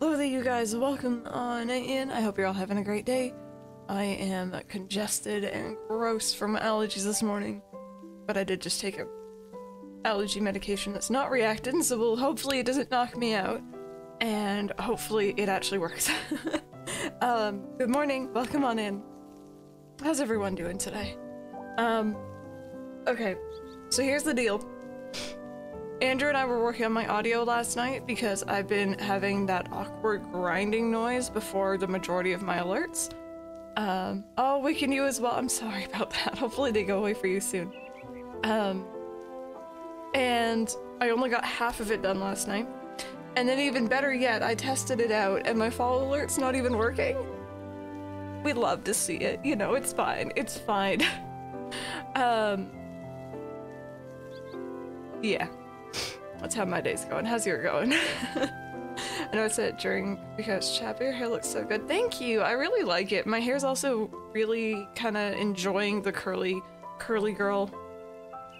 Hello there, you guys. Welcome on in. I hope you're all having a great day. I am congested and gross from allergies this morning, but I did just take a allergy medication that's not reactant, so hopefully it doesn't knock me out, and hopefully it actually works. Good morning. Welcome on in. How's everyone doing today? Okay, so here's the deal. Andrew and I were working on my audio last night because I've been having that awkward grinding noise before the majority of my alerts. Oh, we can you as well. I'm sorry about that. Hopefully they go away for you soon. And I only got half of it done last night. And then even better yet, I tested it out and my follow alert's not even working. We love to see it. You know, it's fine. It's fine. Yeah. That's how my day's going. How's your going? I noticed it during because Chap, your hair looks so good. Thank you. I really like it. My hair's also really kind of enjoying the curly girl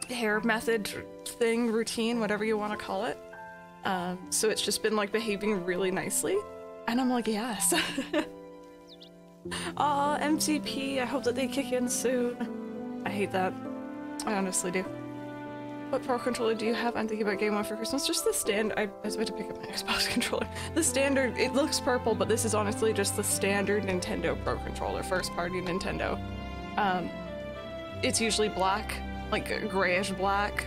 hair method thing, routine, whatever you want to call it. So it's just been like behaving really nicely, and I'm like, yes. Aw, MTP. I hope that they kick in soon. I hate that. I honestly do. What Pro Controller do you have? I'm thinking about getting one for Christmas. Just the stand. I was about to pick up my Xbox controller. The standard. It looks purple, but this is honestly just the standard Nintendo Pro Controller, first-party Nintendo. It's usually black, like grayish black.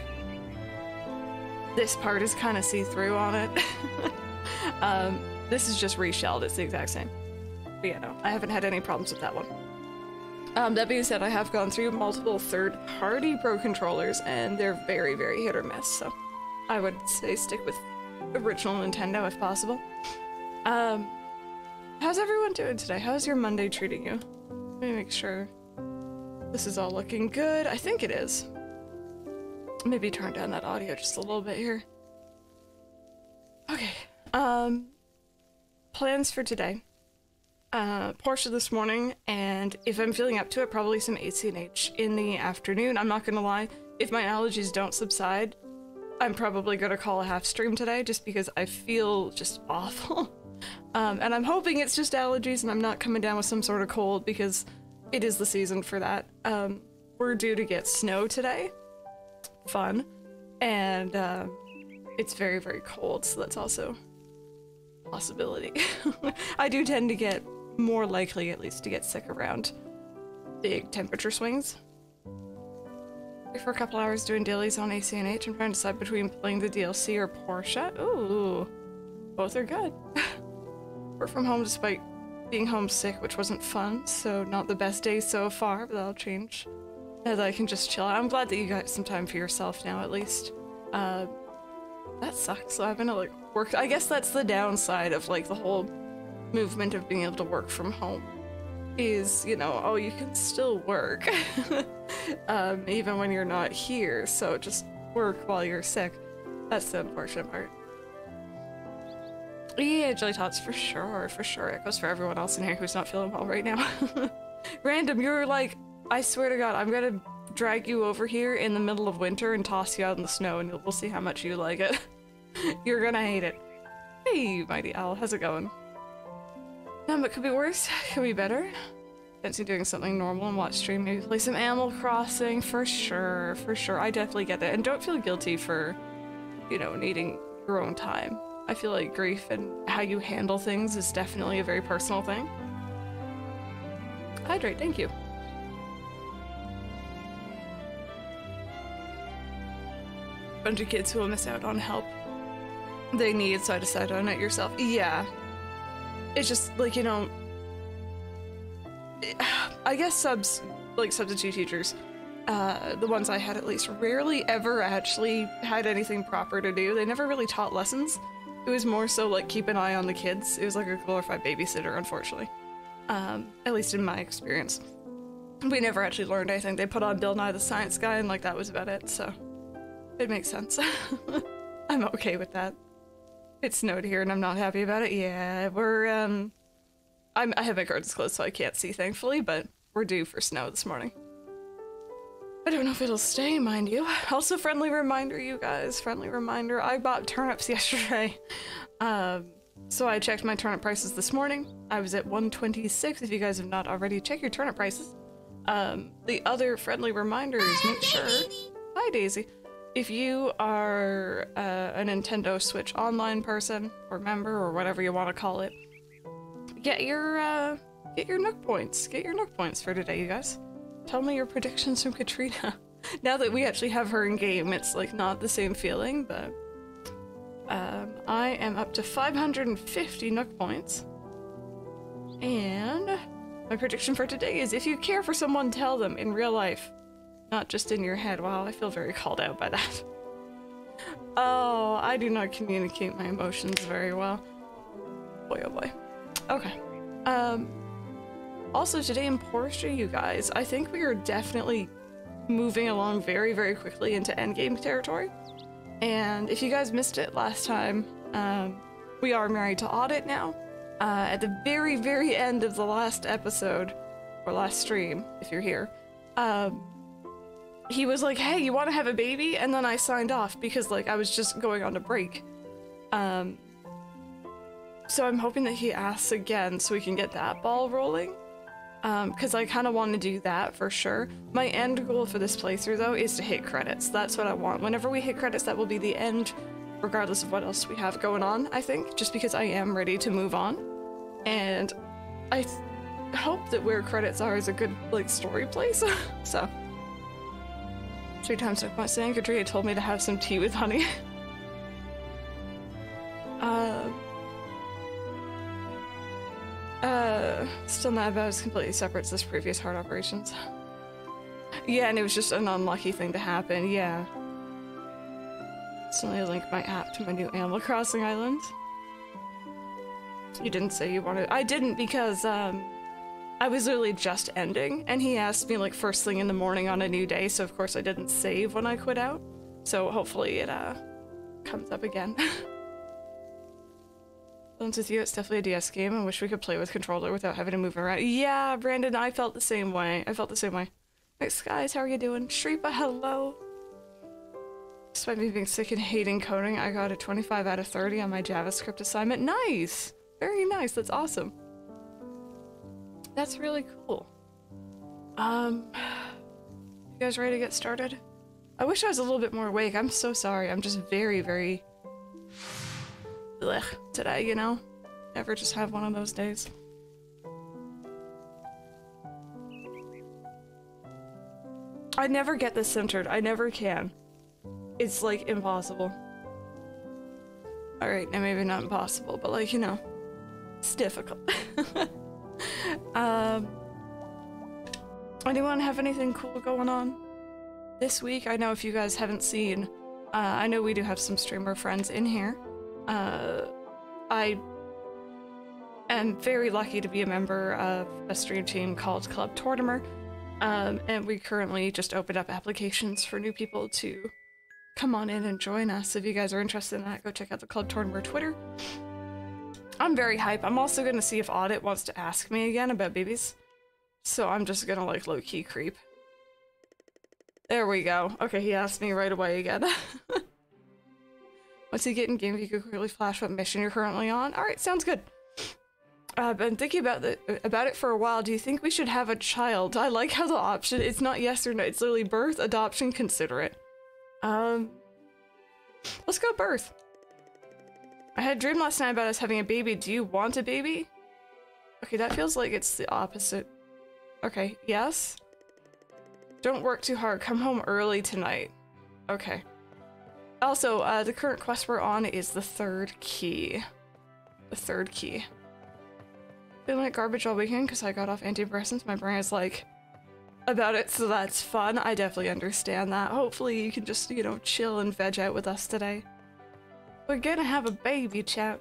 This part is kind of see-through on it. This is just reshelled. It's the exact same. But yeah, no, I haven't had any problems with that one. That being said, I have gone through multiple third-party Pro Controllers, and they're very, very hit or miss, so I would say stick with original Nintendo if possible. How's everyone doing today? How's your Monday treating you? Let me make sure this is all looking good. I think it is. Maybe turn down that audio just a little bit here. Okay, plans for today. Portia this morning, and if I'm feeling up to it, probably some ACNH in the afternoon. I'm not gonna lie, if my allergies don't subside, I'm probably gonna call a half stream today just because I feel just awful. And I'm hoping it's just allergies and I'm not coming down with some sort of cold because it is the season for that. We're due to get snow today. Fun. And it's very, very cold, so that's also a possibility. I do tend to get more likely, at least, to get sick around big temperature swings. For a couple hours doing dailies on ACNH, I'm trying to decide between playing the DLC or Portia. Ooh, both are good. Work from home despite being homesick, which wasn't fun, so not the best day so far, but that'll change as I can just chill out. I'm glad that you got some time for yourself now, at least. That sucks, so I'm gonna like work. I guess that's the downside of like the whole movement of being able to work from home is, you know, oh, you can still work even when you're not here, so just work while you're sick. That's the unfortunate part. Yeah, jelly tots for sure, for sure. It goes for everyone else in here who's not feeling well right now. Random, you're like, I swear to God, I'm gonna drag you over here in the middle of winter and toss you out in the snow and we'll see how much you like it. You're gonna hate it. Hey, Mighty Owl, how's it going? But could be worse, could be better. Fancy doing something normal and watch stream, maybe play some Animal Crossing, for sure, for sure. I definitely get that, and don't feel guilty for, you know, needing your own time. I feel like grief and how you handle things is definitely a very personal thing. Hydrate, thank you. Bunch of kids who will miss out on help they need, so I decided on it yourself. Yeah. It's just, like, you know, I guess subs, like substitute teachers, the ones I had at least, rarely ever actually had anything proper to do. They never really taught lessons. It was more so, like, keep an eye on the kids. It was like a glorified babysitter, unfortunately. At least in my experience. We never actually learned anything. They put on Bill Nye the Science Guy, and, like, that was about it, so it makes sense. I'm okay with that. It snowed here and I'm not happy about it. Yeah, we're, I have my curtains closed so I can't see, thankfully, but we're due for snow this morning. I don't know if it'll stay, mind you. Also, friendly reminder, you guys, friendly reminder, I bought turnips yesterday. So I checked my turnip prices this morning. I was at 126. If you guys have not already, check your turnip prices. The other friendly reminder is make sure... Hi, Daisy. If you are a Nintendo Switch Online person, or member, or whatever you want to call it, get your Nook points. Get your Nook points for today, you guys. Tell me your predictions from Katrina. Now that we actually have her in game, it's like not the same feeling, but... I am up to 550 Nook points. And my prediction for today is if you care for someone, tell them in real life. Not just in your head. Wow, I feel very called out by that. Oh, I do not communicate my emotions very well. Boy, oh boy. Okay. Also today in Portia, you guys, I think we are definitely moving along very, very quickly into endgame territory. And if you guys missed it last time, we are married to Audit now. At the very, very end of the last episode, or last stream, if you're here, he was like, hey, you want to have a baby? And then I signed off because like I was just going on a break. So I'm hoping that he asks again so we can get that ball rolling. Because I kind of want to do that for sure. My end goal for this playthrough though is to hit credits. That's what I want. Whenever we hit credits, that will be the end, regardless of what else we have going on, I think, just because I am ready to move on. And I hope that where credits are is a good like story place. So 3 times my saying Katrina told me to have some tea with honey. Still not about as completely separate as this previous heart operations. Yeah, and it was just an unlucky thing to happen, yeah. Suddenly I link my app to my new Animal Crossing island. You didn't say you wanted- I didn't because, I was literally just ending, and he asked me like first thing in the morning on a new day, so of course I didn't save when I quit out. So hopefully it, comes up again. With you, it's definitely a DS game. I wish we could play with controller without having to move around. Yeah, Brandon, I felt the same way. I felt the same way. Thanks, guys. How are you doing? Shreepa, hello. Despite me being sick and hating coding, I got a 25 out of 30 on my JavaScript assignment. Nice! Very nice. That's awesome. That's really cool. You guys ready to get started? I wish I was a little bit more awake. I'm so sorry. I'm just very, very... blech, today, you know? Never just have one of those days. I never get this centered. I never can. It's like impossible. Alright, now maybe not impossible, but like, you know, it's difficult. Anyone have anything cool going on this week? I know if you guys haven't seen, I know we do have some streamer friends in here. I am very lucky to be a member of a stream team called Club Tortimer, and we currently just opened up applications for new people to come on in and join us. If you guys are interested in that, go check out the Club Tortimer Twitter. I'm very hype. I'm also going to see if Audit wants to ask me again about babies, so I'm just going to like low-key creep. There we go. Okay, he asked me right away again. Once you get in game, you can quickly flash what mission you're currently on. Alright, sounds good. I've been thinking about it for a while. Do you think we should have a child? I like how the option, it's not yes or no, it's literally birth, adoption, consider it. Let's go birth. I had a dream last night about us having a baby. Do you want a baby? Okay, that feels like it's the opposite. Okay, yes. Don't work too hard. Come home early tonight. Okay. Also, the current quest we're on is the 3rd key. The 3rd key. Feeling like garbage all weekend because I got off antidepressants. My brain is like, about it, so that's fun. I definitely understand that. Hopefully you can just, you know, chill and veg out with us today. We're gonna have a baby, chat.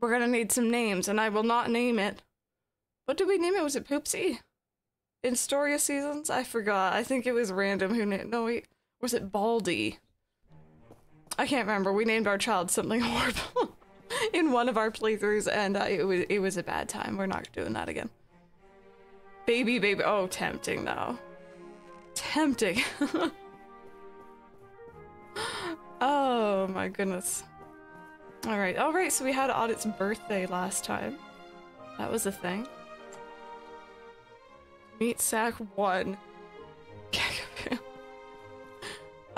We're gonna need some names, and I will not name it. What did we name it? Was it Poopsie? In Story of Seasons? I forgot. I think it was random. Who named? No, wait. Was it Baldy? I can't remember. We named our child something horrible in one of our playthroughs, and it was a bad time. We're not doing that again. Baby, baby. Oh, tempting though. Tempting. Oh my goodness. Alright, alright, so we had Audit's birthday last time. That was a thing. Meat sack 1.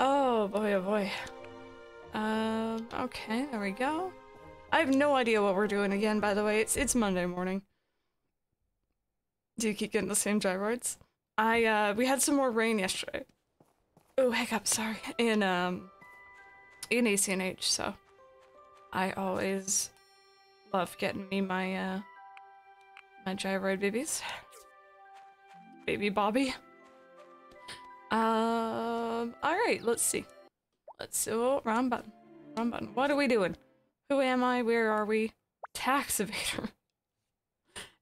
Oh boy, oh boy. Okay, there we go. I have no idea what we're doing again, by the way. It's Monday morning. Do you keep getting the same gyroids? We had some more rain yesterday. Oh, hiccup, sorry. In ACNH, so I always love getting me my my gyroid babies. Baby Bobby. Alright, let's see. Let's see. Oh, wrong button. Wrong button. What are we doing? Who am I? Where are we? Tax evader.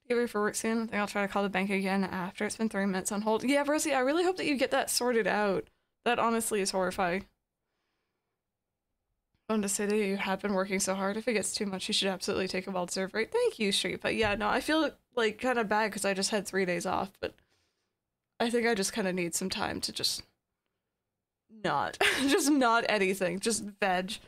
Get ready for work soon. I think I'll try to call the bank again after. It's been 3 minutes on hold. Yeah, Rosie, I really hope that you get that sorted out. That honestly is horrifying. I wanted to say that you have been working so hard. If it gets too much, you should absolutely take a well-deserved break. Thank you, Street. But yeah, no, I feel like kind of bad because I just had 3 days off, but I think I just kind of need some time to just not, just not anything, just veg.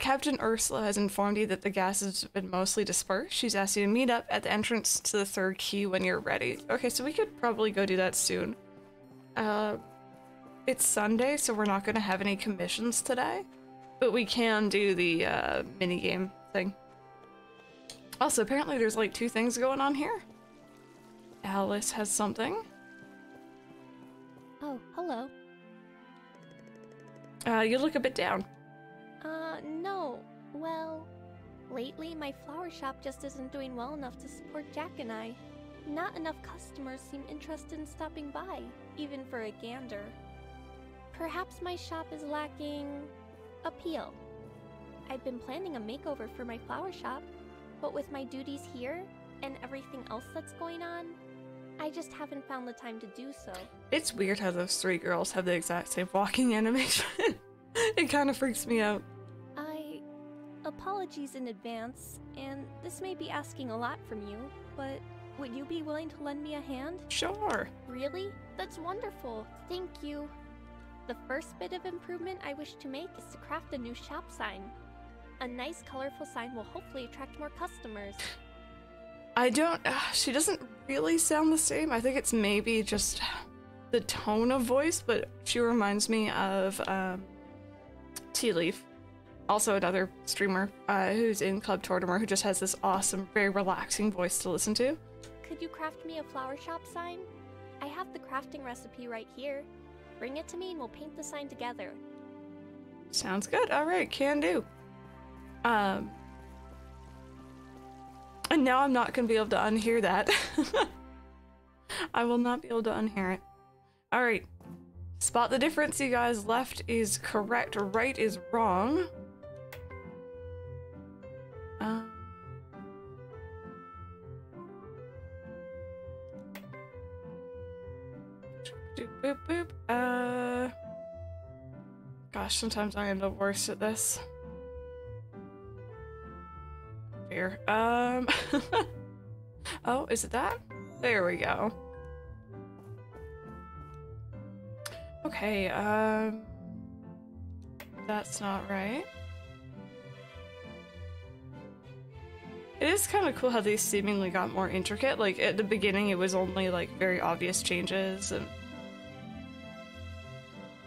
Captain Ursula has informed you that the gas has been mostly dispersed. She's asked you to meet up at the entrance to the third key when you're ready. Okay, so we could probably go do that soon. It's Sunday, so we're not going to have any commissions today, but we can do the minigame thing. Also, apparently there's like 2 things going on here. Alice has something. Oh, hello. You look a bit down. No. Well, lately my flower shop just isn't doing well enough to support Jack and I. Not enough customers seem interested in stopping by, even for a gander. Perhaps my shop is lacking appeal. I've been planning a makeover for my flower shop, but with my duties here and everything else that's going on, I just haven't found the time to do so. It's weird how those 3 girls have the exact same walking animation. It kind of freaks me out. I... apologies in advance, and this may be asking a lot from you, but would you be willing to lend me a hand? Sure. Really? That's wonderful. Thank you. The first bit of improvement I wish to make is to craft a new shop sign. A nice colorful sign will hopefully attract more customers. I don't... she doesn't really sound the same. I think it's maybe just the tone of voice, but she reminds me of Tea Leaf, also another streamer who's in Club Tortimer, who just has this awesome, very relaxing voice to listen to. Could you craft me a flower shop sign? I have the crafting recipe right here. Bring it to me and we'll paint the sign together. Sounds good. All right, can do. And now I'm not going to be able to unhear that. I will not be able to unhear it. All right. Spot the difference, you guys. Left is correct, right is wrong. Boop, boop. Gosh, sometimes I am the worst at this. Here. Oh, is it that? There we go. Okay, that's not right. It is kind of cool how these seemingly got more intricate. Like, at the beginning it was only, like, very obvious changes and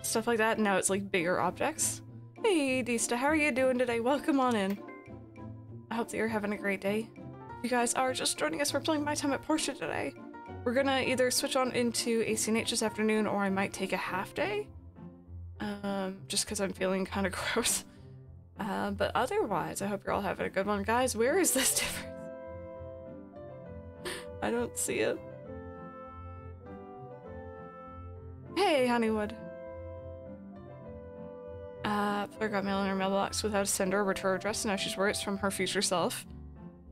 stuff like that. And now it's, like, bigger objects. Hey, Dista, how are you doing today? Welcome on in. I hope that you're having a great day. If you guys are just joining us, we're playing My Time at Portia today. We're gonna either switch on into ACNH this afternoon, or I might take a half day, just because I'm feeling kind of gross. But otherwise, I hope you're all having a good one. Guys, where is this difference? I don't see it. Hey, Honeywood. Player got mail in her mailbox without a sender or return address, and now she's worried it's from her future self.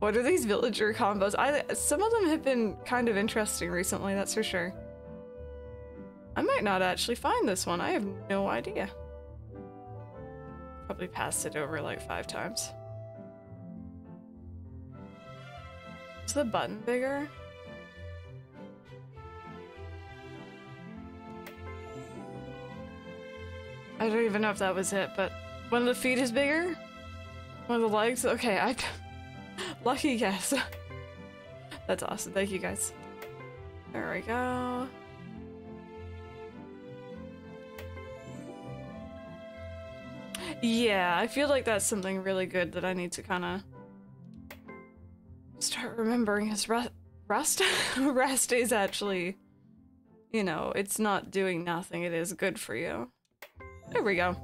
What are these villager combos? Some of them have been kind of interesting recently, that's for sure. I might not actually find this one. I have no idea. Probably passed it over like 5 times. Is the button bigger? I don't even know if that was it, but when the feet is bigger? One of the legs? Okay, I... Lucky guess. That's awesome. Thank you guys. There we go. Yeah, I feel like that's something really good that I need to kind of start remembering is rest. Rest is actually, you know, it's not doing nothing. It is good for you. There we go.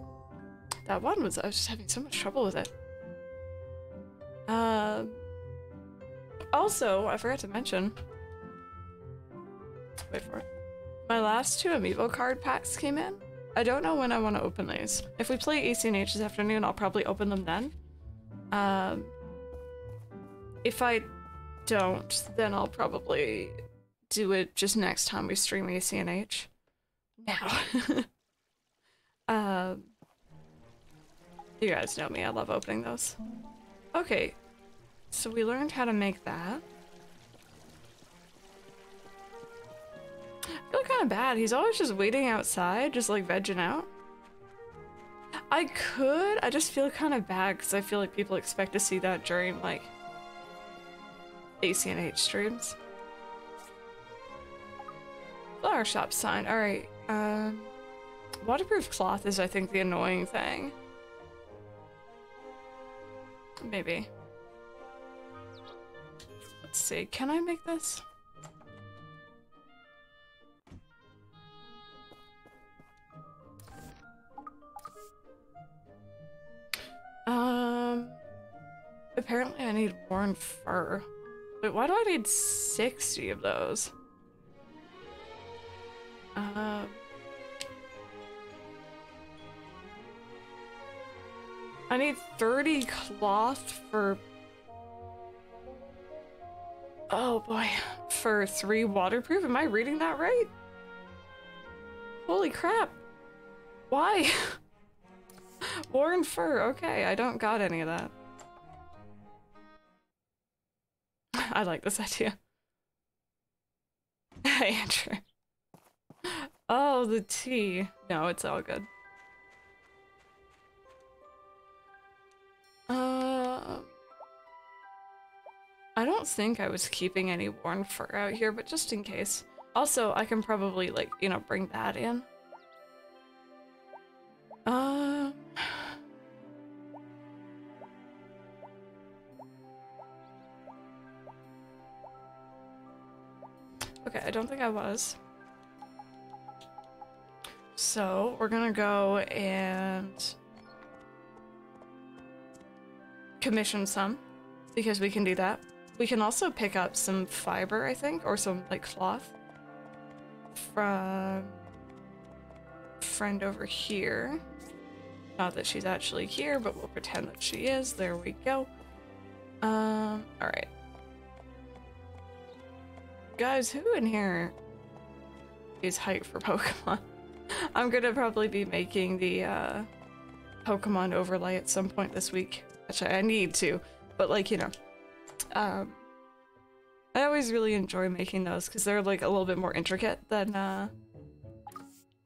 That one was, I was just having so much trouble with it. Also, I forgot to mention, wait for it, my last two amiibo card packs came in. I don't know when I want to open these. If we play ACNH this afternoon, I'll probably open them then. If I don't, then I'll probably do it just next time we stream ACNH. Now. You guys know me, I love opening those. Okay, so we learned how to make that. I feel kind of bad. He's always just waiting outside, just like vegging out. I just feel kind of bad because I feel like people expect to see that during like ACNH streams. Flower shop sign. All right. Waterproof cloth is, I think, the annoying thing. Maybe. Let's see. Can I make this? Apparently I need worn fur. Wait, why do I need 60 of those? I need 30 cloth for... Oh boy. For 3 waterproof? Am I reading that right? Holy crap. Why? Worn fur. Okay, I don't got any of that. I like this idea. Hey, Andrew. Oh, the tea. No, it's all good. I don't think I was keeping any worn fur out here, but just in case. Also, I can probably, like, you know, bring that in. Okay, I don't think I was. So, we're gonna go and commission some, because we can do that. We can also pick up some fiber, I think, or some, like, cloth from a friend over here. Not that she's actually here, but we'll pretend that she is. There we go. Alright. Guys, who in here is hyped for Pokemon? I'm gonna probably be making the Pokemon overlay at some point this week. Actually, I need to, but like, you know, I always really enjoy making those because they're like a little bit more intricate than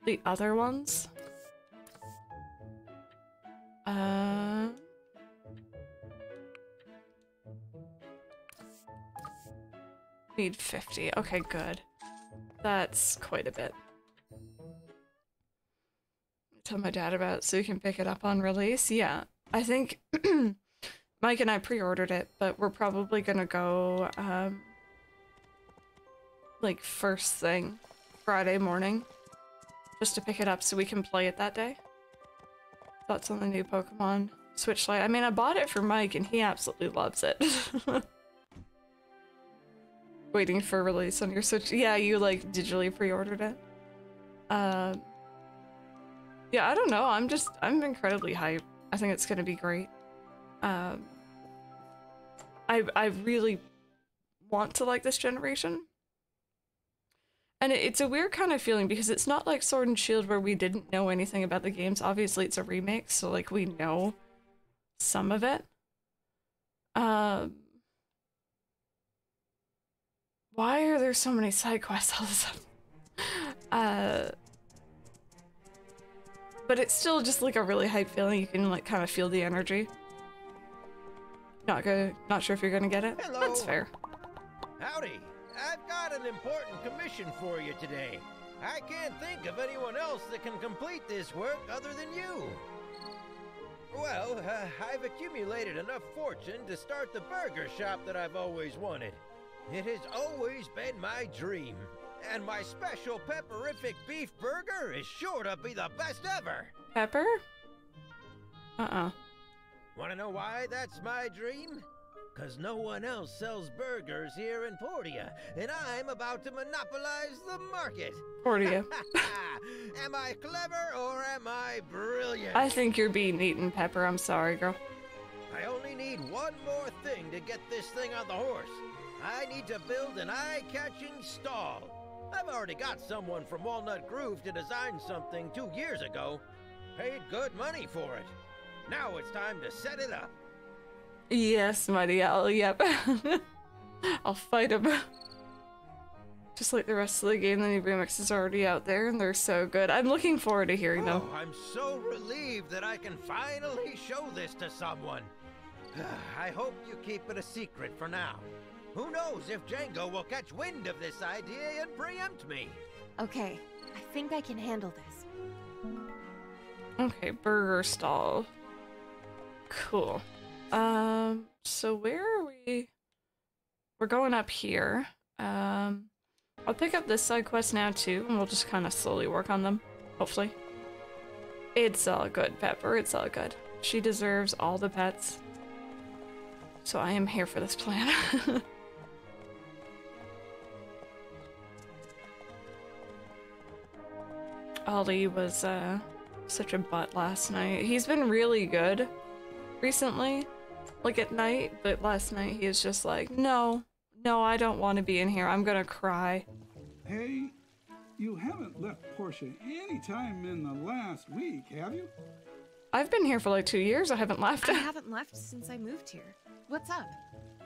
the other ones. Need 50. Okay, good. That's quite a bit. Tell my dad about it so you can pick it up on release. Yeah, I think Mike and I pre-ordered it, but we're probably gonna go like first thing Friday morning just to pick it up so we can play it that day. Thoughts on the new Pokemon Switch Lite? I mean, I bought it for Mike and he absolutely loves it. Waiting for release on your Switch. Yeah, you like digitally pre-ordered it. Yeah, I don't know. I'm incredibly hyped. I think it's gonna be great. I really want to like this generation. And it's a weird kind of feeling because it's not like Sword and Shield where we didn't know anything about the games. Obviously, it's a remake, so like we know some of it. Why are there so many side quests all of a sudden? But it's still just like a really hype feeling. You can like kind of feel the energy. Not sure if you're gonna get it. Hello. That's fair. Howdy. I've got an important commission for you today. I can't think of anyone else that can complete this work other than you. Well, I've accumulated enough fortune to start the burger shop that I've always wanted. It has always been my dream. And my special pepperific beef burger is sure to be the best ever. Pepper? Uh-uh. Want to know why that's my dream? Because no one else sells burgers here in Portia, and I'm about to monopolize the market. Portia. Am I clever or am I brilliant? I think you're being eaten, Pepper. I'm sorry, girl. I only need one more thing to get this thing on the horse. I need to build an eye-catching stall. I've already got someone from Walnut Grove to design something 2 years ago. Paid good money for it. Now it's time to set it up. Yes, mighty owl, yep. I'll fight him. Just like the rest of the game, the new remix is already out there and they're so good. I'm looking forward to hearing them. I'm so relieved that I can finally show this to someone. I hope you keep it a secret for now. Who knows if Django will catch wind of this idea and preempt me? Okay, I think I can handle this. Okay, burger stall. Cool. So where are we? We're going up here. I'll pick up this side quest now too, and we'll just kind of slowly work on them, hopefully. It's all good, Pepper. It's all good. She deserves all the pets. So I am here for this plan. Ollie was such a butt last night. He's been really good recently, like at night, but last night he was just like, no, I don't want to be in here. I'm gonna cry. Hey, you haven't left Portia any time in the last week, have you? I've been here for like 2 years. I haven't left. I haven't left since I moved here. What's up?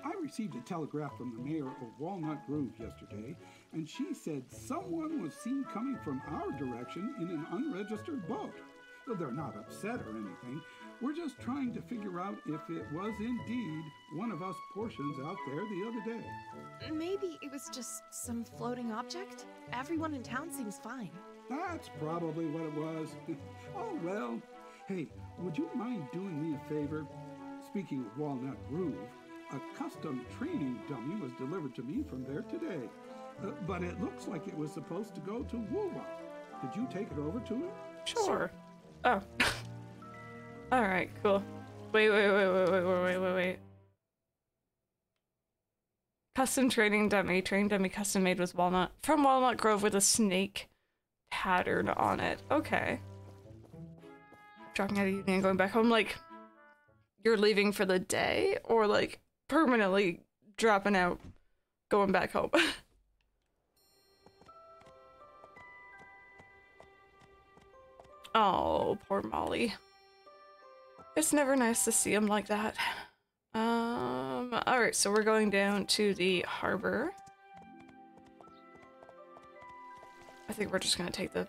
I received a telegraph from the mayor of Walnut Grove yesterday, and she said someone was seen coming from our direction in an unregistered boat. They're not upset or anything. We're just trying to figure out if it was indeed one of us Portians out there the other day. Maybe it was just some floating object? Everyone in town seems fine. That's probably what it was. Oh, well. Hey, would you mind doing me a favor? Speaking of Walnut Grove, a custom training dummy was delivered to me from there today. But it looks like it was supposed to go to Wuwa. Could you take it over to him? Sure. Oh. All right, cool. Wait. Custom training dummy. Training dummy custom made with walnut. From Walnut Grove with a snake pattern on it. Okay. Dropping out of uni and going back home. Like, you're leaving for the day? Or, like, permanently dropping out, going back home? Oh, poor Molly. It's never nice to see him like that. Alright, so we're going down to the harbor. I think we're just gonna take the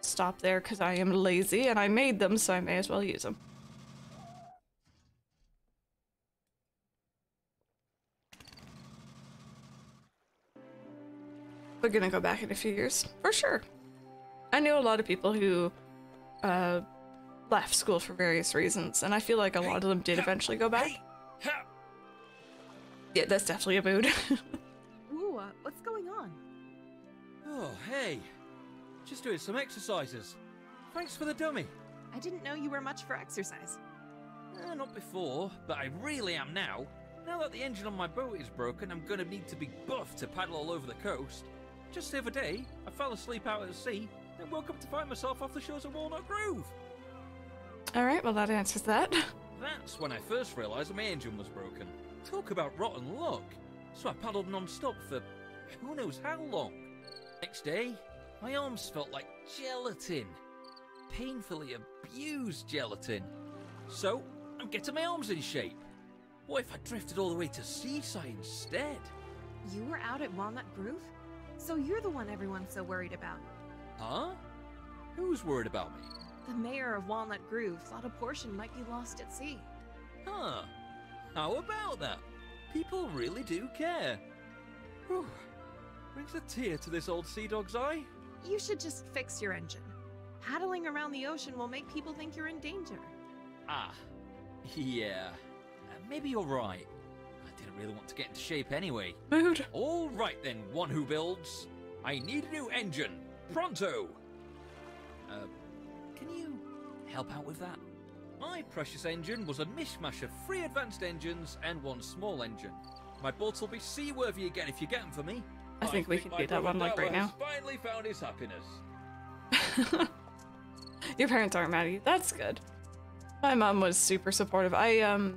stop there because I am lazy and I made them, so I may as well use them. We're gonna go back in a few years, for sure. I know a lot of people who left school for various reasons, and I feel like a lot of them did eventually go back. Yeah, that's definitely a mood. Ooh, what's going on? Oh, hey. Just doing some exercises. Thanks for the dummy. I didn't know you were much for exercise. Not before, but I really am now. Now that the engine on my boat is broken, I'm gonna need to be buffed to paddle all over the coast. Just the other day, I fell asleep out at sea, then woke up to find myself off the shores of Walnut Grove. Alright, well that answers that. That's when I first realised my engine was broken. Talk about rotten luck. So I paddled non-stop for who knows how long. Next day, my arms felt like gelatin. Painfully abused gelatin. So, I'm getting my arms in shape. What if I drifted all the way to Seaside instead? You were out at Walnut Grove? So you're the one everyone's so worried about. Huh? Who's worried about me? The mayor of Walnut Grove thought a portion might be lost at sea. Huh. How about that? People really do care. Whew. Brings a tear to this old sea dog's eye. You should just fix your engine. Paddling around the ocean will make people think you're in danger. Ah, yeah. Maybe you're right. I didn't really want to get into shape anyway. Mood. All right then, one who builds. I need a new engine. Pronto. Can you help out with that? My precious engine was a mishmash of 3 advanced engines and 1 small engine. My boats will be seaworthy again if you get them for me. I think we can do that one like right now. Finally found his happiness. Your parents aren't mad at you. That's good. My mom was super supportive. I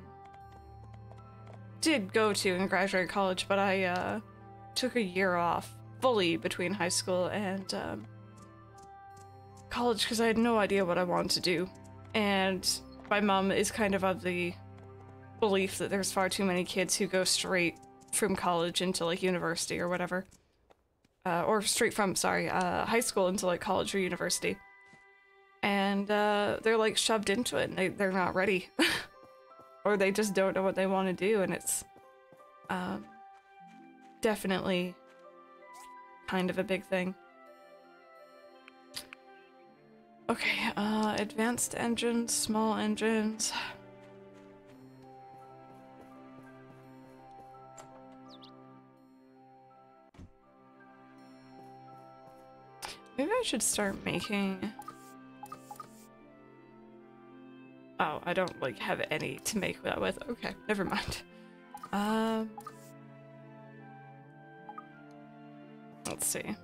did go to and graduate college, but I took a year off fully between high school and college because I had no idea what I wanted to do. And my mom is kind of the belief that there's far too many kids who go straight from college into like university or whatever, or straight from, sorry, high school into like college or university, and they're like shoved into it and they're not ready or they just don't know what they want to do. And it's definitely kind of a big thing. Okay, advanced engines, small engines. Maybe I should start making... Oh, I don't like have any to make that with. Okay, never mind. Let's see.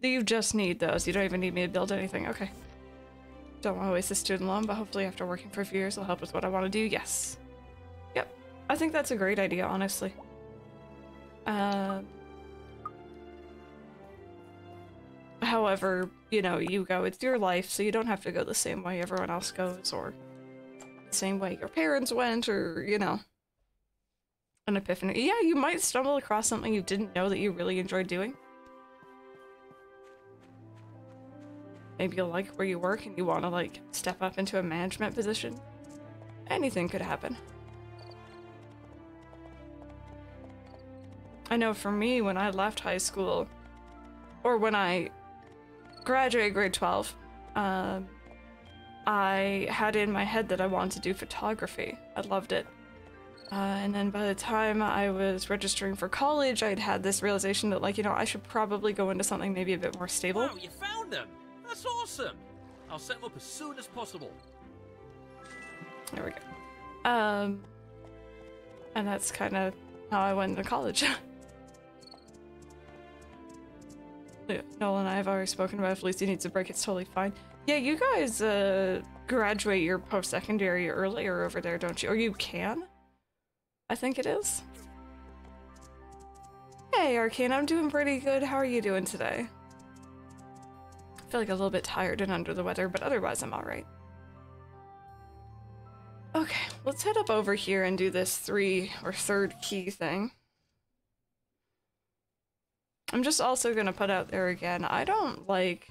You just need those. You don't even need me to build anything. Okay. Don't want to waste the student loan, but hopefully after working for a few years, it'll help with what I want to do. Yes. Yep. I think that's a great idea, honestly. However, you know, you go. It's your life, so you don't have to go the same way everyone else goes, or the same way your parents went, or, you know, an epiphany. Yeah, you might stumble across something you didn't know that you really enjoyed doing. Maybe you'll like where you work and you want to like step up into a management position. Anything could happen. I know for me, when I left high school, or when I graduated grade 12, I had in my head that I wanted to do photography. I loved it. And then by the time I was registering for college, I'd had this realization that, like, you know, I should probably go into something maybe a bit more stable. Wow, you found them! That's awesome! I'll set them up as soon as possible. There we go. And that's kind of how I went to college. Noel and I have already spoken about if Lucy needs a break, it's totally fine. Yeah, you guys graduate your post-secondary earlier over there, don't you? Or you can? I think it is. Hey, Arcane, I'm doing pretty good. How are you doing today? I feel like a little bit tired and under the weather, but otherwise I'm all right. Okay, let's head up over here and do this 3rd key thing. I'm just also gonna put out there again, I don't like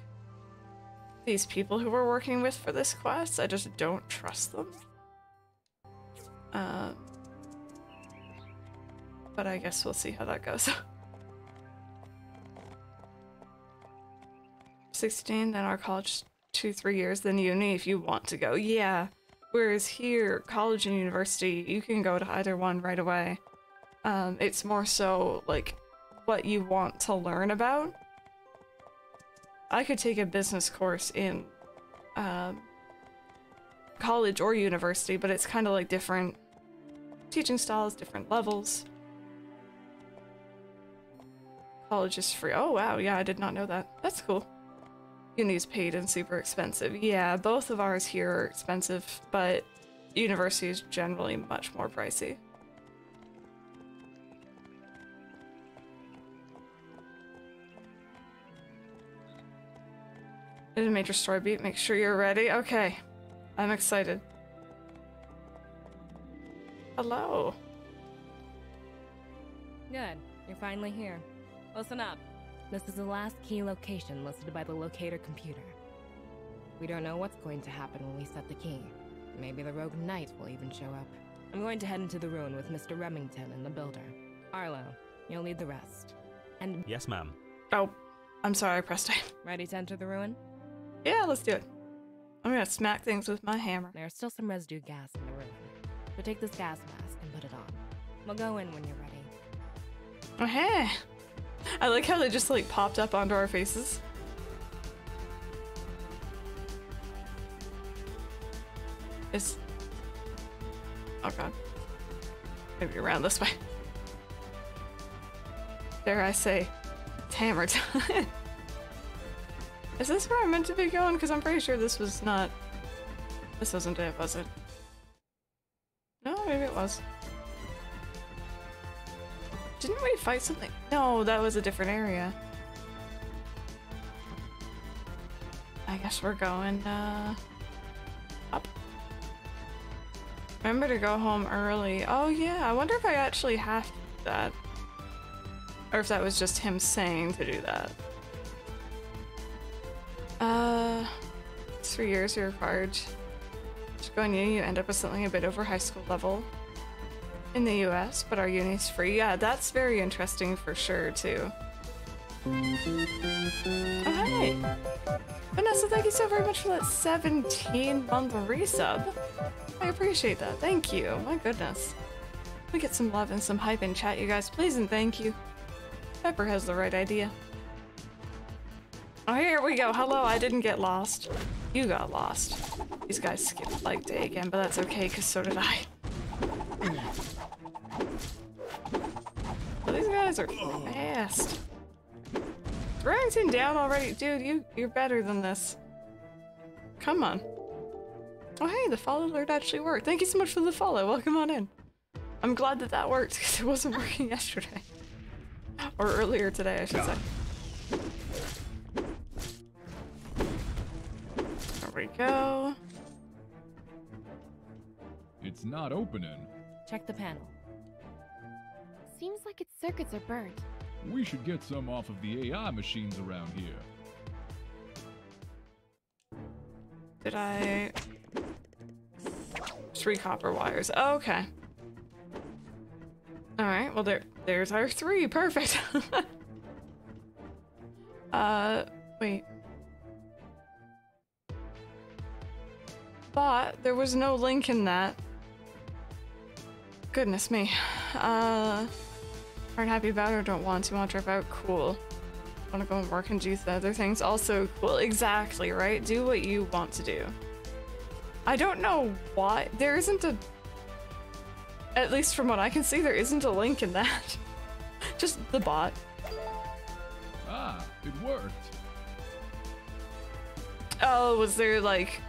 these people who we're working with for this quest. I just don't trust them. But I guess we'll see how that goes. 16, then our college 2-3 years, then uni if you want to go. Yeah, whereas here, college and university, you can go to either one right away. It's more so like what you want to learn about. I could take a business course in college or university, but it's kind of like different teaching styles, different levels. College is free. Oh wow, yeah, I did not know that. That's cool. Uni's paid and super expensive. Yeah, both of ours here are expensive, but university is generally much more pricey. Did a major story beat. Make sure you're ready. Okay, I'm excited. Hello. Good, you're finally here. Listen up. This is the last key location listed by the locator computer. We don't know what's going to happen when we set the key. Maybe the rogue knight will even show up. I'm going to head into the ruin with Mr. Remington and the builder. Arlo, you'll lead the rest. And yes, ma'am. Oh, I'm sorry, I pressed it. Ready to enter the ruin? Yeah, let's do it. I'm gonna smack things with my hammer. There's still some residue gas in the ruin, so take this gas mask and put it on. We'll go in when you're ready. Oh, hey! I like how they just like popped up onto our faces. It's... oh god. Maybe around this way. Dare I say, it's hammer time. Is this where I'm meant to be going? Because I'm pretty sure this was not... this wasn't it, was it? No, maybe it was. Didn't we fight something? No, that was a different area. I guess we're going, up. Remember to go home early. Oh yeah, I wonder if I actually have to do that. Or if that was just him saying to do that. It's 3 years you're required. Just going uni, you end up with something a bit over high school level. In the US, but our uni's free. Yeah, that's very interesting for sure, too. Oh, hey! Vanessa, thank you so very much for that 17-month resub. I appreciate that. Thank you. My goodness. We get some love and some hype in chat, you guys. Please and thank you. Pepper has the right idea. Oh, here we go. Hello, I didn't get lost. You got lost. These guys skipped leg day again, but that's okay, because so did I. Well, these guys are fast. Is Remington down already? Dude, you're better than this. Come on. Oh hey, the follow alert actually worked. Thank you so much for the follow. Welcome on in. I'm glad that that worked because it wasn't working yesterday. Or earlier today, I should say. There we go. It's not opening. Check the panel. Seems like its circuits are burnt. We should get some off of the AI machines around here. Did I... 3 copper wires. Oh, okay. Alright, well there's our 3. Perfect. Wait. But there was no link in that. Goodness me. Aren't happy about or don't want to drop out? Cool. Want to go and work and do the other things? Also, cool. Exactly, right? Do what you want to do. I don't know why. There isn't a... at least from what I can see, there isn't a link in that. Just the bot. Ah, it worked. Oh, was there like...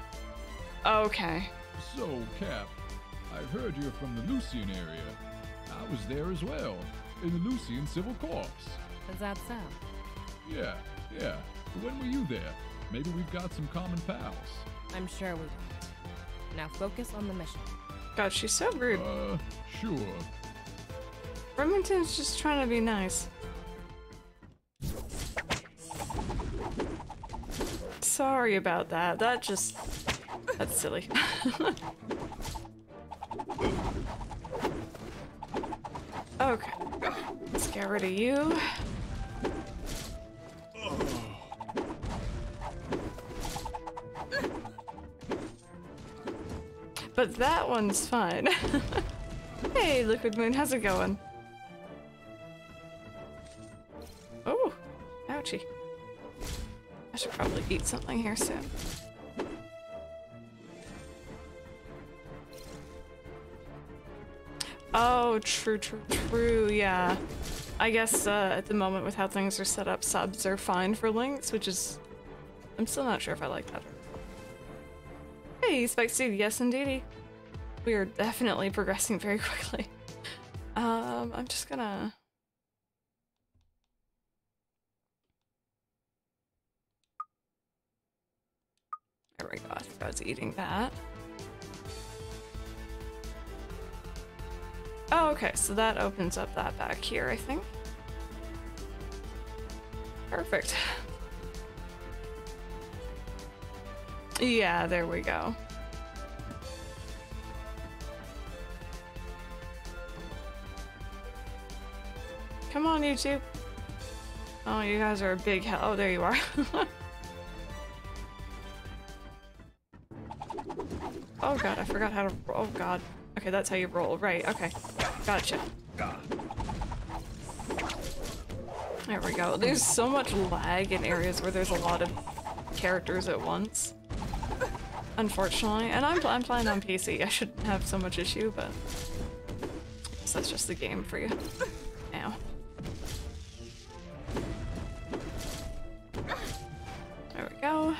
okay. So, Cap. I've heard you're from the Lucian area. I was there as well, in the Lucian Civil Corps. Is that so? Yeah, yeah. When were you there? Maybe we've got some common pals. I'm sure we will. Now focus on the mission. God, she's so rude. Sure. Remington's just trying to be nice. Sorry about that. That just... that's silly. Okay, let's get rid of you. But that one's fine. Hey, Liquid Moon, how's it going? Oh, ouchie. I should probably eat something here soon. Oh, true, yeah. I guess at the moment with how things are set up, subs are fine for links, which is... I'm still not sure if I like that. Hey, Spike Steve, yes indeedy. We are definitely progressing very quickly. I'm just gonna... there we go, I think I was eating that. Oh, okay, so that opens up that back here, I think. Perfect. Yeah, there we go. Come on, YouTube. Oh, you guys are a big help. Oh, there you are. Oh god, I forgot how to. Oh god. Okay, that's how you roll. Right, okay. Gotcha. There we go. There's so much lag in areas where there's a lot of characters at once. Unfortunately. And I'm playing on PC. I shouldn't have so much issue, but I guess that's just the game for you. Ow. There we go.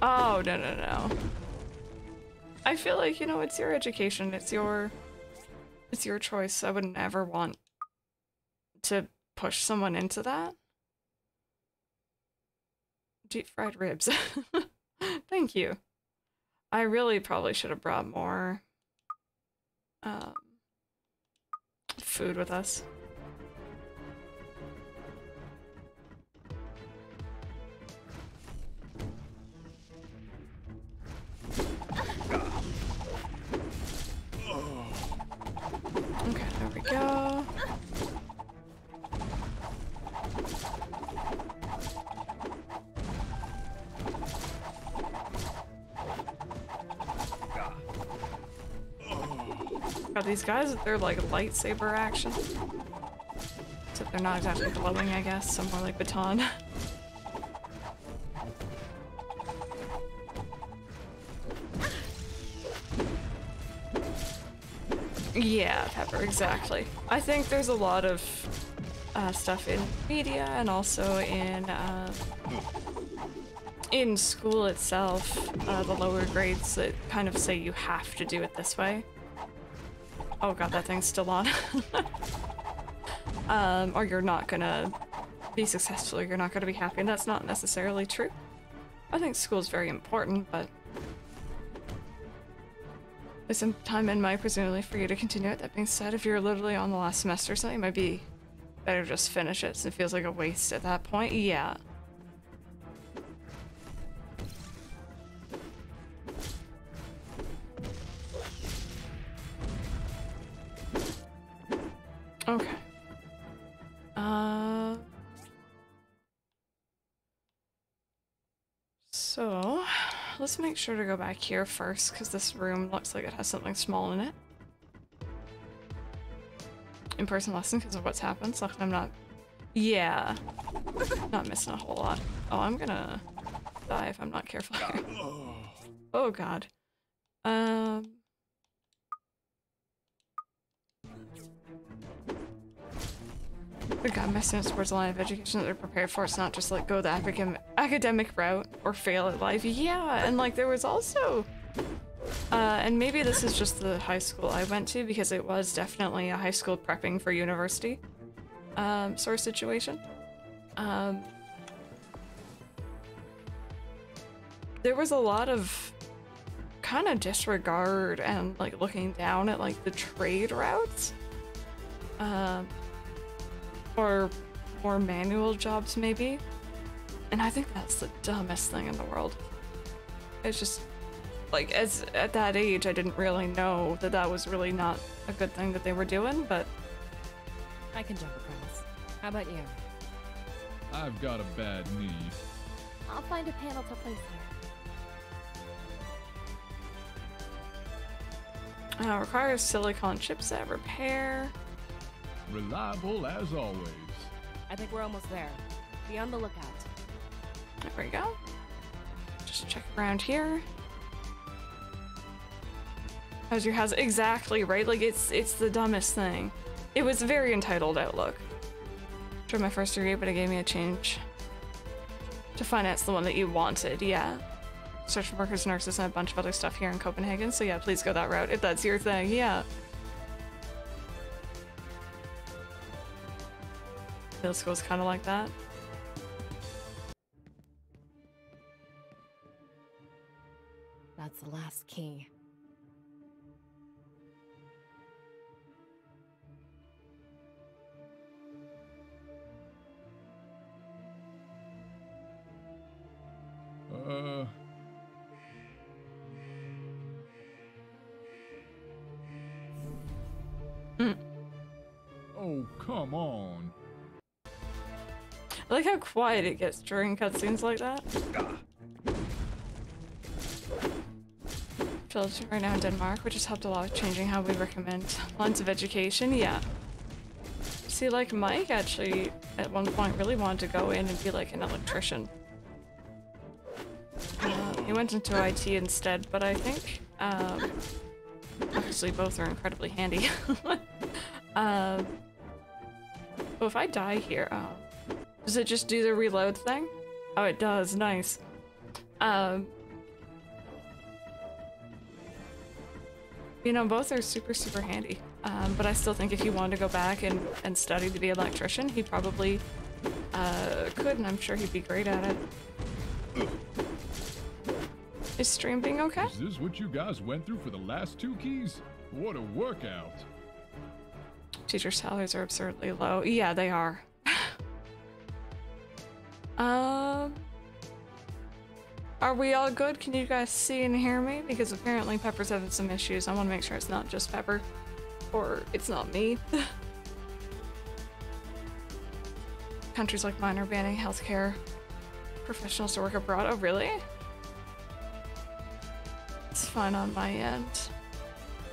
Oh, no, no, no. I feel like, you know, it's your education. It's your choice. I would never want to push someone into that. Deep fried ribs. Thank you. I really probably should have brought more food with us. Okay, there we go. God, these guys, they're like lightsaber action. Except they're not exactly glowing, I guess. Somewhere like baton. Yeah, Pepper, exactly. I think there's a lot of stuff in media and also in school itself, the lower grades that kind of say you have to do it this way. Oh god, that thing's still on. Or you're not gonna be successful, you're not gonna be happy, and that's not necessarily true. I think school's very important, but there's some time in my presumably for you to continue it. That being said, if you're literally on the last semester or something, it might be better just finish it, so it feels like a waste at that point. Yeah. Okay. So let's make sure to go back here first, because this room looks like it has something small in it. In-person lesson because of what's happened, so I'm not... Yeah. Not missing a whole lot. Oh, I'm gonna die if I'm not careful here. Oh god. Good god, my students towards a line of education that they're prepared for. It's not just like go the academic route or fail at life. Yeah, and like there was also, and maybe this is just the high school I went to, because it was definitely a high school prepping for university sort of situation. There was a lot of kind of disregard and like looking down at like the trade routes. Or more manual jobs, maybe. And I think that's the dumbest thing in the world. It's just, like, as at that age, I didn't really know that that was really not a good thing that they were doing, but... I can jump across. How about you? I've got a bad knee. I'll find a panel to place here. Requires silicon chipset repair. Reliable as always. I think we're almost there. Be on the lookout. There we go. Just check around here. How's your house? Exactly, right? Like it's the dumbest thing. It was a very entitled outlook. I tried my first degree, but it gave me a change to finance the one that you wanted. Yeah. Social workers, nurses, and a bunch of other stuff here in Copenhagen. So yeah, please go that route if that's your thing. Yeah. Middle school is kind of like that. That's the last key. Oh, come on. I like how quiet it gets during cutscenes like that. Children right now in Denmark, which has helped a lot with changing how we recommend lines of education, yeah. See, like, Mike actually, at one point, really wanted to go in and be, like, an electrician. He went into IT instead, but I think, obviously both are incredibly handy. Oh, if I die here, oh. Does it just do the reload thing? Oh, it does, nice. You know, both are super handy. But I still think if he wanted to go back and study to be an electrician, he probably could, and I'm sure he'd be great at it. Is stream being okay? Is this what you guys went through for the last two keys? What a workout! Teacher salaries are absurdly low. Yeah, they are. Are we all good? Can you guys see and hear me? Because apparently Pepper's having some issues. I want to make sure it's not just Pepper. Or it's not me. Countries like mine are banning healthcare professionals to work abroad. Oh, really? It's fine on my end.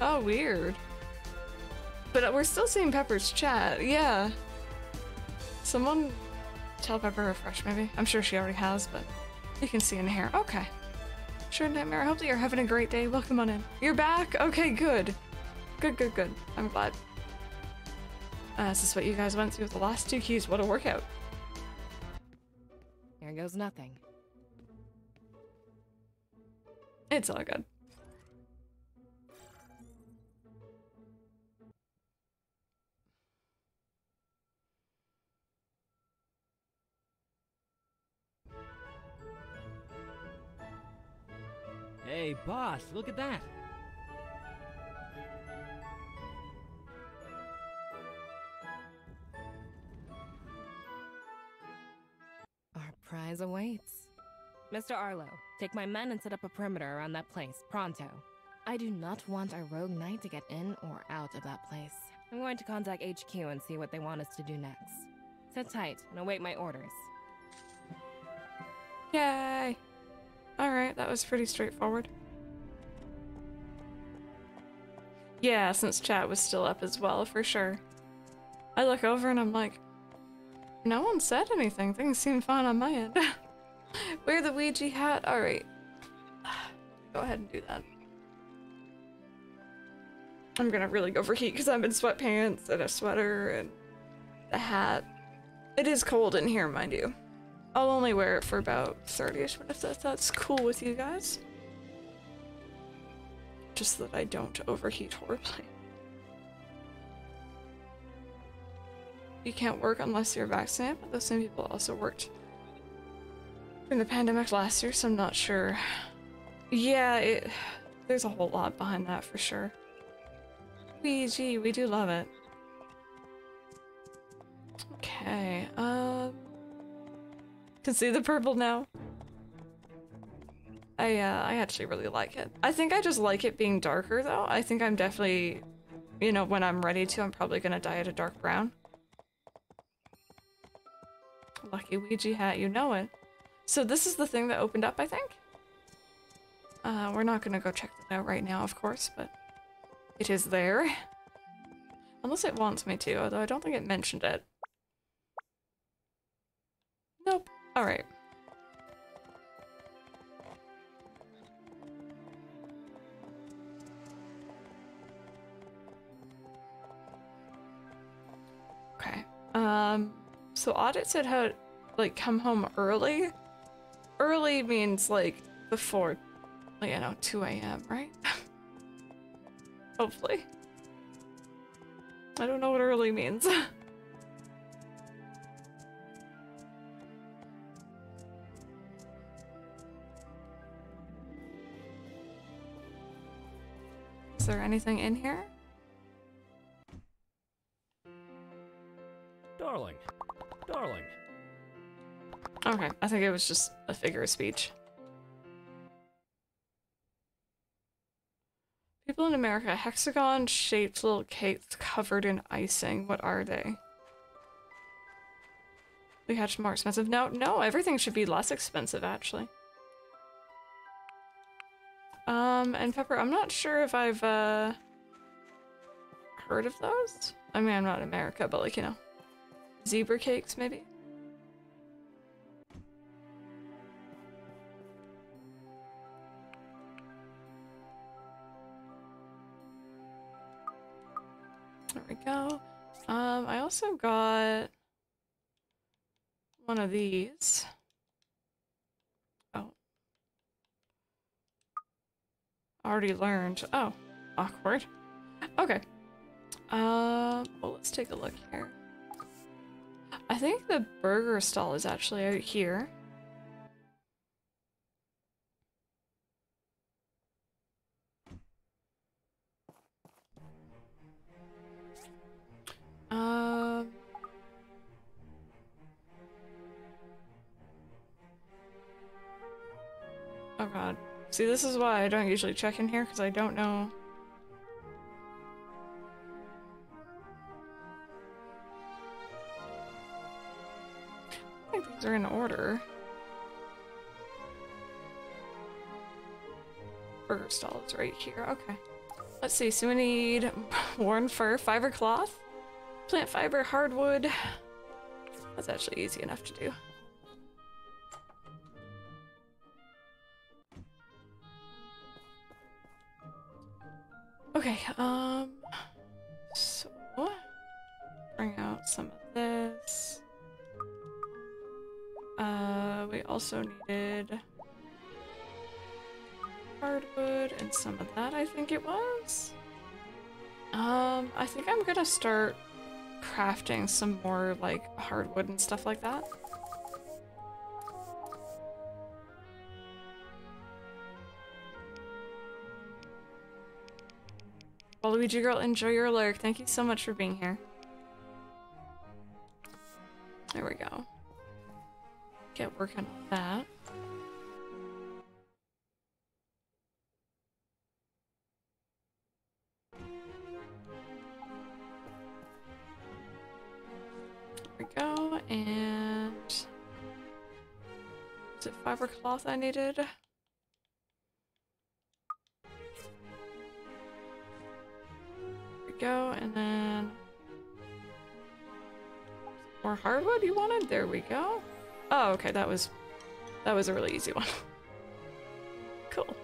Oh, weird. But we're still seeing Pepper's chat. Yeah. Someone tell Pepper to refresh, maybe. I'm sure she already has, but you can see in here. Okay. Sure, Nightmare. I hope that you're having a great day. Welcome on in. You're back? Okay, good. Good. I'm glad. Is this what you guys went through with the last two keys? What a workout. Here goes nothing. It's all good. Hey, boss, look at that. Prize awaits. Mr. Arlo, take my men and set up a perimeter around that place, pronto. I do not want a rogue knight to get in or out of that place. I'm going to contact HQ and see what they want us to do next. Sit tight and await my orders. Yay! Alright, that was pretty straightforward. Yeah, since chat was still up as well, for sure. I look over and I'm like, no one said anything. Things seem fine on my end. Wear the Ouija hat. All right. Go ahead and do that. I'm gonna really overheat because I'm in sweatpants and a sweater and a hat. It is cold in here, mind you. I'll only wear it for about 30-ish minutes if that's cool with you guys. Just so that I don't overheat horribly. You can't work unless you're vaccinated, but those same people also worked during the pandemic last year, so I'm not sure. Yeah, there's a whole lot behind that for sure. Ouija, we do love it. Okay, can see the purple now. I actually really like it. I think I just like it being darker though. I think I'm definitely, you know, when I'm ready to, I'm probably gonna dye it a dark brown. Lucky Ouija hat, you know it. So this is the thing that opened up, I think. We're not gonna go check that out right now, of course, but it is there. Unless it wants me to, although I don't think it mentioned it. Nope. Alright. Okay. So Audit said how to, like, come home early. Early means, like, before, you know, 2 a.m., right? Hopefully. I don't know what early means. Is there anything in here? Darling. Darling. Okay, I think it was just a figure of speech. People in America, hexagon-shaped little cakes covered in icing. What are they? We had more expensive. No, everything should be less expensive, actually. And Pepper, I'm not sure if I've, heard of those. I mean, I'm not in America, but like, you know, zebra cakes, maybe? There we go. I also got one of these. Oh. Already learned. Oh, awkward. Okay. Well, let's take a look here. I think the burger stall is actually out here. Oh god. See, this is why I don't usually check in here, because I don't know. I think these are in order. Burger stall is right here. Okay. Let's see. So we need worn fur, fiber cloth, plant fiber, hardwood. That's actually easy enough to do. Okay, so bring out some of this. We also needed hardwood and some of that, I think it was. I think I'm gonna start crafting some more, like, hardwood and stuff like that. Waluigi girl, enjoy your lurk. Thank you so much for being here. There we go. Get working on that. Go and is it fiber cloth I needed? There we go, and then more hardwood you wanted? There we go. Oh, okay, that was a really easy one. Cool.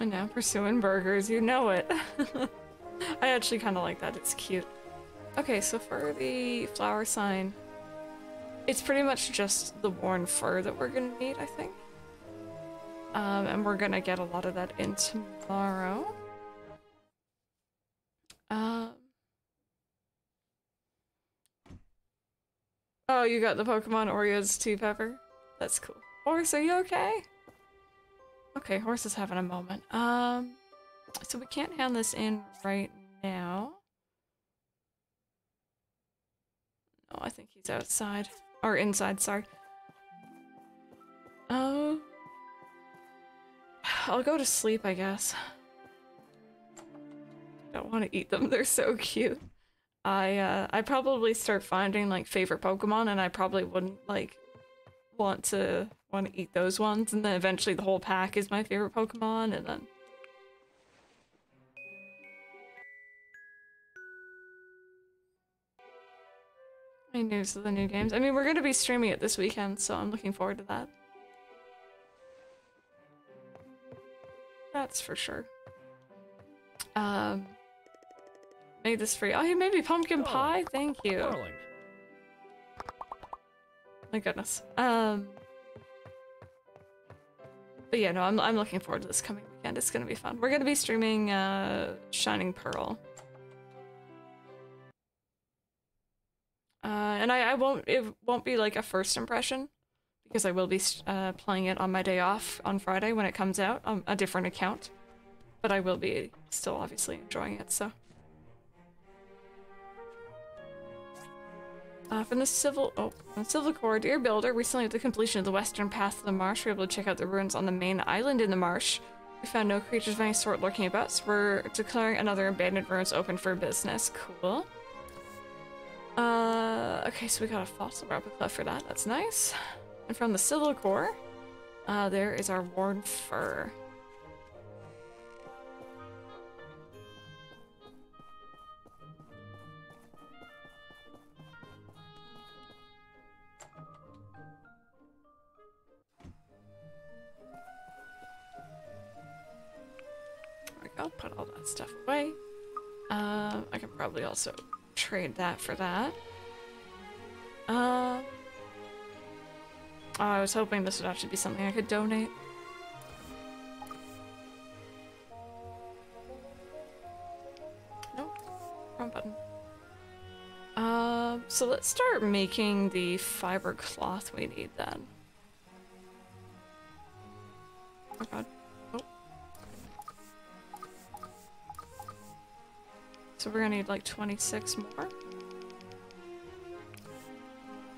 And now pursuing burgers, you know it. I actually kind of like that, it's cute. Okay, so for the flower sign, it's pretty much just the worn fur that we're gonna need, I think. And we're gonna get a lot of that in tomorrow. Oh, you got the Pokemon Oreos too, Pepper? That's cool. Horse, are you okay? Okay, horse is having a moment. So we can't hand this in right now. No, I think he's outside. Or inside, sorry. Oh. I'll go to sleep, I guess. I don't want to eat them, they're so cute. I probably start finding, like, favorite Pokemon, and I probably wouldn't, like, want to eat those ones, and then eventually the whole pack is my favorite Pokemon, and then any news of the new games. I mean, we're going to be streaming it this weekend, so I'm looking forward to that. That's for sure. Made this free. Oh, he made me pumpkin pie? Thank you. Darling. My goodness. But yeah, no, I'm looking forward to this coming weekend. It's gonna be fun. We're gonna be streaming Shining Pearl. And it won't be like a first impression, because I will be playing it on my day off on Friday when it comes out on a different account. But I will be still obviously enjoying it, so From the Civil Corps, dear builder, recently with the completion of the western path of the marsh, we were able to check out the ruins on the main island in the marsh. We found no creatures of any sort lurking about, so we're declaring another abandoned ruins open for business. Cool. Okay, so we got a fossil replica for that. That's nice. And from the Civil Corps, there is our worn fur. I'll put all that stuff away. I can probably also trade that for that. I was hoping this would actually be something I could donate. Nope, wrong button. So let's start making the fiber cloth we need then. Oh god. So we're gonna need like 26 more.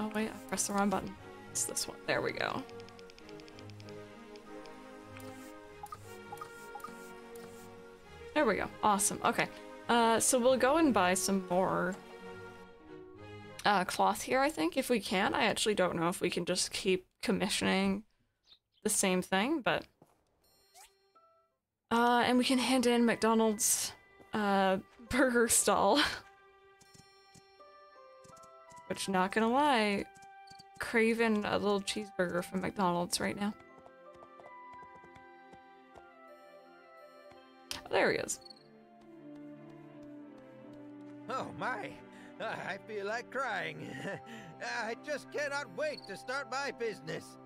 Oh wait, I pressed the wrong button. It's this one. There we go. There we go. Awesome. Okay. So we'll go and buy some more cloth here, I think, if we can. I actually don't know if we can just keep commissioning the same thing, but... and we can hand in McDonald's... burger stall. Which, not gonna lie, craving a little cheeseburger from McDonald's right now. Oh, there he is. Oh my, I feel like crying. I just cannot wait to start my business.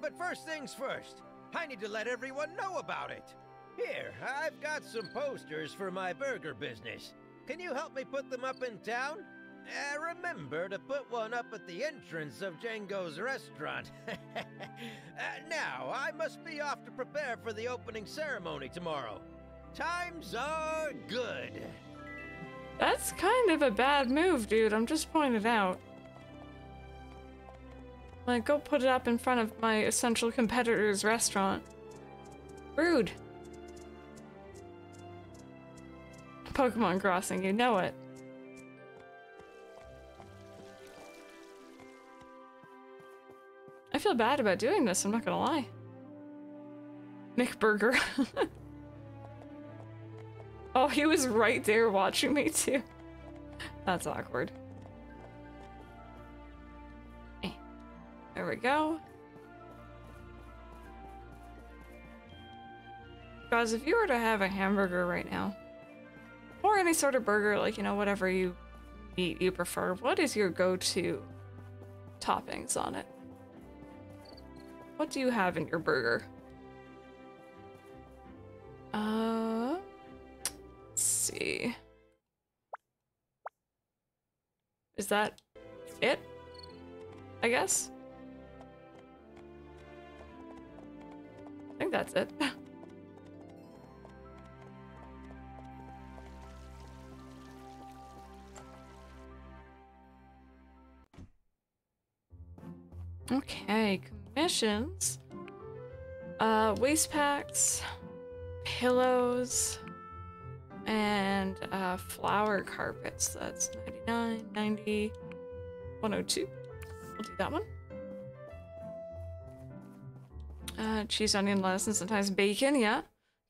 But first things first, I need to let everyone know about it. Here, I've got some posters for my burger business. Can you help me put them up in town? Remember to put one up at the entrance of Django's restaurant. Now, I must be off to prepare for the opening ceremony tomorrow. Times are good. That's kind of a bad move, dude. I'm just pointing out. Like, go put it up in front of my essential competitor's restaurant. Rude. Pokemon Crossing, you know it. I feel bad about doing this, I'm not gonna lie. McBurger. Oh, he was right there watching me too. That's awkward. There we go. Guys, if you were to have a hamburger right now, or any sort of burger, like, you know, whatever you eat you prefer, what is your go-to toppings on it? What do you have in your burger? Let's see. Is that it? I guess? I think that's it. Okay, commissions, waste packs, pillows, and flower carpets. That's 99, 90, 102. We'll do that one. Cheese, onion, lettuce, and sometimes bacon, yeah.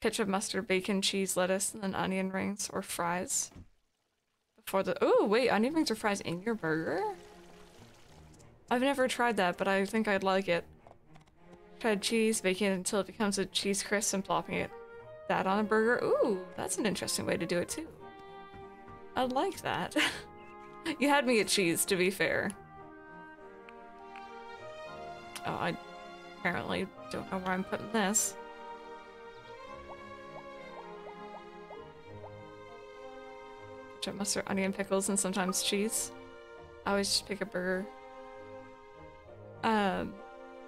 Ketchup, mustard, bacon, cheese, lettuce, and then onion rings or fries. Before the- oh wait, onion rings or fries in your burger? I've never tried that, but I think I'd like it. Shredded cheese, baking it until it becomes a cheese crisp and plopping it. That on a burger? Ooh, that's an interesting way to do it too. I'd like that. You had me at cheese, to be fair. Oh, I apparently don't know where I'm putting this. Ketchup, mustard, onion, pickles, and sometimes cheese. I always just pick a burger.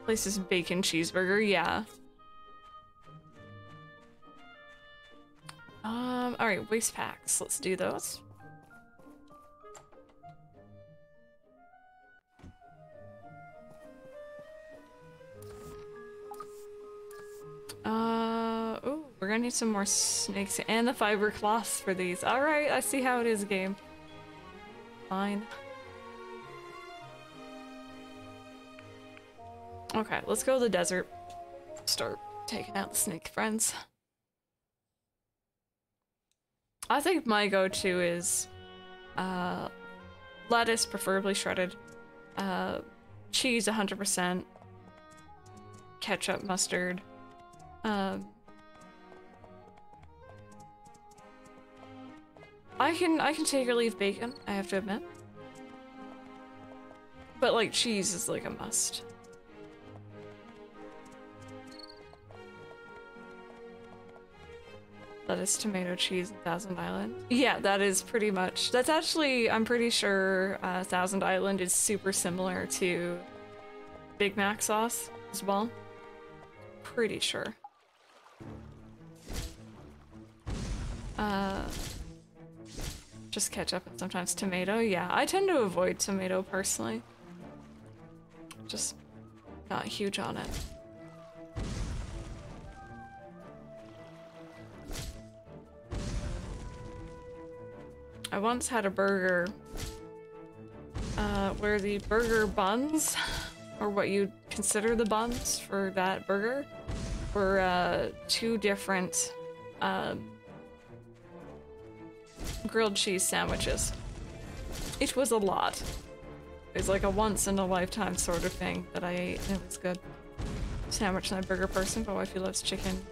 Places bacon cheeseburger, yeah. Alright, waste packs. Let's do those. gonna need some more snakes and the fiberglass for these. Alright, I see how it is, game. Fine. Okay, let's go to the desert. Start taking out the snake friends. I think my go-to is lettuce, preferably shredded, cheese 100%, ketchup, mustard, I can take or leave bacon, I have to admit, but like cheese is like a must. Lettuce, tomato, cheese, and Thousand Island. Yeah, that is pretty much. That's actually, I'm pretty sure Thousand Island is super similar to Big Mac sauce as well. Pretty sure. Just ketchup and sometimes tomato. Yeah, I tend to avoid tomato personally. Just not huge on it. I once had a burger where the burger buns, or what you'd consider the buns for that burger, were two different grilled cheese sandwiches. It was a lot. It was like a once in a lifetime sort of thing that I ate, and it was good. Sandwich and a burger person, but wifey loves chicken.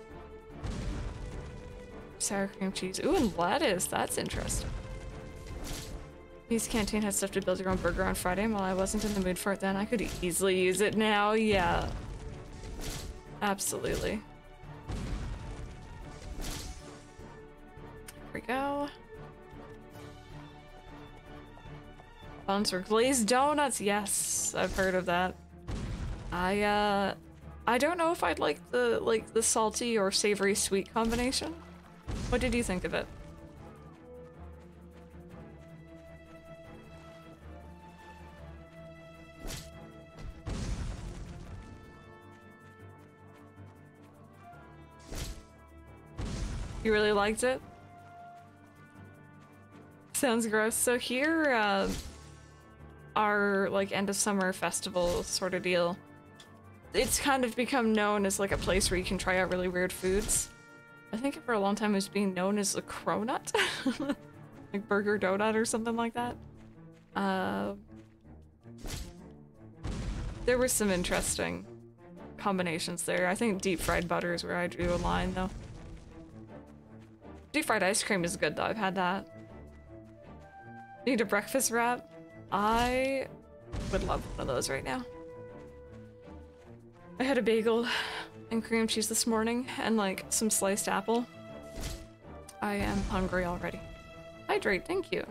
Sour cream cheese. Ooh, and lettuce. That's interesting. His canteen had stuff to build your own burger on Friday, and while I wasn't in the mood for it then, I could easily use it now. Yeah. Absolutely. Here we go. Buns were glazed donuts. Yes, I've heard of that. I don't know if I'd like the salty or savory sweet combination. What did you think of it? You really liked it? Sounds gross. So here, our like end of summer festival sort of deal. It's kind of become known as like a place where you can try out really weird foods. I think for a long time it was being known as the Cronut, like Burger Donut or something like that. There were some interesting combinations there. I think deep fried butter is where I drew a line though. Deep fried ice cream is good though, I've had that. Need a breakfast wrap? I would love one of those right now. I had a bagel and cream cheese this morning and like some sliced apple. I am hungry already. Hydrate, thank you.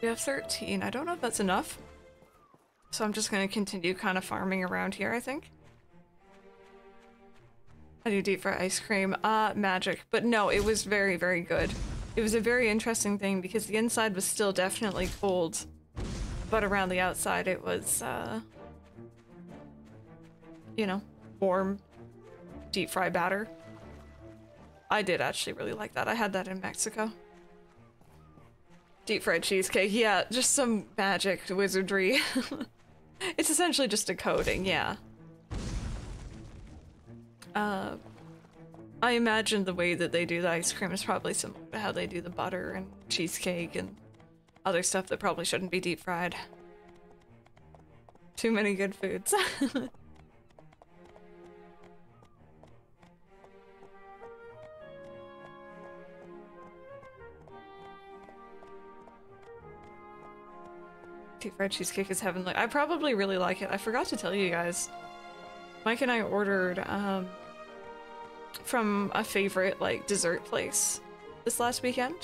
We have 13. I don't know if that's enough. So I'm just gonna continue kind of farming around here, I think. I do deep fried ice cream. Magic. But no, it was very, very good. It was a very interesting thing because the inside was still definitely cold, but around the outside it was, you know, warm deep fried batter. I did actually really like that. I had that in Mexico. Deep fried cheesecake. Yeah, just some magic wizardry. It's essentially just a coating, yeah. I imagine the way that they do the ice cream is probably similar to how they do the butter and cheesecake and other stuff that probably shouldn't be deep fried. Too many good foods. Deep fried cheesecake is heavenly. I probably really like it. I forgot to tell you guys. Mike and I ordered, from a favorite like dessert place this last weekend,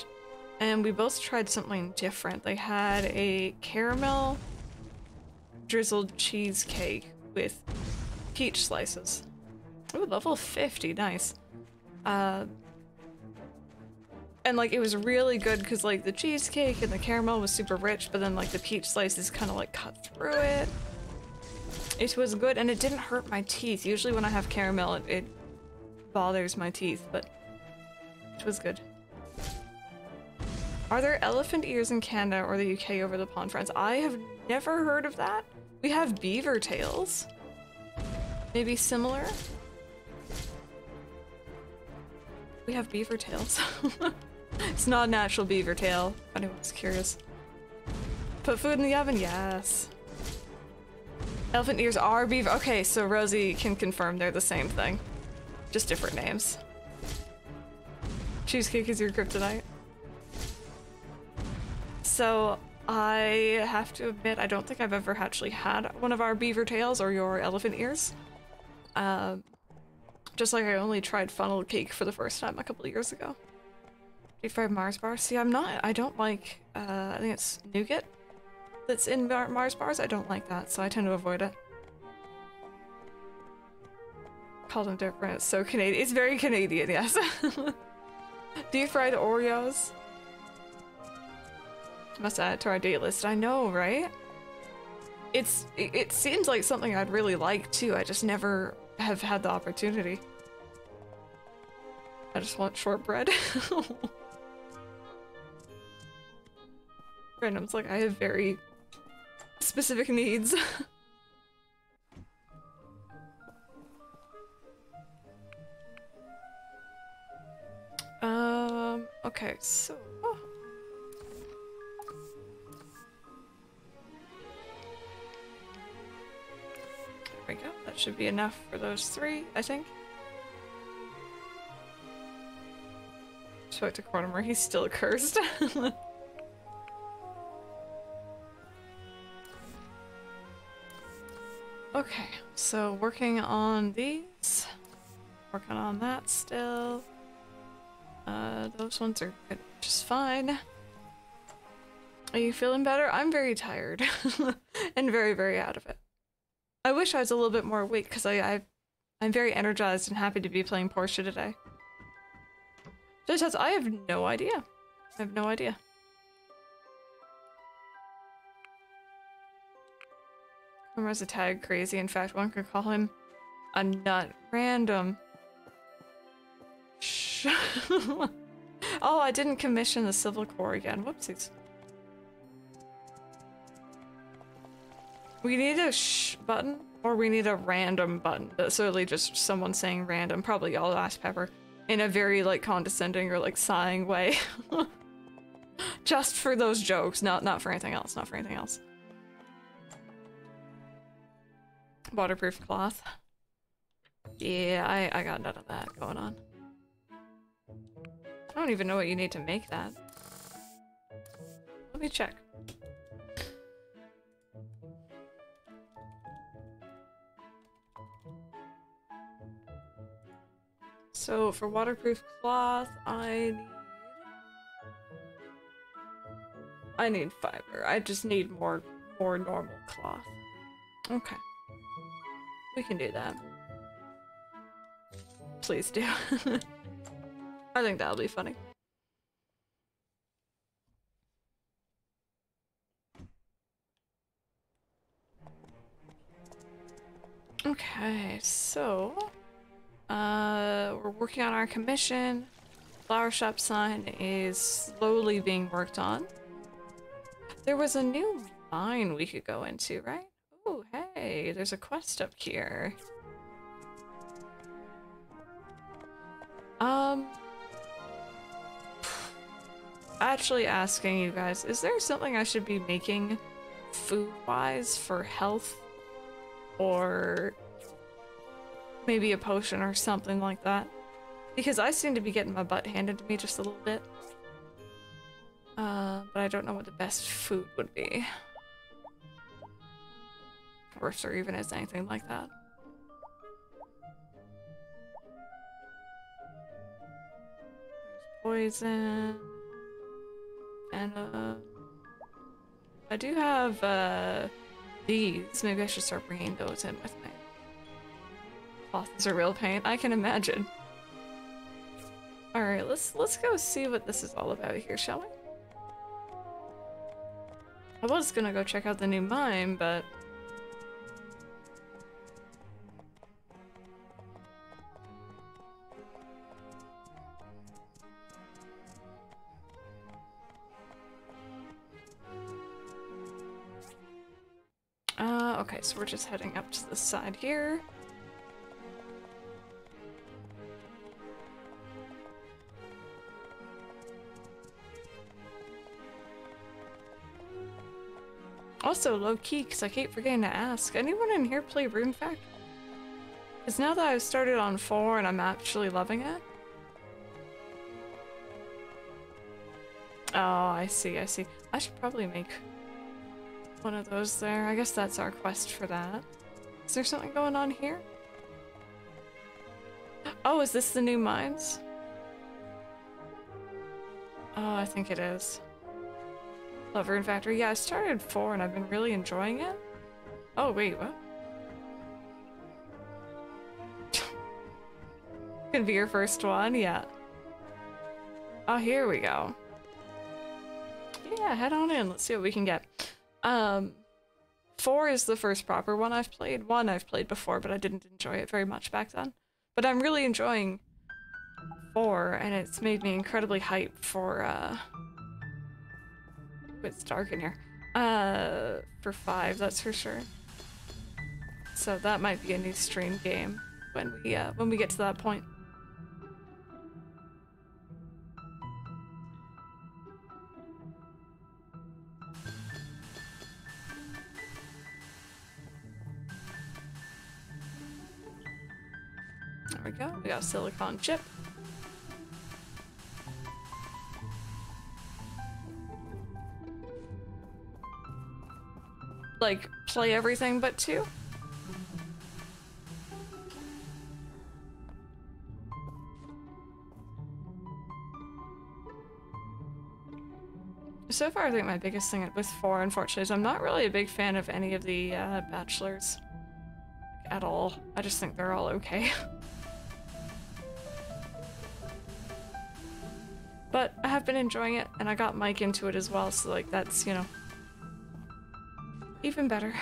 and we both tried something different. They had a caramel drizzled cheesecake with peach slices. Ooh, level 50, nice. And like it was really good because like the cheesecake and the caramel was super rich, but then like the peach slices kind of like cut through it. It was good, and it didn't hurt my teeth. Usually when I have caramel, it bothers my teeth, but it was good. Are there elephant ears in Canada or the UK over the pond, friends? I have never heard of that. We have beaver tails. Maybe similar? We have beaver tails. It's not an actual beaver tail. If anyone's curious. Put food in the oven? Yes. Elephant ears are beaver. Okay, so Rosie can confirm they're the same thing. Just different names. Cheesecake is your kryptonite. So I have to admit, I don't think I've ever actually had one of our beaver tails or your elephant ears. Just like I only tried funnel cake for the first time a couple of years ago. Deep fried Mars bars. See, I don't like, I think it's nougat that's in Mars bars. I don't like that, so I tend to avoid it. Called them different. It's so Canadian. It's very Canadian, yes. Deep fried Oreos. Must add it to our date list. I know, right? It seems like something I'd really like too. I just never have had the opportunity. I just want shortbread. Random's like, I have very specific needs. Okay, so... Oh. There we go. That should be enough for those three, I think. Spoke to Cortimer, he's still cursed. Okay, so working on these. Working on that still. Those ones are good, just fine. Are you feeling better? I'm very tired and very, very out of it. I wish I was a little bit more awake because I'm very energized and happy to be playing Portia today. I have no idea. I have no idea. Comer's a tad crazy. In fact, one could call him a nut. Random. Oh, I didn't commission the Civil Corps again. Whoopsies. We need a shh button, or we need a random button. That's literally just someone saying random. Probably y'all asked Pepper. In a very, like, condescending or, like, sighing way. Just for those jokes. Not for anything else. Not for anything else. Waterproof cloth. Yeah, I got none of that going on. I don't even know what you need to make that. Let me check. So for waterproof cloth, I need fiber. I just need more normal cloth. Okay. We can do that. Please do. I think that'll be funny. Okay, so... we're working on our commission. Flower shop sign is slowly being worked on. There was a new mine we could go into, right? Oh, hey, there's a quest up here. Actually asking you guys, is there something I should be making food-wise for health or... maybe a potion or something like that, because I seem to be getting my butt handed to me just a little bit. But I don't know what the best food would be, or if there even is anything like that. Poison and I do have these. Maybe I should start bringing those in with me. Cloth is a real pain. I can imagine. All right, let's go see what this is all about here, shall we? I was gonna go check out the new mine, but Okay, so we're just heading up to this side here. Also, low-key, because I keep forgetting to ask, anyone in here play Rune Factory? Because now that I've started on 4 and I'm actually loving it. Oh, I see, I see. I should probably make one of those there. I guess that's our quest for that. Is there something going on here? Oh, is this the new mines? Oh, I think it is. Love Rune Factory. Yeah, I started 4 and I've been really enjoying it. Oh, wait, what? Could be your first one, yeah. Oh, here we go. Yeah, head on in. Let's see what we can get. 4 is the first proper one I've played. 1 I've played before, but I didn't enjoy it very much back then. But I'm really enjoying 4, and it's made me incredibly hyped for, it's dark in here. For 5, that's for sure. So that might be a new stream game when we get to that point. There we go. We got a silicon chip. Like, play everything but 2? So far, I think my biggest thing with 4, unfortunately, is I'm not really a big fan of any of the bachelors at all. I just think they're all okay. But I have been enjoying it, and I got Mike into it as well, so, like, that's, you know, even better.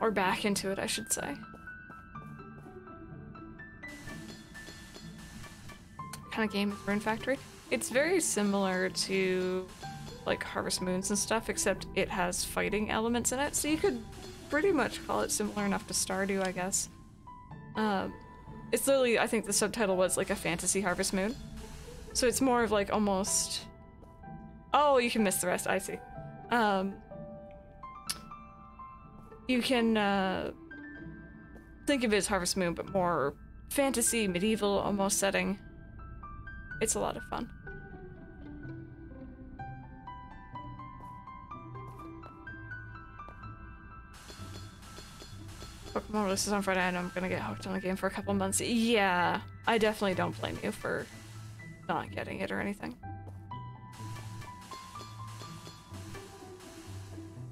Or back into it, I should say. What kind of game is Rune Factory? It's very similar to, like, Harvest Moons and stuff, except it has fighting elements in it, so you could pretty much call it similar enough to Stardew, I guess. It's literally, I think the subtitle was, like, a fantasy Harvest Moon. So it's more of, like, almost... Oh, you can miss the rest, I see. You can think of it as Harvest Moon, but more fantasy, medieval almost setting. It's a lot of fun. Pokemon releases on Friday. I know I'm gonna get hooked on the game for a couple months. Yeah, I definitely don't blame you for not getting it or anything.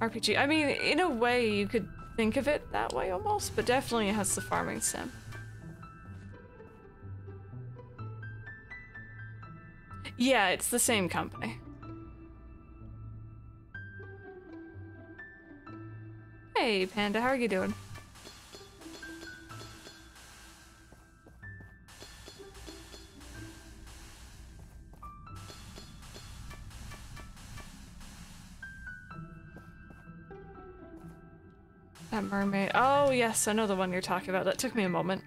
RPG. I mean, in a way, you could think of it that way almost, but definitely it has the farming sim. Yeah, it's the same company. Hey, Panda, how are you doing? That mermaid. Oh, yes, I know the one you're talking about. That took me a moment.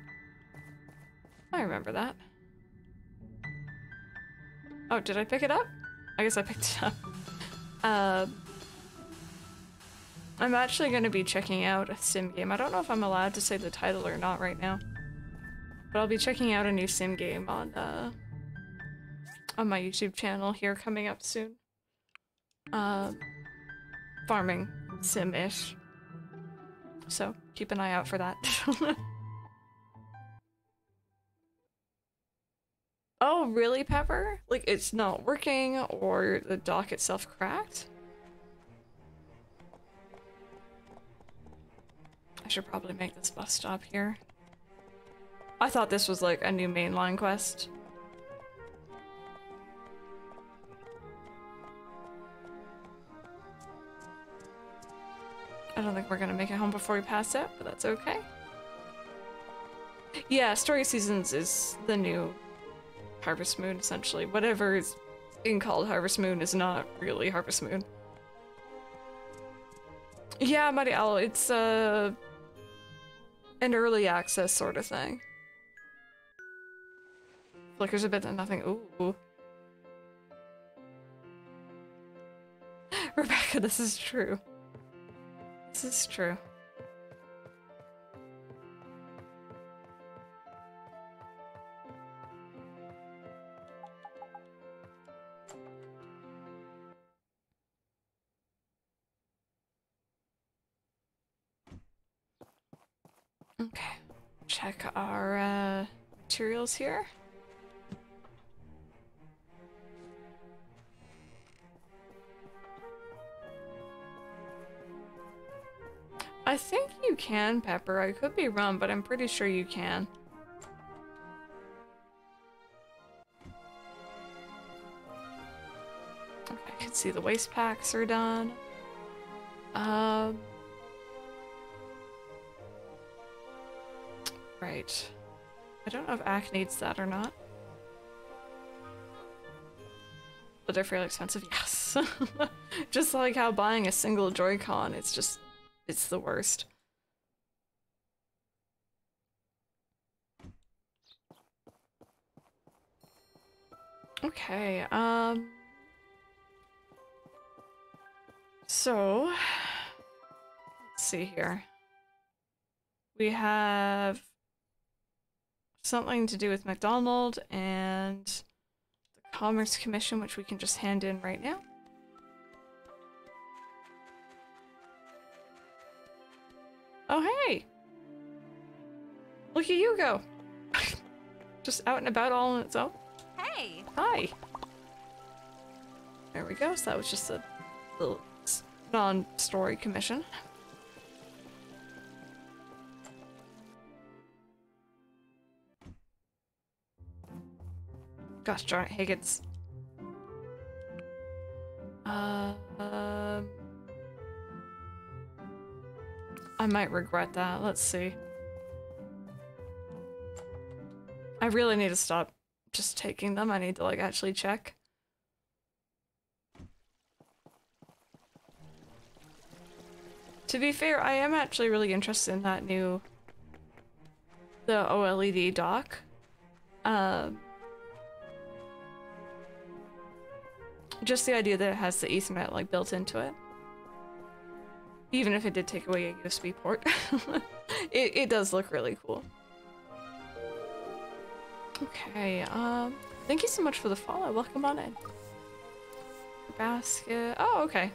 I remember that. Oh, did I pick it up? I guess I picked it up. I'm actually going to be checking out a sim game. I don't know if I'm allowed to say the title or not right now. But I'll be checking out a new sim game on my YouTube channel here coming up soon. Farming sim-ish. So, keep an eye out for that. Oh, really, Pepper? Like, it's not working, or the dock itself cracked? I should probably make this bus stop here. I thought this was, like, a new mainline quest. I don't think we're gonna make it home before we pass out, but that's okay. Yeah, Story of Seasons is the new Harvest Moon, essentially. Whatever is being called Harvest Moon is not really Harvest Moon. Yeah, Mariello, it's an early access sort of thing. Flickers a bit and nothing. Ooh. Rebecca, this is true. This is true. Okay, check our materials here. I think you can, Pepper. I could be wrong, but I'm pretty sure you can. Okay, I can see the waste packs are done. Right. I don't know if Ack needs that or not. But they're fairly expensive, yes. Just like how buying a single Joy-Con, it's just, it's the worst. Okay, so, let's see here. We have something to do with McDonald and the Commerce Commission, which we can just hand in right now. Oh, hey! Look at you go! Just out and about all on its own. Hey! Hi! There we go, so that was just a little non-story commission. Gosh darn it, Higgins. I might regret that. Let's see. I really need to stop just taking them. I need to, like, actually check. To be fair, I am actually really interested in that new... the OLED dock. Just the idea that it has the Ethernet, like, built into it. Even if it did take away a USB port, it does look really cool. Okay, thank you so much for the follow. Welcome on in. Basket. Oh, okay.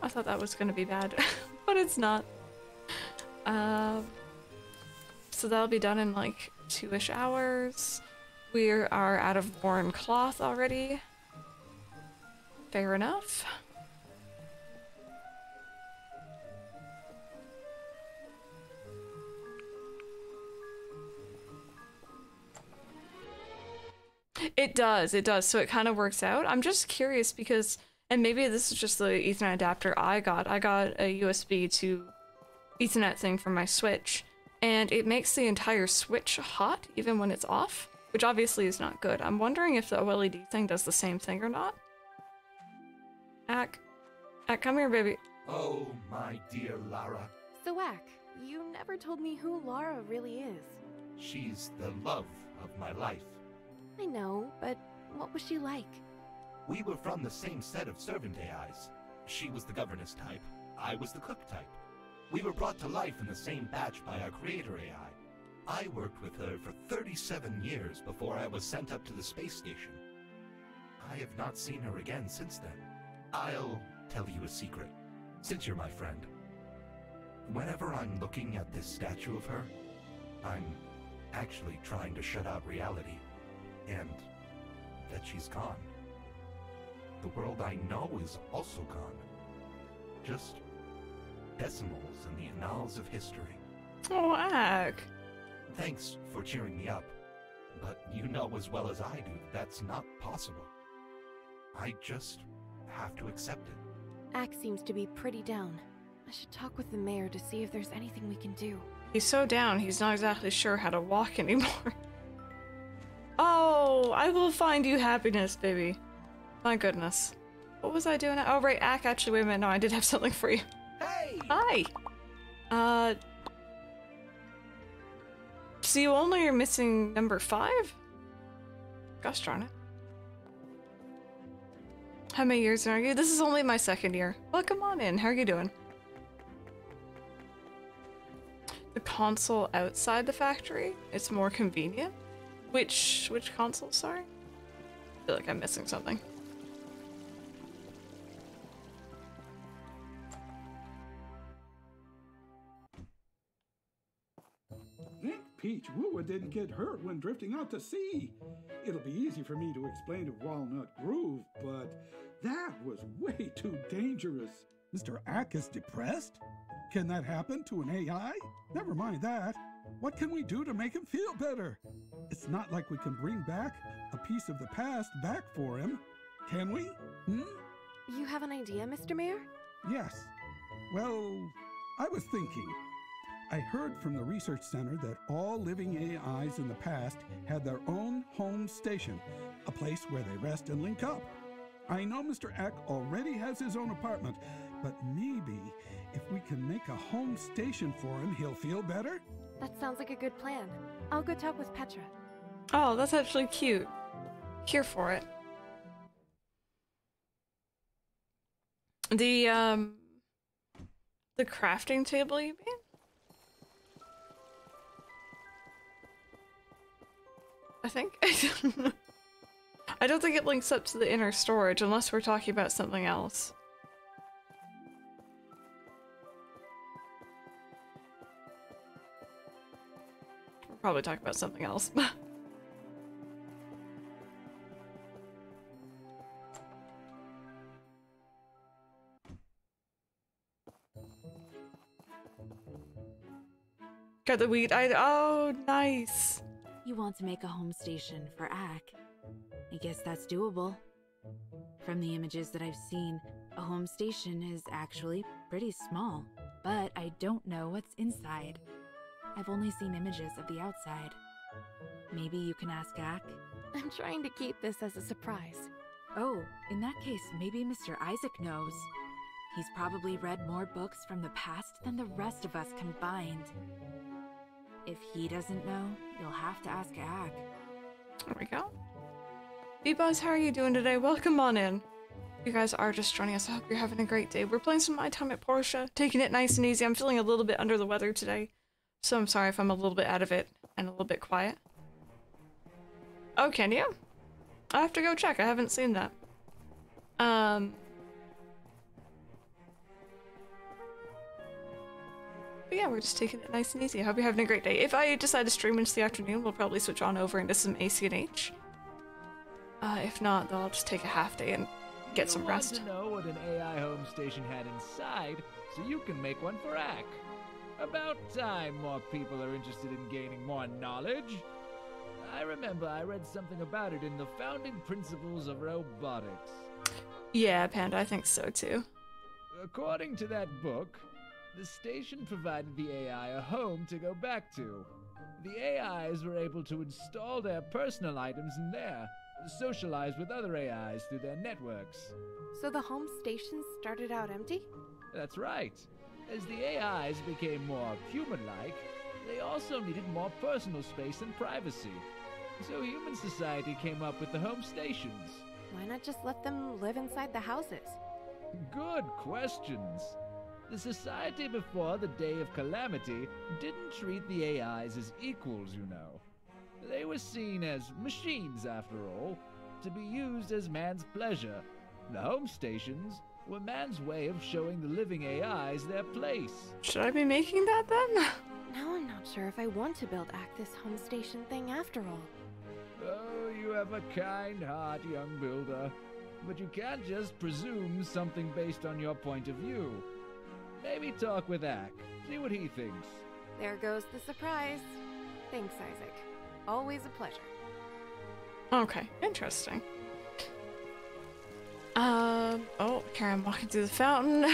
I thought that was gonna be bad, but it's not. So that'll be done in like 2-ish hours. We are out of worn cloth already. Fair enough. It does. So it kind of works out. I'm just curious because, and maybe this is just the Ethernet adapter I got a USB to Ethernet thing from my Switch, and it makes the entire Switch hot even when it's off, which obviously is not good. I'm wondering if the OLED thing does the same thing or not. Ack, come here, baby. Oh, my dear Lara. So, Ack, you never told me who Lara really is. She's the love of my life. I know, but what was she like? We were from the same set of servant AIs. She was the governess type, I was the cook type. We were brought to life in the same batch by our creator AI. I worked with her for 37 years before I was sent up to the space station. I have not seen her again since then. I'll tell you a secret, since you're my friend. Whenever I'm looking at this statue of her, I'm actually trying to shut out reality. And that she's gone. The world I know is also gone. Just decimals in the annals of history. Oh, Ack. Thanks for cheering me up. But you know as well as I do that's not possible. I just have to accept it. Ack seems to be pretty down. I should talk with the mayor to see if there's anything we can do. He's so down, he's not exactly sure how to walk anymore. Oh, I will find you happiness, baby. My goodness. What was I doing? Oh, right, Ack, actually, wait a minute. No, I did have something for you. Hey! Hi! So you only are missing number 5? Gosh darn it. How many years are you? This is only my 2nd year. Well, come on in. How are you doing? The console outside the factory? It's more convenient? Which console? Sorry? I feel like I'm missing something. Peach Wooa didn't get hurt when drifting out to sea. It'll be easy for me to explain to Walnut Grove, but that was way too dangerous. Mr. Ack is depressed? Can that happen to an AI? Never mind that. What can we do to make him feel better? It's not like we can bring back a piece of the past back for him. Can we? Hmm? You have an idea, Mr. Mayor? Yes. Well, I was thinking. I heard from the research center that all living AIs in the past had their own home station, a place where they rest and link up. I know Mr. Ack already has his own apartment, but maybe if we can make a home station for him, he'll feel better? That sounds like a good plan. I'll go talk with Petra. Oh, that's actually cute. Here for it. The crafting table, you mean? I think. I don't think it links up to the inner storage unless we're talking about something else. We'll probably talk about something else. Got the weed. Oh, nice. You want to make a home station for Ack. I guess that's doable. From the images that I've seen, a home station is actually pretty small, but I don't know what's inside. I've only seen images of the outside. Maybe you can ask Ack? I'm trying to keep this as a surprise. Oh, in that case, maybe Mr. Isaac knows. He's probably read more books from the past than the rest of us combined. If he doesn't know, you'll have to ask Ack. There we go. B-Buzz, how are you doing today? Welcome on in. You guys are just joining us. I hope you're having a great day. We're playing some My Time at Portia, taking it nice and easy. I'm feeling a little bit under the weather today, so I'm sorry if I'm a little bit out of it and a little bit quiet. Oh, can you? I have to go check. I haven't seen that. But yeah, we're just taking it nice and easy. I hope you're having a great day. If I decide to stream into the afternoon, we'll probably switch on over into some ACNH. If not, though, I'll just take a half day and get some rest. You know what an AI home station had inside, so you can make one for Ack. About time more people are interested in gaining more knowledge. I remember I read something about it in the Founding Principles of Robotics. Yeah, Panda, I think so too. According to that book, the station provided the AI a home to go back to. The AIs were able to install their personal items in there, socialize with other AIs through their networks. So the home station started out empty? That's right. As the AIs became more human-like, they also needed more personal space and privacy. So human society came up with the home stations. Why not just let them live inside the houses? Good questions. The society before the Day of Calamity didn't treat the AIs as equals, you know. They were seen as machines, after all, to be used as man's pleasure. The home stations were man's way of showing the living AIs their place. Should I be making that, then? Now I'm not sure if I want to build Ack this home station thing after all. Oh, you have a kind heart, young builder. But you can't just presume something based on your point of view. Maybe talk with Ack. See what he thinks. There goes the surprise. Thanks, Isaac. Always a pleasure. Okay, interesting. Oh, Karen walking through the fountain.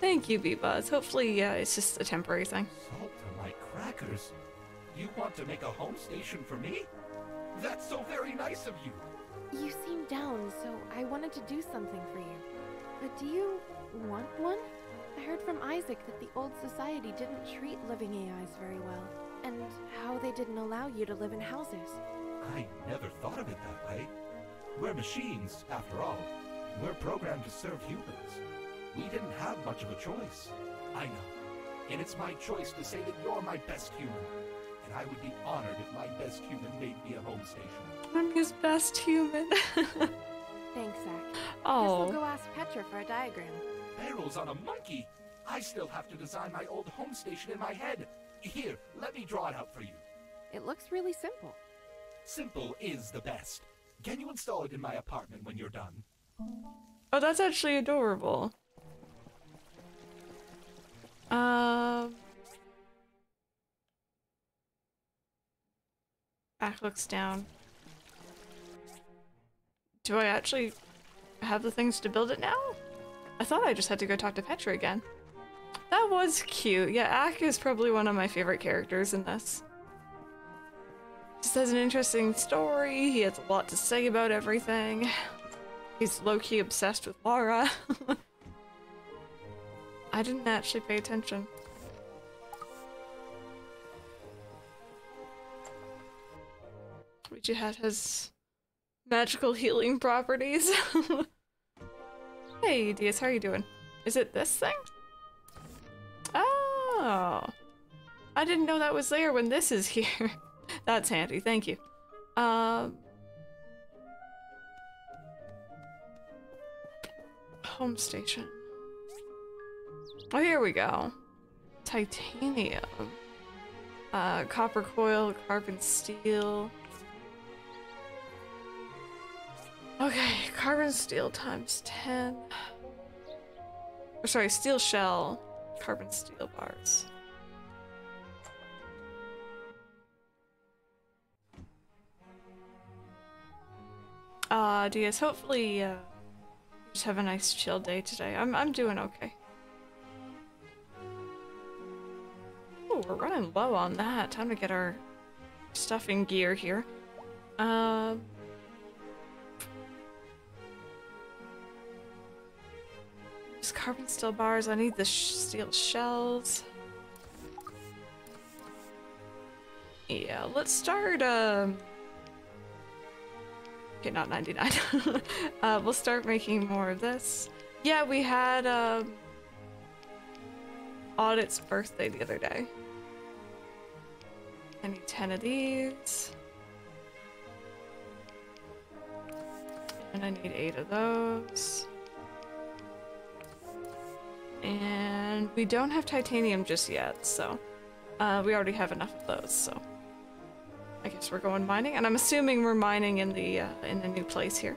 Thank you, B-Buzz. Hopefully, it's just a temporary thing. Salt for my crackers? You want to make a home station for me? That's so very nice of you. You seem down, so I wanted to do something for you. But do you want one? I heard from Isaac that the old society didn't treat living AIs very well, and how they didn't allow you to live in houses. I never thought of it that way. We're machines, after all. We're programmed to serve humans. We didn't have much of a choice. I know, and it's my choice to say that you're my best human. And I would be honored if my best human made me a home station. I'm his best human. Thanks, Zach. Oh. Guess I'll go ask Petra for a diagram. Barrels on a monkey? I still have to design my old home station in my head. Here, let me draw it out for you. It looks really simple. Simple is the best. Can you install it in my apartment when you're done? Oh, that's actually adorable. Back looks down. Do I actually have the things to build it now? I thought I just had to go talk to Petra again. That was cute. Yeah, Ak is probably one of my favorite characters in this. Just has an interesting story. He has a lot to say about everything. He's low-key obsessed with Lara. I didn't actually pay attention. Which had his magical healing properties. Hey, DS, how are you doing? Is it this thing? Oh, I didn't know that was there when this is here. That's handy. Thank you. Home station. Oh, here we go. Titanium. Copper coil, carbon steel. Okay, carbon steel times 10. Or sorry, steel shell, carbon steel bars. DS, hopefully just have a nice chill day today. I'm doing okay. Oh, we're running low on that. Time to get our stuff in gear here. Just carbon steel bars. I need the steel shells. Yeah, let's start. Okay, not 99. We'll start making more of this. Yeah, we had Audit's birthday the other day. I need 10 of these. And I need 8 of those. And we don't have titanium just yet, so we already have enough of those, so I guess we're going mining, and I'm assuming we're mining in the new place here.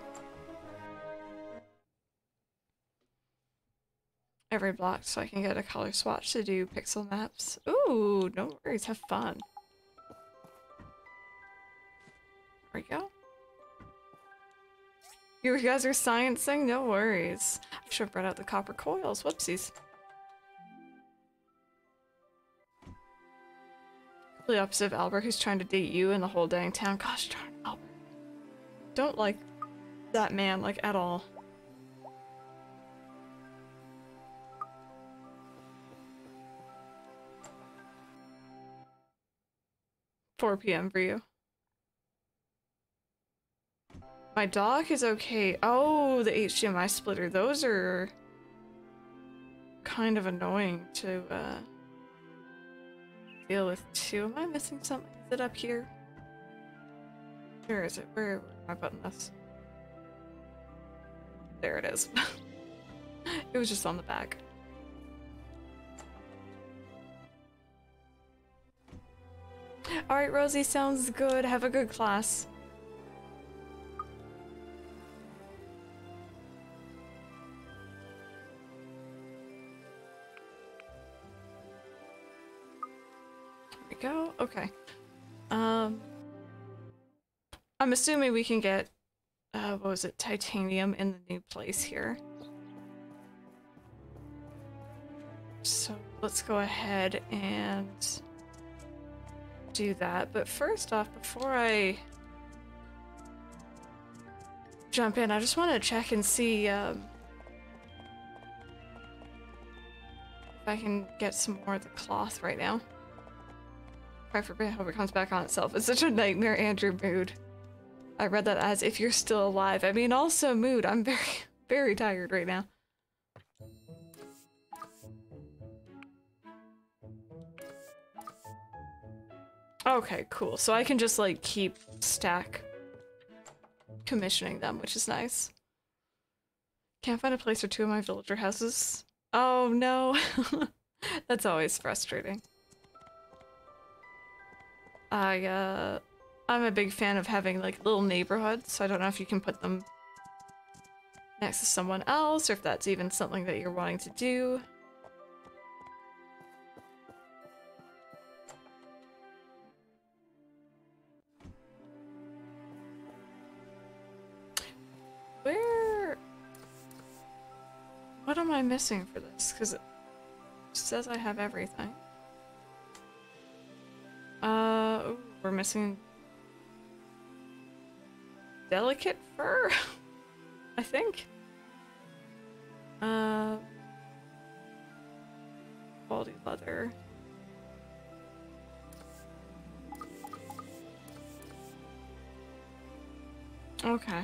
Every block, so I can get a color swatch to do pixel maps. Ooh, no worries, have fun. There we go. You guys are sciencing? No worries. I should have brought out the copper coils. Whoopsies. The opposite of Albert, who's trying to date you and the whole dang town. Gosh darn Albert. Don't like that man, like, at all. $4 PM for you. My dog is okay. Oh, the HDMI splitter. Those are kind of annoying to deal with too. Am I missing something? Is it up here? Where is it? Where am I putting this? There it is. It was just on the back. All right, Rosie, sounds good. Have a good class. Go. Okay. I'm assuming we can get what was it? Titanium in the new place here. So let's go ahead and do that. But first off, before I jump in, I just want to check and see if I can get some more of the cloth right now. I hope it comes back on itself. It's such a nightmare, Andrew mood. I read that as if you're still alive. I mean, also mood. I'm very, very tired right now. Okay, cool. So I can just like keep stack commissioning them, which is nice. Can't find a place for two of my villager houses. Oh no. That's always frustrating. I'm a big fan of having like little neighborhoods, so I don't know if you can put them next to someone else or if that's even something that you're wanting to do. What am I missing for this? Because it says I have everything. Ooh, we're missing delicate fur, I think. Quality leather. Okay.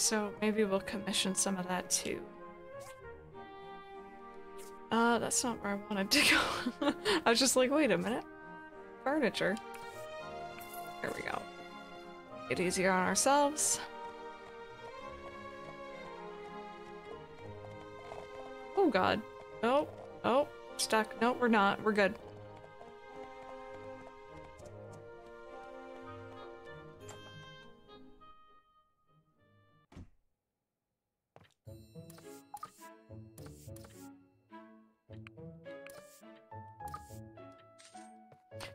So maybe we'll commission some of that too. That's not where I wanted to go. I was just like, wait a minute. Furniture. There we go. Get easier on ourselves. Oh god. Oh, oh, stuck. No, we're not. We're good.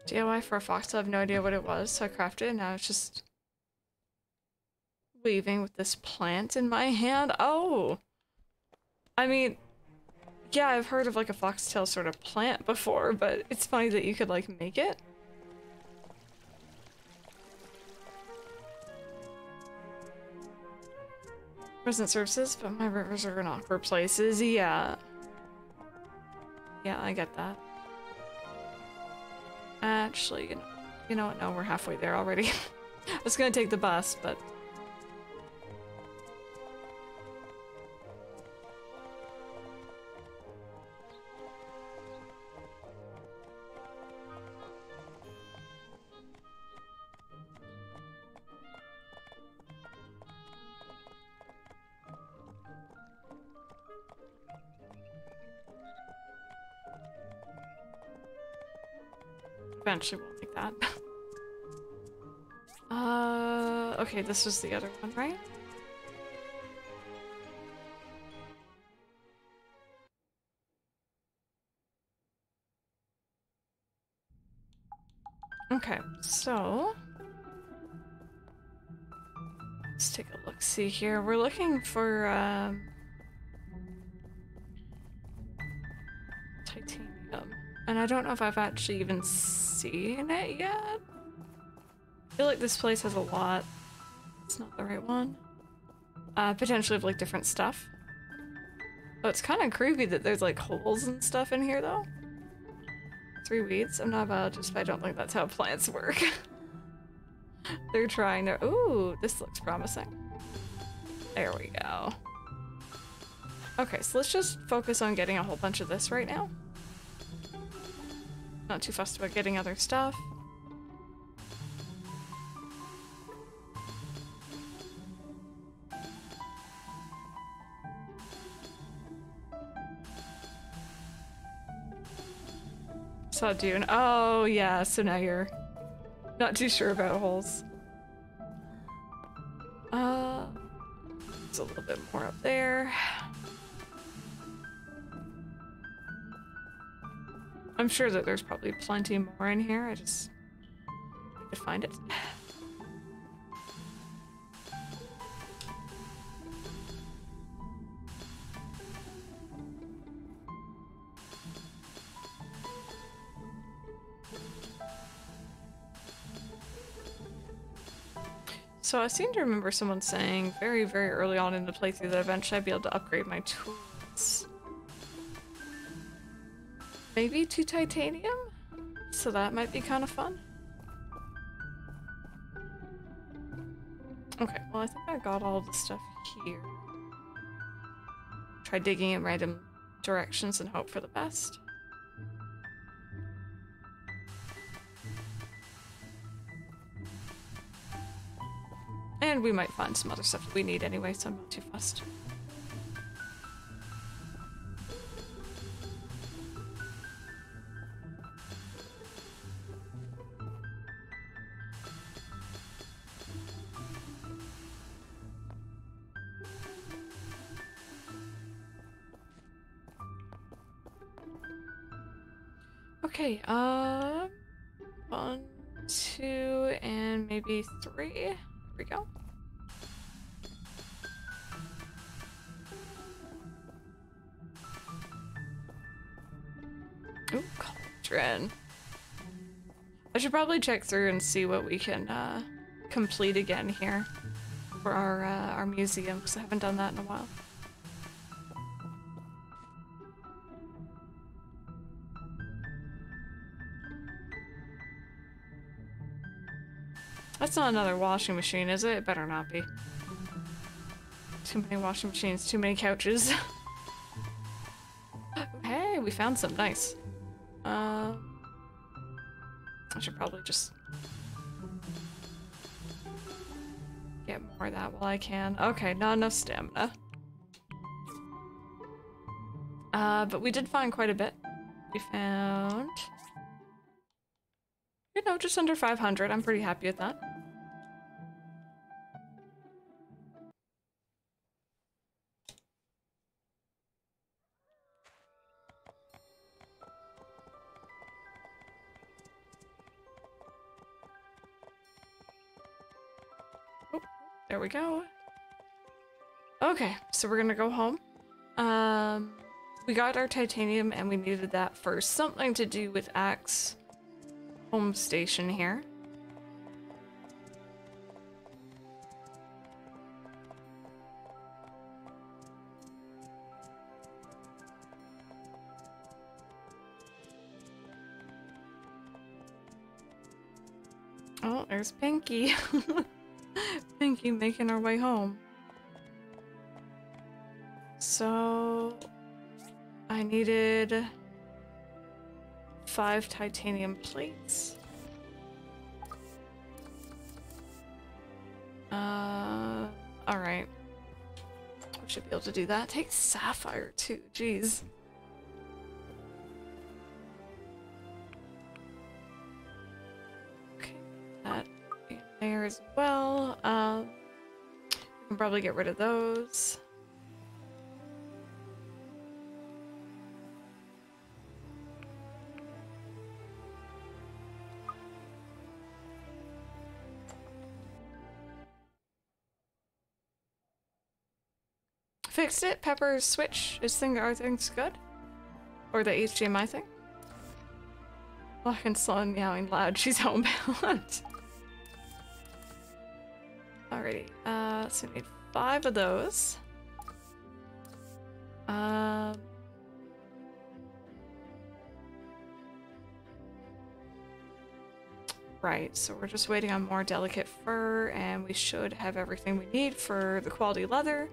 DIY for a fox, I have no idea what it was, so I crafted it and now it's just weaving with this plant in my hand. Oh! I mean, yeah, I've heard of like a foxtail sort of plant before, but it's funny that you could like make it. Resident services, but my rivers are in awkward places, yeah. Yeah, I get that. Actually, you know what? No, we're halfway there already. I was gonna take the bus, but... Eventually won't take that. Okay, this was the other one, right? Okay, so let's take a look, see here. We're looking for titanium. And I don't know if I've actually even seen it yet. I feel like this place has a lot. It's not the right one. Potentially of like different stuff. Oh, it's kind of creepy that there's like holes and stuff in here though. 3 weeds. I'm not a biologist, but I don't think that's how plants work. They're trying to. Ooh, this looks promising. There we go. Okay, so let's just focus on getting a whole bunch of this right now. Not too fussed about getting other stuff. Saw Dune. Oh yeah, so now you're not too sure about holes. There's a little bit more up there. I'm sure that there's probably plenty more in here, I just need to find it. So I seem to remember someone saying very, very early on in the playthrough that eventually I'd be able to upgrade my tools. Maybe to titanium? So that might be kind of fun. Okay, well I think I got all the stuff here. Try digging in random directions and hope for the best. And we might find some other stuff that we need anyway, so I'm not too fussed. Okay, 1, 2, and maybe 3. Here we go. Ooh, cauldron. I should probably check through and see what we can complete again here for our museum, because I haven't done that in a while. That's not another washing machine, is it? It better not be. Too many washing machines, too many couches. Hey, we found some. Nice. I should probably just get more of that while I can. Okay, not enough stamina. But we did find quite a bit. We found, you know, just under 500. I'm pretty happy with that. There we go. Okay, so we're gonna go home. We got our titanium and we needed that for something to do with Axe home station here. Oh, there's Pinky. Pinky making our way home. So I needed 5 titanium plates. All right. We should be able to do that. Take sapphire too. Jeez. As well. We can probably get rid of those. Fixed it. Pepper's switch is thing. Our thing's good, or the HDMI thing. Lock and slow and meowing loud. She's homebound. Alrighty, so we need 5 of those. Right, so we're just waiting on more delicate fur, and we should have everything we need for the quality leather.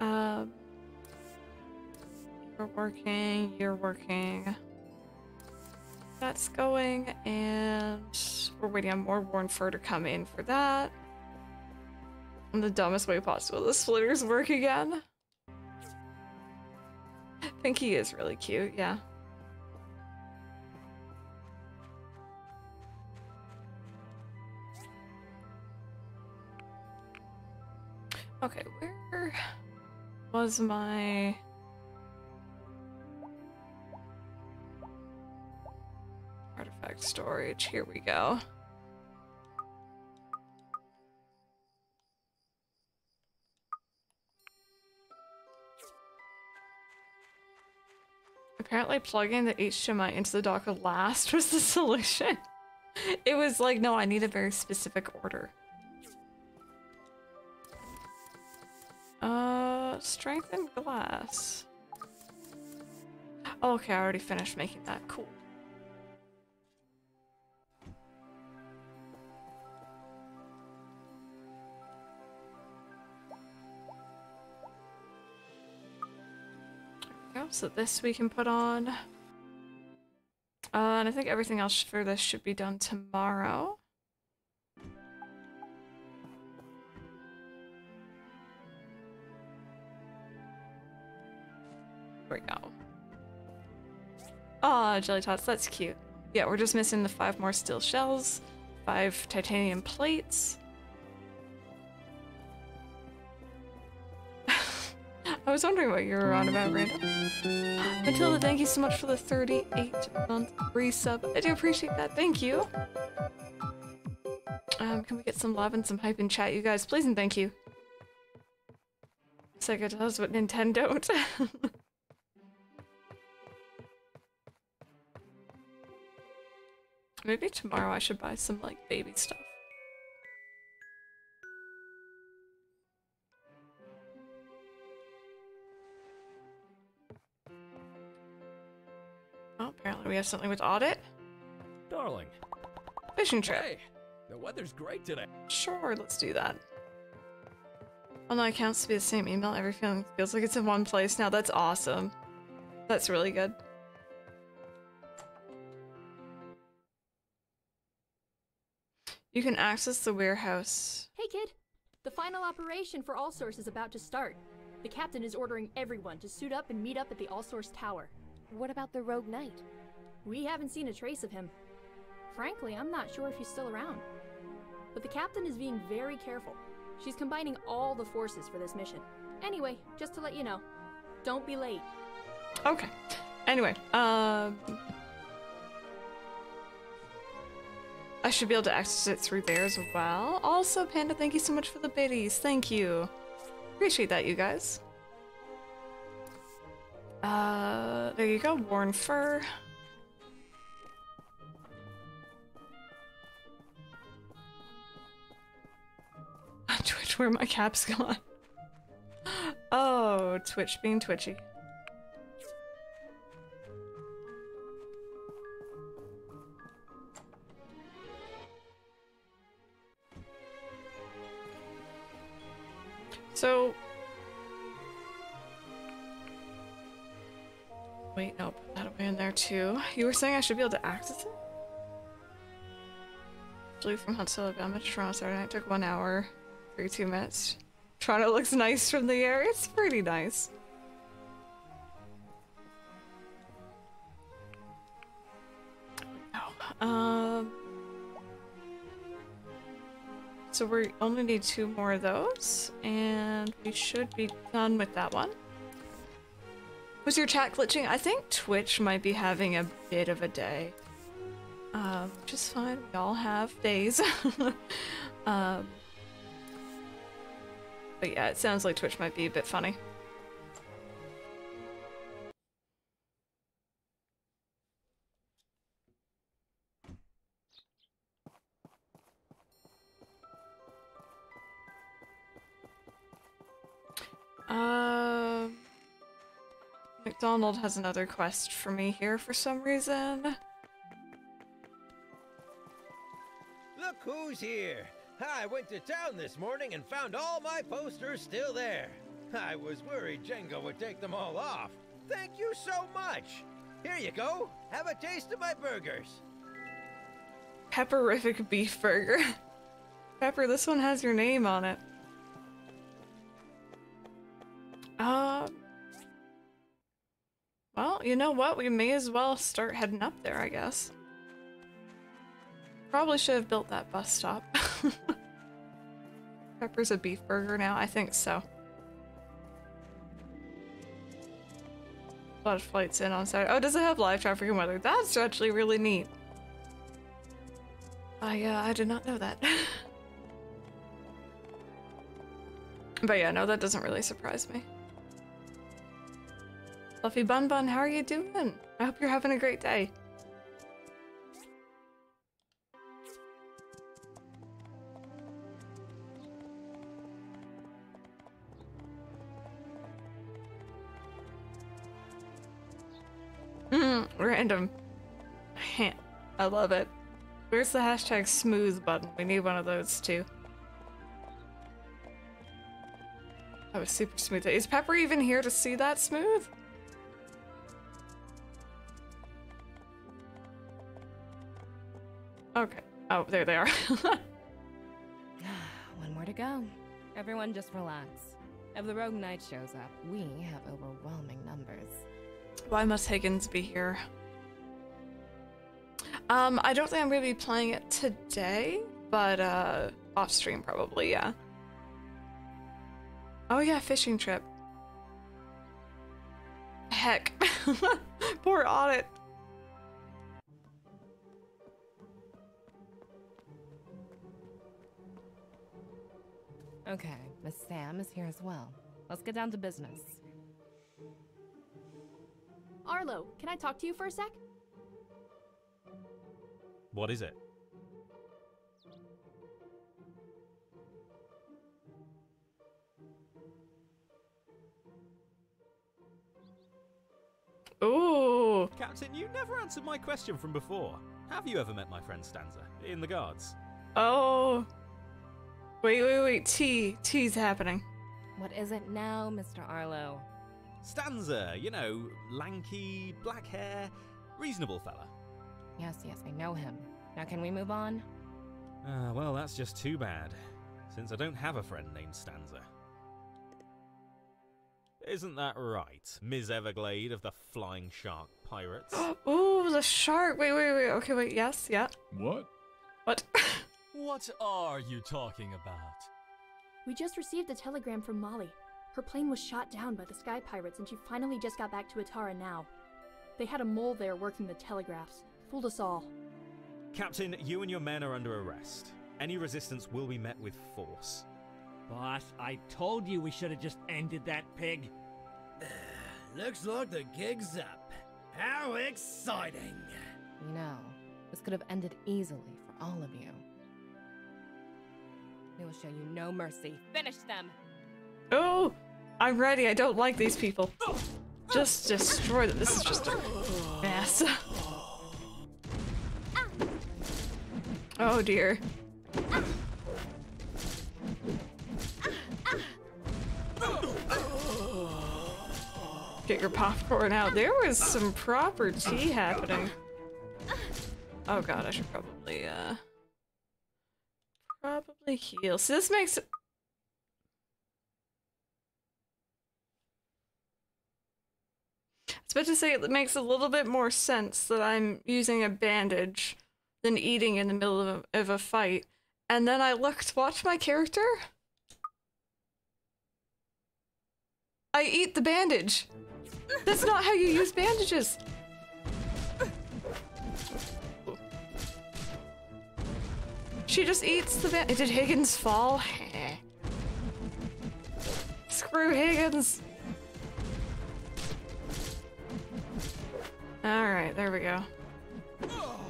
You're working, you're working. That's going, and we're waiting on more worn fur to come in for that. In the dumbest way possible, the splitters work again. Pinky is really cute, yeah. Okay, where was my... artifact storage. Here we go. Apparently plugging the HDMI into the dock last was the solution. It was like, no, I need a very specific order. Strengthened glass. Oh, okay, I already finished making that. Cool. There we go. So this we can put on. And I think everything else for this should be done tomorrow. There we go. Aw, jelly tots, that's cute. Yeah, we're just missing the 5 more steel shells, 5 titanium plates. I was wondering what you were on about, Random. Matilda, thank you so much for the 38-month resub. I do appreciate that, thank you. Can we get some love and some hype in chat, you guys? Please and thank you. Sega does what Nintendo don't. Maybe tomorrow I should buy some, like, baby stuff. Oh, apparently we have something with audit. Darling. Fishing trip. Hey, the weather's great today. Sure, let's do that. Oh no, accounts to be the same email. Every feeling feels like it's in one place now. That's awesome. That's really good. You can access the warehouse. Hey kid, the final operation for Allsource is about to start. The captain is ordering everyone to suit up and meet up at the Allsource Tower. What about the rogue knight? We haven't seen a trace of him. Frankly, I'm not sure if he's still around. But the captain is being very careful. She's combining all the forces for this mission. Anyway, just to let you know, don't be late. Okay. Anyway, I should be able to access it through there as well. Also, Panda, thank you so much for the biddies. Thank you. Appreciate that, you guys. There you go. Worn fur. Twitch, where my cap's gone. Oh, Twitch being twitchy. So, wait, nope, that away in there too. You were saying I should be able to access it? Flew from Huntsville, Alabama to Toronto Saturday night, took 1 hour, 32 minutes. Toronto looks nice from the air, it's pretty nice. Oh, so we only need 2 more of those, and we should be done with that one. Was your chat glitching? I think Twitch might be having a bit of a day. Which is fine, we all have days. But yeah, it sounds like Twitch might be a bit funny. McDonald has another quest for me here for some reason. Look who's here! I went to town this morning and found all my posters still there. I was worried Django would take them all off. Thank you so much! Here you go! Have a taste of my burgers! Pepperific beef burger. Pepper, this one has your name on it. Well, you know what? We may as well start heading up there, I guess. Probably should have built that bus stop. Pepper's a beef burger now? I think so. A lot of flights in on Saturday. Oh, does it have live traffic and weather? That's actually really neat. I did not know that. But yeah, no, that doesn't really surprise me. Fluffy Bun Bun, how are you doing? I hope you're having a great day. Random. I love it. Where's the hashtag smooth button? We need one of those too. That was super smooth. Is Pepper even here to see that smooth? Okay. Oh, there they are. One more to go. Everyone just relax. If the Rogue Knight shows up, we have overwhelming numbers. Why must Higgins be here? I don't think I'm going to be playing it today, but off stream probably, yeah. Oh yeah, fishing trip. Heck. Poor Audit. Okay, Miss Sam is here as well. Let's get down to business. Arlo, can I talk to you for a sec? What is it? Ooh! Captain, you never answered my question from before. Have you ever met my friend Stanza in the guards? Oh. Wait. Tea's happening. What is it now, Mr. Arlo? Stanza, you know, lanky, black hair, reasonable fella. Yes, I know him. Now can we move on? Well, that's just too bad, since I don't have a friend named Stanza. Isn't that right, Ms. Everglade of the Flying Shark Pirates? Ooh, the shark! Wait, okay, wait, yes, yeah. What? What are you talking about? We just received a telegram from Molly. Her plane was shot down by the Sky Pirates and she finally just got back to Atara now. They had a mole there working the telegraphs. Fooled us all. Captain, you and your men are under arrest. Any resistance will be met with force. Boss, I told you we should have just ended that pig. Looks like the gig's up. How exciting! You know, this could have ended easily for all of you. We will show you no mercy. Finish them! Oh! I'm ready. I don't like these people. Just destroy them. This is just a mess. Oh dear. Get your popcorn out. There was some proper tea happening. Oh god, I should probably heal. So this makes it... I was about to say it makes a little bit more sense that I'm using a bandage than eating in the middle of a fight. And then I looked, watch my character. I eat the bandage. That's not how you use bandages. She just eats the bandage. Did Higgins fall? Screw Higgins. All right, there we go.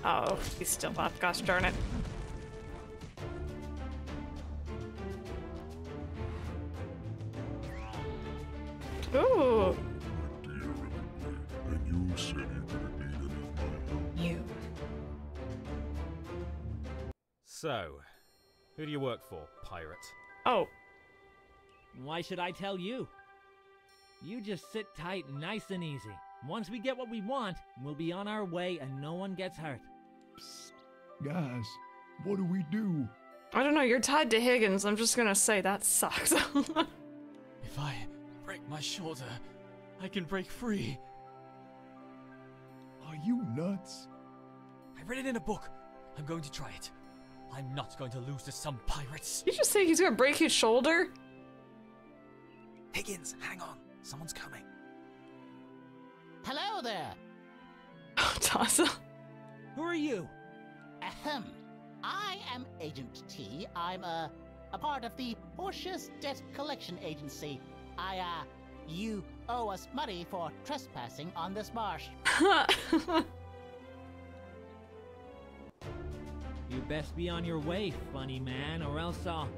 Oh, he's still up. Gosh darn it. Ooh. You. So, who do you work for, pirate? Oh. Why should I tell you? You just sit tight, nice and easy. Once we get what we want, we'll be on our way and no one gets hurt. Guys, what do we do? I don't know, you're tied to Higgins. I'm just gonna say that sucks. If I break my shoulder, I can break free. Are you nuts? I read it in a book. I'm going to try it. I'm not going to lose to some pirates. Did you just say he's gonna break his shoulder? Higgins, hang on. Someone's coming. Hello there. Oh, Tassa. Who are you? Ahem. I am Agent T. I'm a part of the Portia's Debt Collection Agency. You owe us money for trespassing on this marsh. You best be on your way, funny man, or else I'll...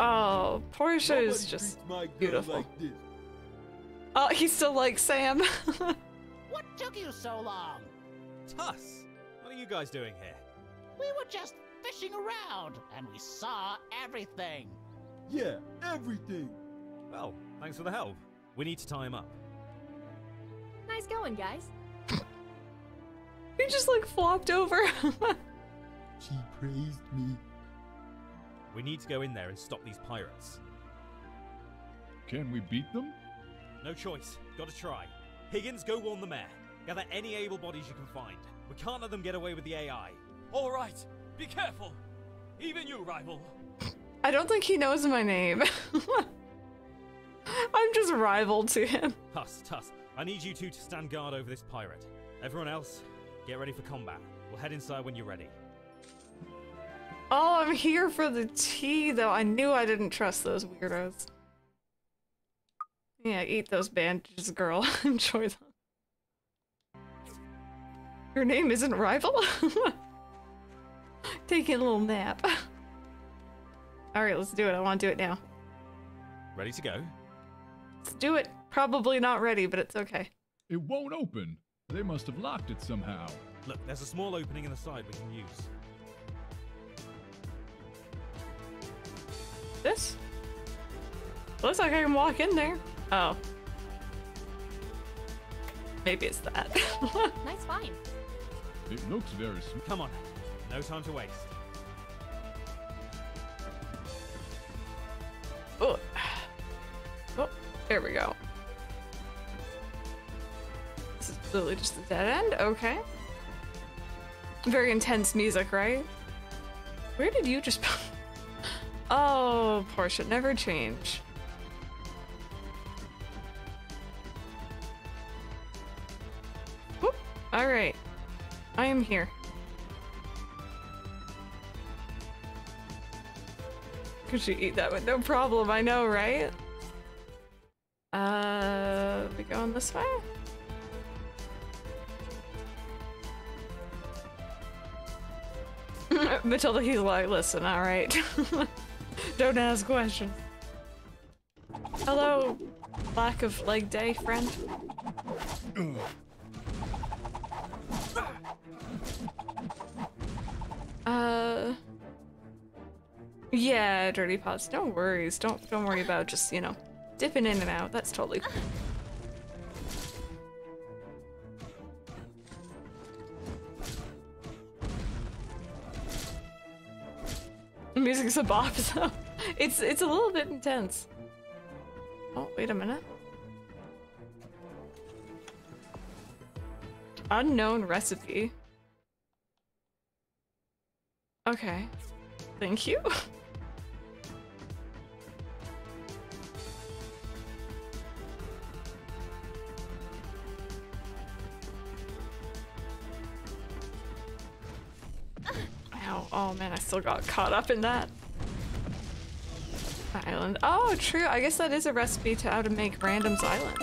Oh, Portia is just beautiful. Like oh, he still likes Sam. What took you so long? Tuss, what are you guys doing here? We were just fishing around, and we saw everything. Yeah, everything. Well, thanks for the help. We need to tie him up. Nice going, guys. You just like flopped over. She praised me. We need to go in there and stop these pirates. Can we beat them? No choice. Gotta try. Higgins, go warn the mayor. Gather any able bodies you can find. We can't let them get away with the AI. All right. Be careful. Even you, Rival. I don't think he knows my name. I'm just Rival to him. Tuss. I need you two to stand guard over this pirate. Everyone else, get ready for combat. We'll head inside when you're ready. Oh, I'm here for the tea, though. I knew I didn't trust those weirdos. Yeah, eat those bandages, girl. Enjoy them. Your name isn't Rival? Taking a little nap. Alright, let's do it. I want to do it now. Ready to go? Let's do it. Probably not ready, but it's okay. It won't open. They must have locked it somehow. Look, there's a small opening in the side we can use. This? Looks like I can walk in there. Oh. Maybe it's that. Nice find. It looks very smooth. Come on. No time to waste. Oh. Oh, there we go. This is literally just a dead end. Okay. Very intense music, right? Where did you just... Oh, Portia, never change. Whoop. All right, I am here. Could you eat that with no problem? I know, right? We going this way? Matilda, he's like, listen, all right. Don't ask questions. Hello, lack of leg day, friend. Yeah, dirty pots. No worries. Don't worry about just, you know, dipping in and out. That's totally cool. The music's a bop, so it's a little bit intense. Oh, wait a minute. Unknown recipe. Okay. Thank you. Oh man, I still got caught up in that island. Oh, true. I guess that is a recipe to how to make Random's Island.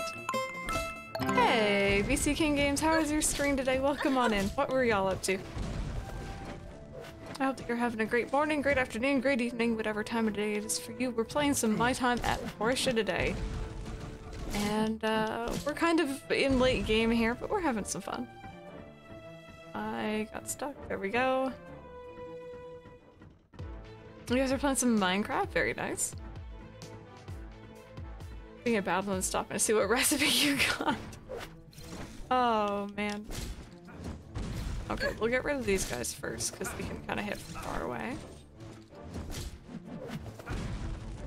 Hey, BC King Games, how is your stream today? Welcome on in. What were y'all up to? I hope that you're having a great morning, great afternoon, great evening, whatever time of day it is for you. We're playing some My Time at Portia today. And we're kind of in late game here, but we're having some fun. I got stuck. There we go. You guys are playing some Minecraft? Very nice. Being a battle and stopping to see what recipe you got. Oh, man. Okay, we'll get rid of these guys first, because we can kind of hit from far away.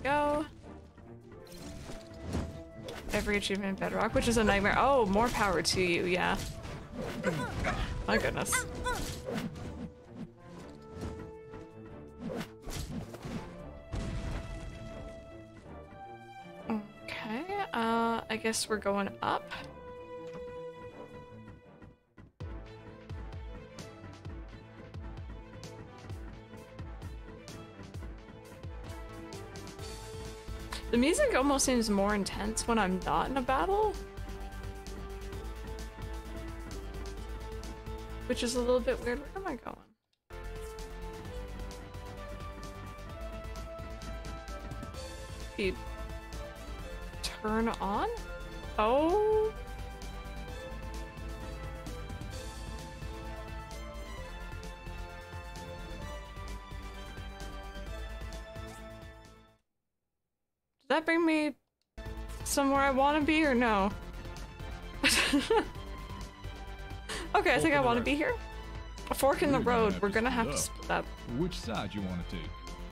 Go. Every achievement in Bedrock, which is a nightmare. Oh, more power to you, yeah. My goodness. I guess we're going up. The music almost seems more intense when I'm not in a battle, which is a little bit weird. Where am I going? you turn on? Oh. Does that bring me somewhere I want to be or no? Okay, I think I want to be here. A fork in the road. We're gonna have to split up. Which side you want to take?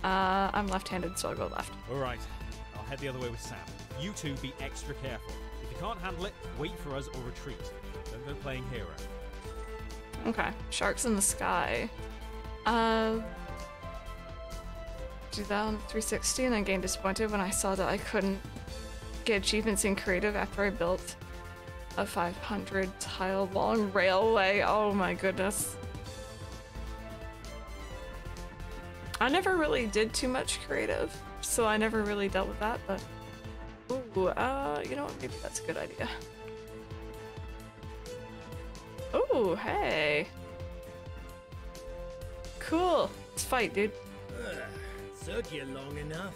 I'm left-handed, so I'll go left. All right, I'll head the other way with Sam. You two be extra careful. If you can't handle it, wait for us or retreat. Don't go playing hero. Okay, sharks in the sky. Do that on 360, and I gained disappointed when I saw that I couldn't get achievements in creative after I built a 500 tile long railway. Oh my goodness. I never really did too much creative, so I never really dealt with that, but... Ooh, you know what? Maybe that's a good idea. Ooh, hey! Cool! Let's fight, dude. Took you long enough,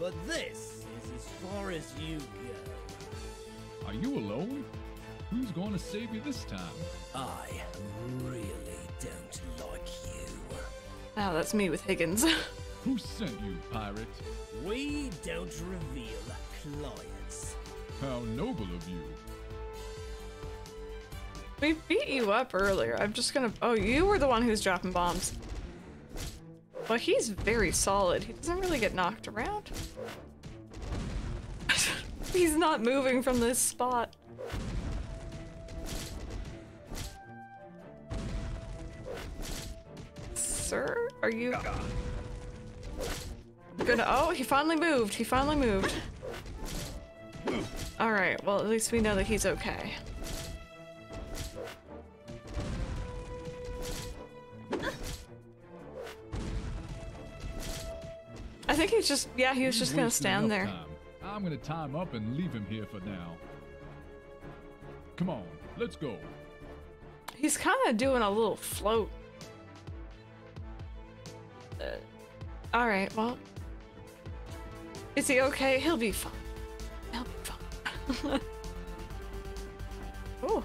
but this is as far as you go. Are you alone? Who's gonna save you this time? I really don't like you. Oh, that's me with Higgins. Who sent you, pirate? We don't reveal clients. How noble of you. We beat you up earlier. I'm just gonna... Oh, you were the one who's dropping bombs. Well, he's very solid. He doesn't really get knocked around. He's not moving from this spot. Sir, are you gonna? Oh, he finally moved. He finally moved. All right. Well, at least we know that he's okay. I think he's just. Yeah, he was just gonna stand there. I'm gonna tie him up and leave him here for now. Come on, let's go. He's kind of doing a little float. All right, well, is he okay? He'll be fine. He'll be fine. Oh,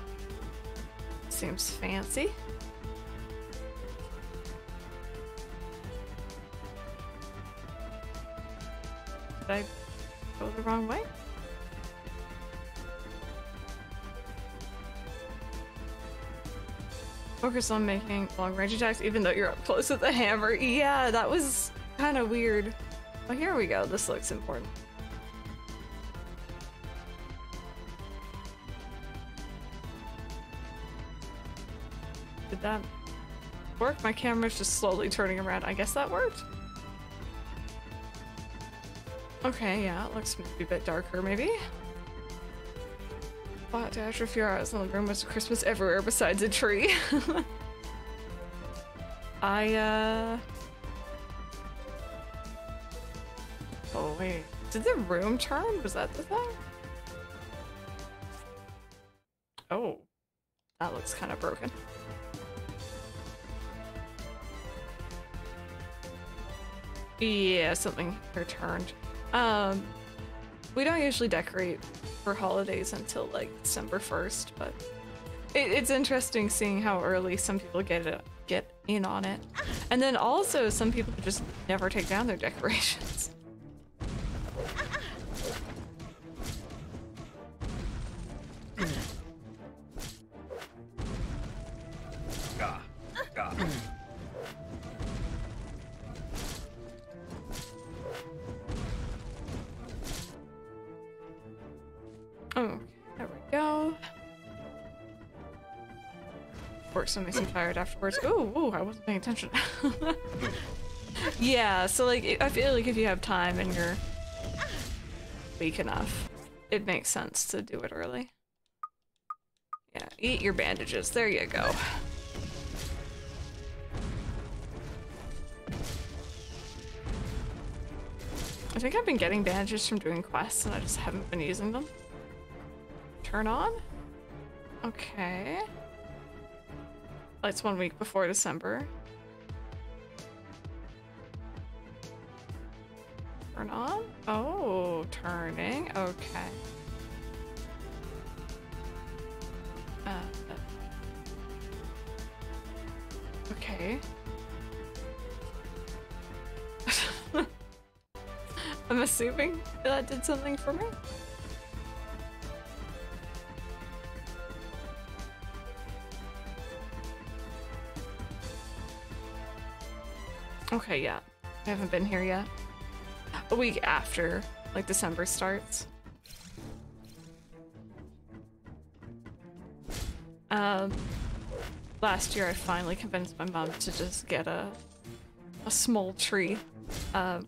seems fancy. Did I go the wrong way? Focus on making long-range attacks even though you're up close with the hammer. Yeah, that was kind of weird. Oh, here we go. This looks important. Did that work? My camera's just slowly turning around. I guess that worked. Okay, yeah, it looks maybe a bit darker, maybe. Bought dash of hours in the room was Christmas everywhere besides a tree. Oh wait, did the room turn? Was that the thing? Oh, that looks kind of broken. Yeah, something returned. We don't usually decorate for holidays until like December 1st, but it's interesting seeing how early some people get in on it. And then also some people just never take down their decorations. So makes me tired afterwards. Ooh, I wasn't paying attention. Yeah, so like I feel like if you have time and you're weak enough, it makes sense to do it early. Yeah, eat your bandages. There you go. I think I've been getting bandages from doing quests and I just haven't been using them. Turn on? Okay. It's 1 week before December. Turn on? Oh, turning. Okay. Okay. I'm assuming that did something for me. Okay, yeah. I haven't been here yet. A week after, like, December starts. Last year I finally convinced my mom to just get a small tree.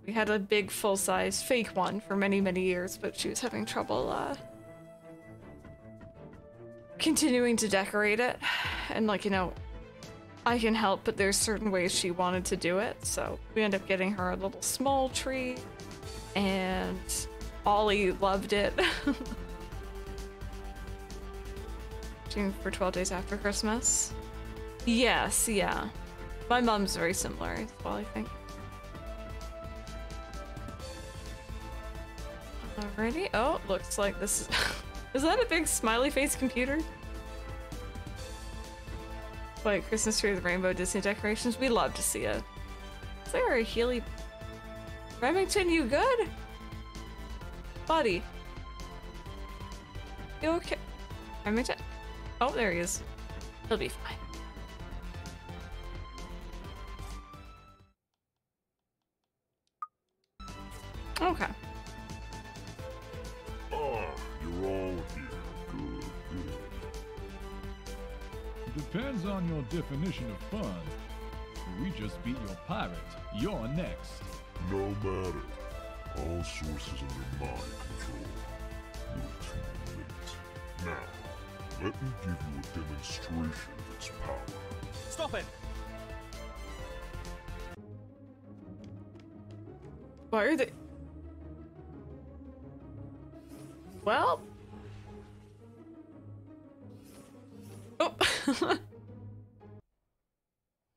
We had a big full-size fake one for many years, but she was having trouble continuing to decorate it. And, like, you know, I can help, but there's certain ways she wanted to do it, so we ended up getting her a little small tree, and Ollie loved it. For 12 days after Christmas. Yes, yeah. My mom's very similar as well, I think. Alrighty. Oh, looks like this is... Is that a big smiley face computer? Like Christmas tree with rainbow Disney decorations. We love to see it. Is there a Healy... Remington, you good? Buddy. You okay? Remington? Oh, there he is. He'll be fine. Okay. Oh, you're all here. Good, good. Depends on your definition of fun. We just beat your pirate. You're next. No matter. All sources are under my control. You're too late. Now. Let me give you a demonstration of its power. Stop it! Why are they... Well... Oh!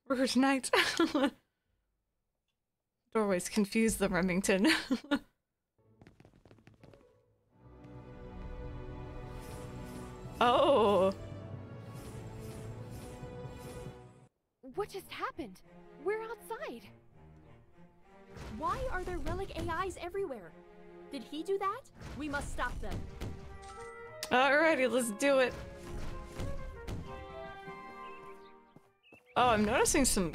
Rude night. Doorways confuse the Remington. Oh. What just happened? We're outside. Why are there relic AIs everywhere? Did he do that? We must stop them. Alrighty, let's do it. Oh, I'm noticing some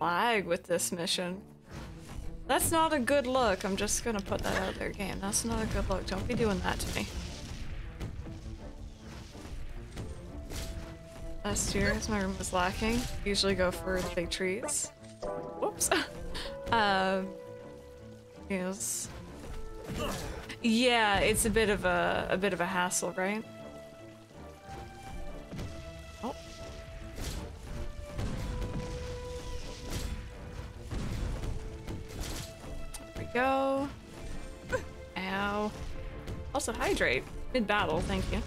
lag with this mission. That's not a good look. I'm just gonna put that out there again. That's not a good look. Don't be doing that to me. Last year, as my room was lacking, usually go for the big trees. Whoops. Yes. Yeah, it's a bit of a hassle, right? Oh. There we go. Ow. Also hydrate mid-battle. Thank you.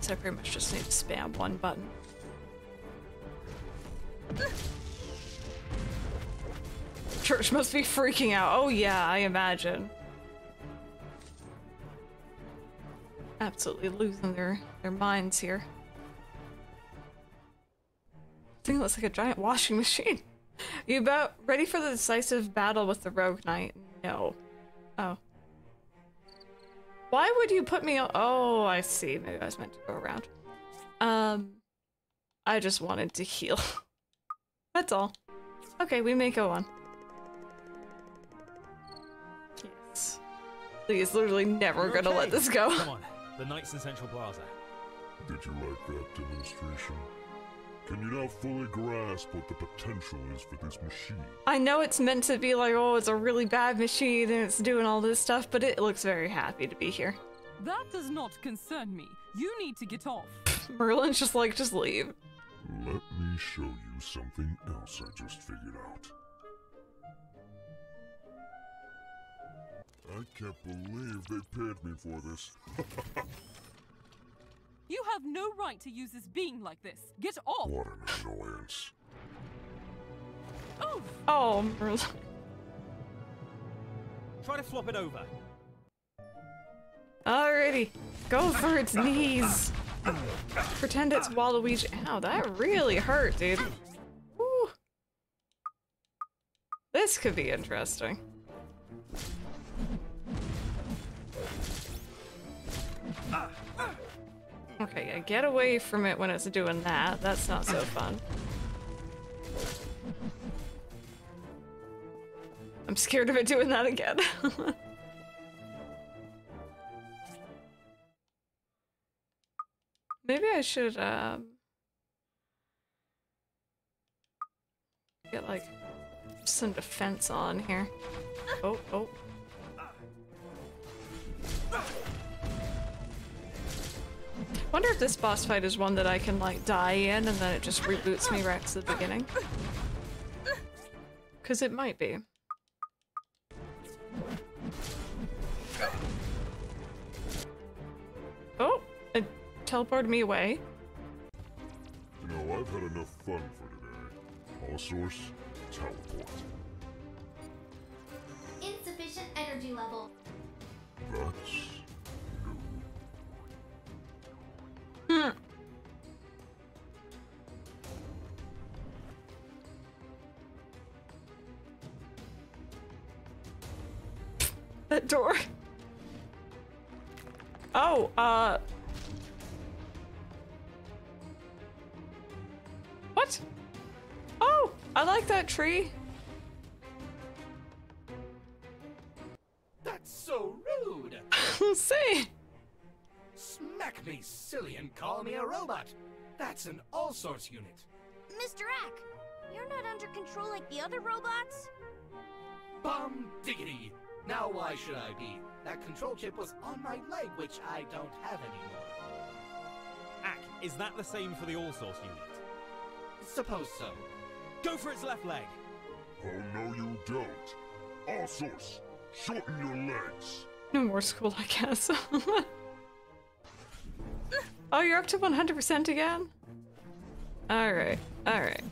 So I pretty much just need to spam one button. Church must be freaking out. Oh yeah, I imagine. Absolutely losing their minds here. Thing looks like a giant washing machine. You about ready for the decisive battle with the Rogue Knight? No. Oh. Why would you put me on? Oh, I see. Maybe I was meant to go around. I just wanted to heal. That's all. Okay, we may go on. Yes. Lee is literally never gonna let this go. Come on, the Knights in Central Plaza. Did you like that demonstration? Can you now fully grasp what the potential is for this machine? I know it's meant to be like, oh, it's a really bad machine and it's doing all this stuff, but it looks very happy to be here. That does not concern me. You need to get off. Merlin's just like, just leave. Let me show you something else I just figured out. I can't believe they paid me for this. You have no right to use this being like this. Get off! What an annoyance. Oh! Oh, try to flop it over. Alrighty. Go for its knees. Pretend it's Waluigi. Ow, that really hurt, dude. Woo. This could be interesting. Okay, yeah, get away from it when it's doing that. That's not so fun. I'm scared of it doing that again. Maybe I should get like some defense on here. Oh, oh. Wonder if this boss fight is one that I can like die in and then it just reboots me right to the beginning. Cause it might be. Oh, it teleported me away. You know, I've had enough fun for today. Allsource, teleport. Insufficient energy level. That's... Hmm. That door. Oh, what? Oh, I like that tree. That's so rude. See? Smack me, silly, and call me a robot. That's an all-source unit. Mr. Ack, you're not under control like the other robots. Bum diggity. Now why should I be? That control chip was on my leg, which I don't have anymore. Ack, is that the same for the all-source unit? Suppose so. Go for its left leg. Oh, no you don't. All-source, shorten your legs. No more school, I guess. Oh, you're up to 100% again? Alright, alright.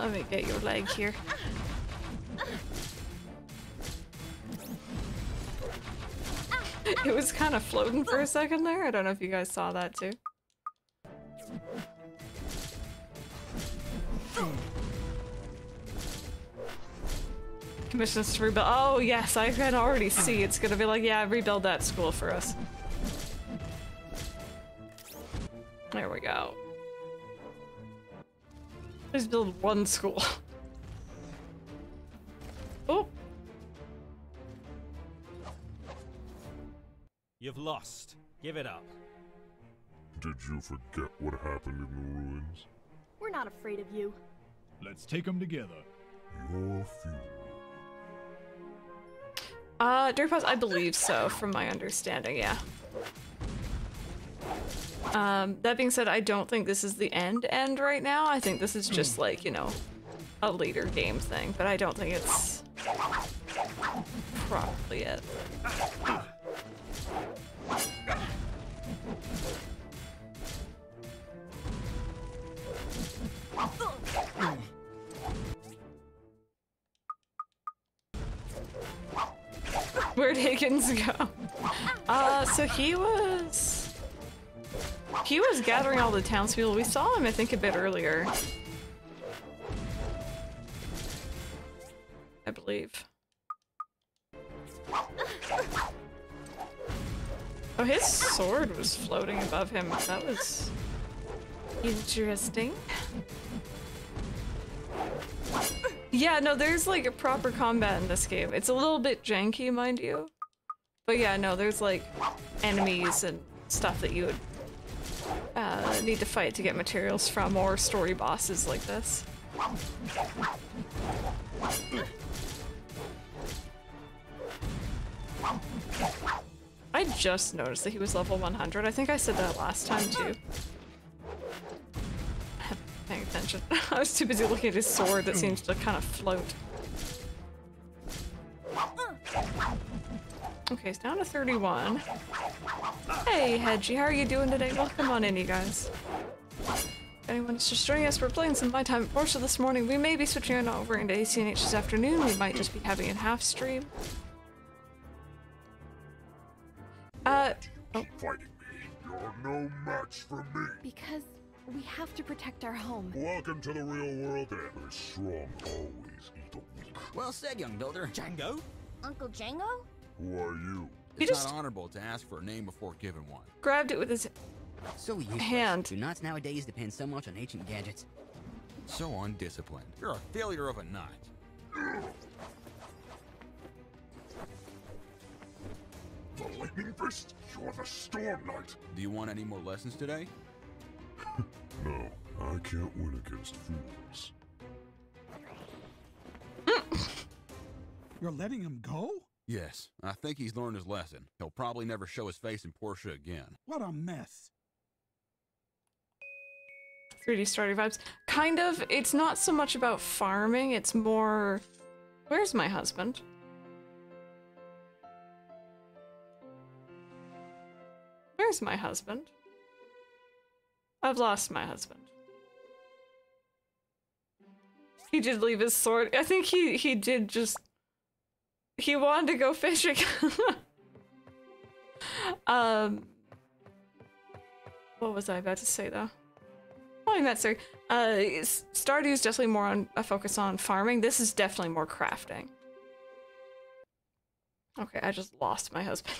Let me get your leg here. It was kind of floating for a second there. I don't know if you guys saw that too. Commissions to rebuild. Oh yes, I can already see. It's gonna be like, yeah, rebuild that school for us. There we go. Let's build one school. Oh! You've lost. Give it up. Did you forget what happened in the ruins? We're not afraid of you. Let's take them together. Your funeral. Dirtpause, I believe so, from my understanding, yeah. That being said, I don't think this is the end right now. I think this is just like, you know, a later game thing, but I don't think it's probably it. Where'd Higgins go? So he was gathering all the townspeople. We saw him, I think, a bit earlier. I believe. Oh, his sword was floating above him. That was interesting. Yeah, no, there's like a proper combat in this game. It's a little bit janky, mind you. But yeah, no, there's like enemies and stuff that you would need to fight to get materials from, or story bosses like this. I just noticed that he was level 100. I think I said that last time too. I haven't been paying attention. I was too busy looking at his sword that seems to kind of float. Okay, it's down to 31. Hey, Hedgie, how are you doing today? Welcome on in, you guys. anyone's just joining us, we're playing some My Time at Portia this morning. We may be switching on over into ACNH this afternoon. We might just be having a half stream. Keep fighting me. You're no match for me. Because we have to protect our home. Welcome to the real world. And the strong always eat the weak. Well said, young builder. Django? Uncle Django? Who are you? It's just not honorable to ask for a name before giving one. Grabbed it with his hand. Do knots nowadays depend so much on ancient gadgets. So undisciplined. You're a failure of a knot. The lightning fist? You're the storm knight. Do you want any more lessons today? No, I can't win against fools. You're letting him go? Yes, I think he's learned his lesson. He'll probably never show his face in Portia again. What a mess. 3D Stardew vibes. Kind of. It's not so much about farming. It's more... Where's my husband? Where's my husband? I've lost my husband. He did leave his sword. I think he did just... He wanted to go fishing. What was I about to say though? Oh, I meant sorry. Stardew is definitely more on a focus on farming. This is definitely more crafting. Okay, I just lost my husband.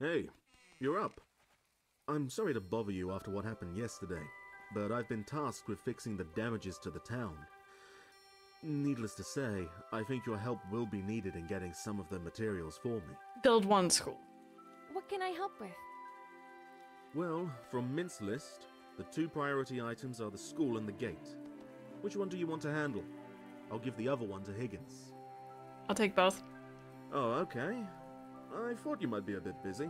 Hey, you're up. I'm sorry to bother you after what happened yesterday, but I've been tasked with fixing the damages to the town. Needless to say, I think your help will be needed in getting some of the materials for me. Build one school. What can I help with? Well, from Mint's list, the two priority items are the school and the gate. Which one do you want to handle? I'll give the other one to Higgins. I'll take both. Oh, okay. I thought you might be a bit busy.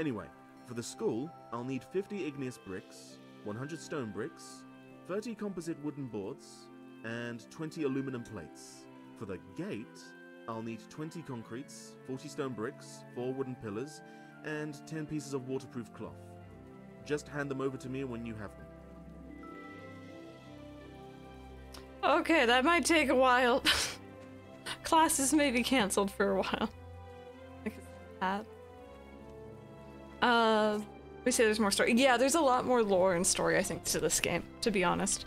Anyway, for the school, I'll need 50 igneous bricks, 100 stone bricks, 30 composite wooden boards, and 20 aluminum plates. For the gate, I'll need 20 concretes, 40 stone bricks, 4 wooden pillars, and 10 pieces of waterproof cloth. Just hand them over to me when you have them. Okay, that might take a while. Classes may be cancelled for a while. We say there's more story. Yeah, there's a lot more lore and story, I think, to this game, to be honest.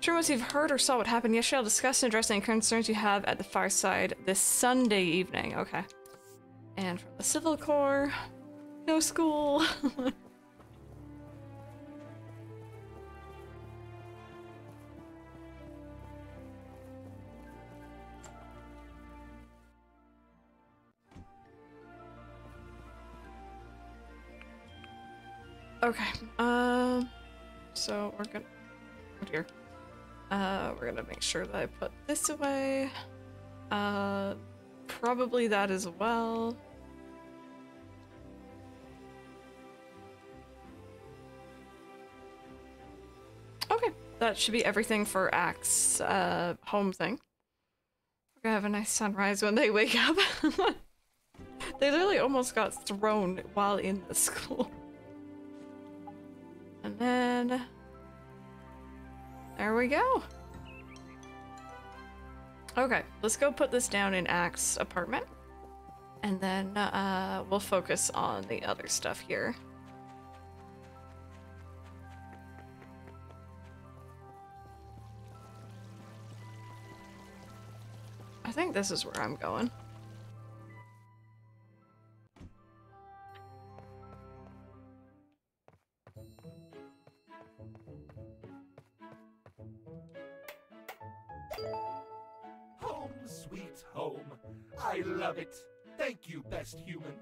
Sure, once you've heard or saw what happened yesterday, I'll discuss and address any concerns you have at the fireside this Sunday evening. Okay. And from the Civil Corps, no school. Okay. So we're gonna. Oh dear. We're gonna make sure that I put this away. Probably that as well. Okay, that should be everything for Axe's home thing. We're gonna have a nice sunrise when they wake up. They literally almost got thrown while in the school. And then... There we go! Okay, let's go put this down in Axe's apartment. And then we'll focus on the other stuff here. I think this is where I'm going. Sweet home. I love it. Thank you, best human.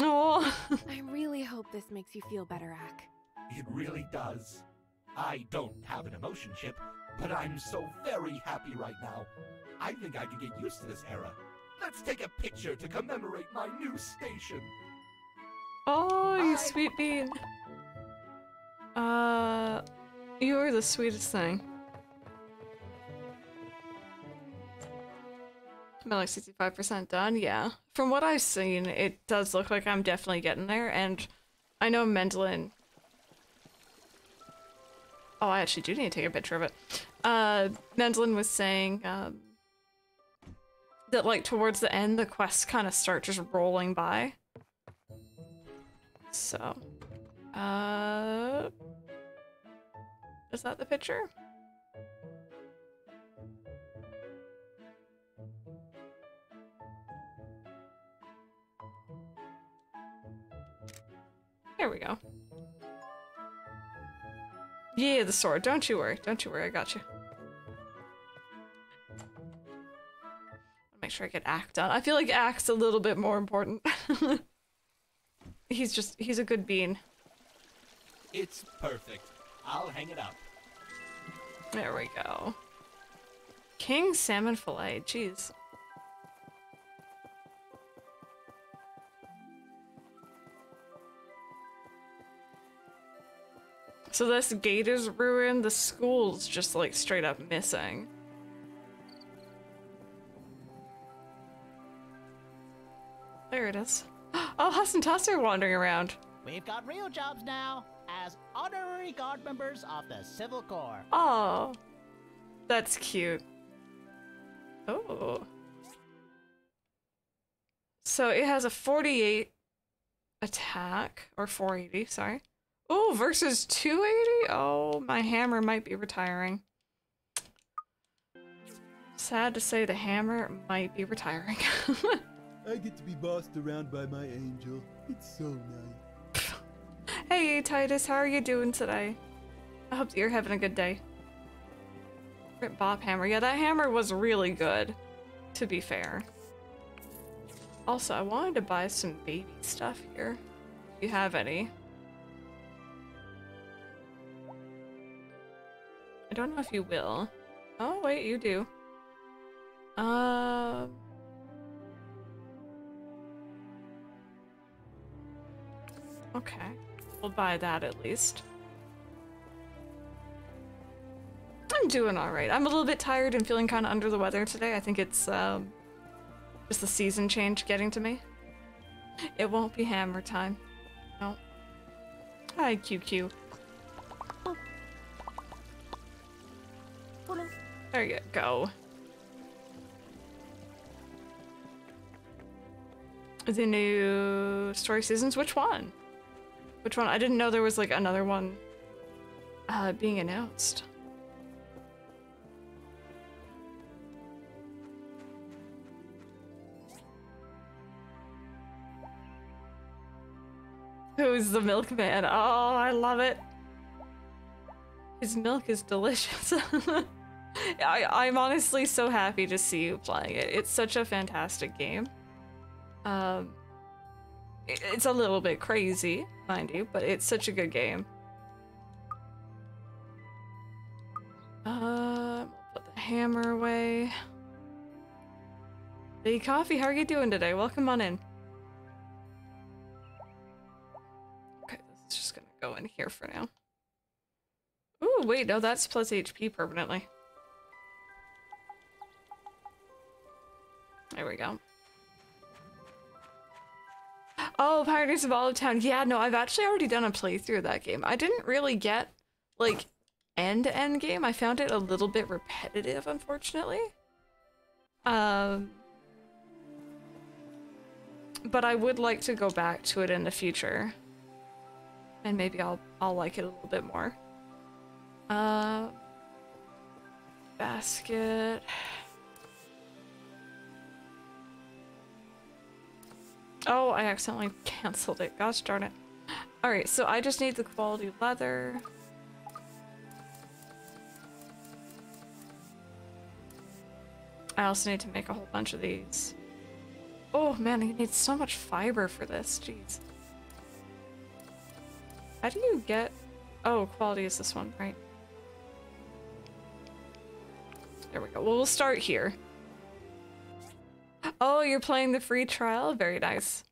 Oh, I really hope this makes you feel better, Ak. It really does. I don't have an emotion chip, but I'm so very happy right now. I think I can get used to this era. Let's take a picture to commemorate my new station. Oh, you sweet bean. You're the sweetest thing. I'm like 65% done, yeah. From what I've seen, it does look like I'm definitely getting there, and I know Mendelin Oh, I actually do need to take a picture of it. Mendlin was saying that, like, towards the end, the quests kind of start just rolling by. So, is that the picture? There we go. Yeah, the sword. Don't you worry. Don't you worry. I got you. Make sure I get Ack done. I feel like Ack's a little bit more important. He's just, he's a good bean. It's perfect. I'll hang it up. There we go. King salmon fillet. Jeez. So this gate is ruined, the school's just like straight up missing. There it is. Oh, Huss and Tuss are wandering around. We've got real jobs now as honorary guard members of the Civil Corps. Oh, that's cute. Oh. So it has a 48 attack, or 480, sorry. Oh, versus 280? Oh, my hammer might be retiring. Sad to say, the hammer might be retiring. I get to be bossed around by my angel. It's so nice. Hey, Titus, how are you doing today? I hope that you're having a good day. Rip Bob hammer. Yeah, that hammer was really good, to be fair. Also, I wanted to buy some baby stuff here, if you have any. I don't know if you will. Oh, wait, you do. Okay. We'll buy that at least. I'm doing alright. I'm a little bit tired and feeling kind of under the weather today. I think it's just the season change getting to me. It won't be hammer time. No. Hi, QQ. There you go. The new Story Seasons? Which one? Which one? I didn't know there was like another one being announced. Who's the milkman? Oh, I love it. His milk is delicious. I'm honestly so happy to see you playing it. It's such a fantastic game. It's a little bit crazy, mind you, but it's such a good game. Put the hammer away. Hey, Coffee, how are you doing today? Welcome on in. Okay, this is just gonna go in here for now. Ooh, wait, no, that's plus HP permanently. There we go. Oh, Pioneers of Olive Town. Yeah, no, I've actually already done a playthrough of that game. I didn't really get, like, end-to-end game. I found it a little bit repetitive, unfortunately. But I would like to go back to it in the future. And maybe I'll like it a little bit more. Basket... Oh, I accidentally cancelled it. Gosh darn it. Alright, so I just need the quality leather. I also need to make a whole bunch of these. Oh man, I need so much fiber for this. Jeez. How do you get... Oh, quality is this one, right? There we go. Well, we'll start here. Oh, you're playing the free trial? Very nice.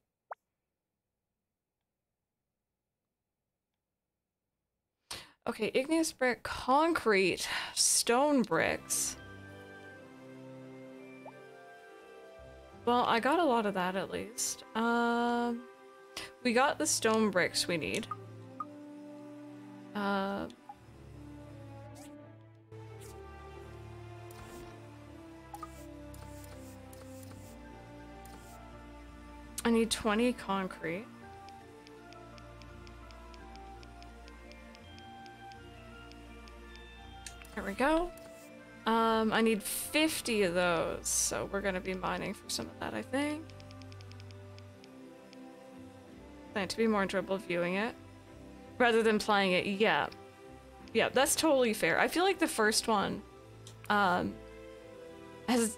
Okay, igneous brick, concrete, stone bricks. Well, I got a lot of that at least. We got the stone bricks we need. I need 20 concrete. There we go. I need 50 of those, so we're gonna be mining for some of that, I think. Plan to be more enjoyable viewing it rather than playing it. Yeah, yeah, that's totally fair. I feel like the first one has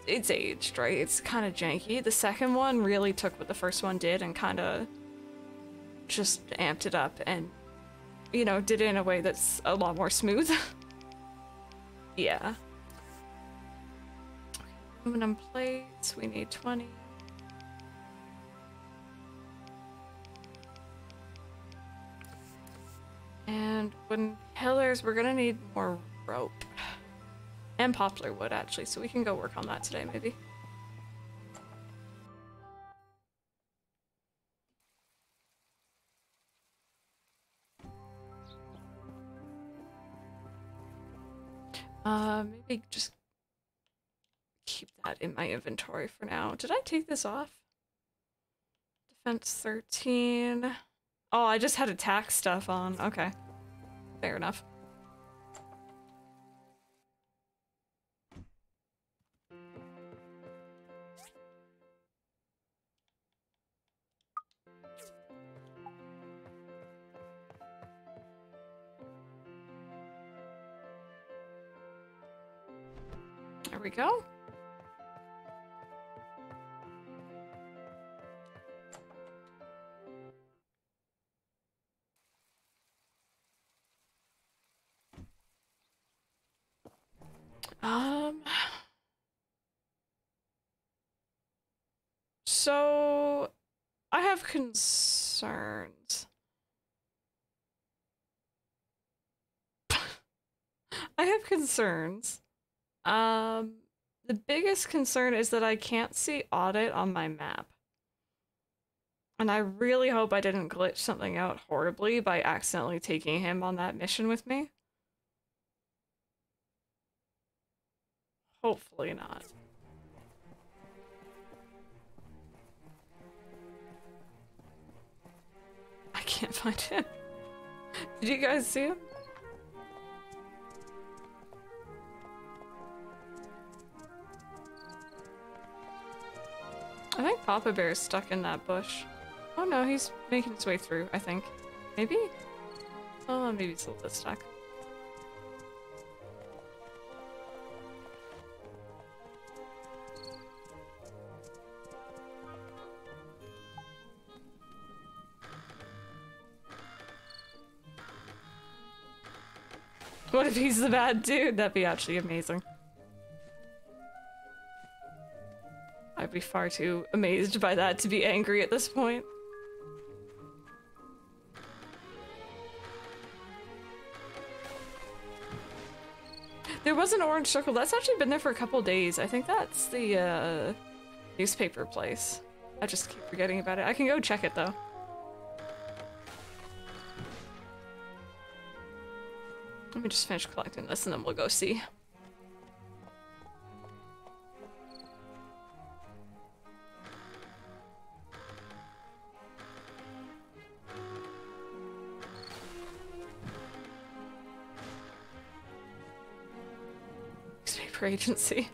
it's aged, right? It's kind of janky. The second one really took what the first one did and kind of just amped it up and, you know, did it in a way that's a lot more smooth. Yeah. Aluminum plates, we need 20. And wooden pillars, we're gonna need more rope. And poplar wood, actually, so we can go work on that today, maybe. Maybe just keep that in my inventory for now. Did I take this off? Defense 13. Oh, I just had attack stuff on. Okay. Fair enough. There we go. So I have concerns. The biggest concern is that I can't see audit on my map. And I really hope I didn't glitch something out horribly by accidentally taking him on that mission with me. Hopefully not. I can't find him. Did you guys see him? I think Papa Bear is stuck in that bush. Oh no, he's making his way through, I think. Maybe? Oh, maybe he's a little bit stuck. What if he's the bad dude? That'd be actually amazing. I'd be far too amazed by that to be angry at this point. There was an orange circle. That's actually been there for a couple days. I think that's the newspaper place. I just keep forgetting about it. I can go check it though. Let me just finish collecting this and then we'll go see. Agency.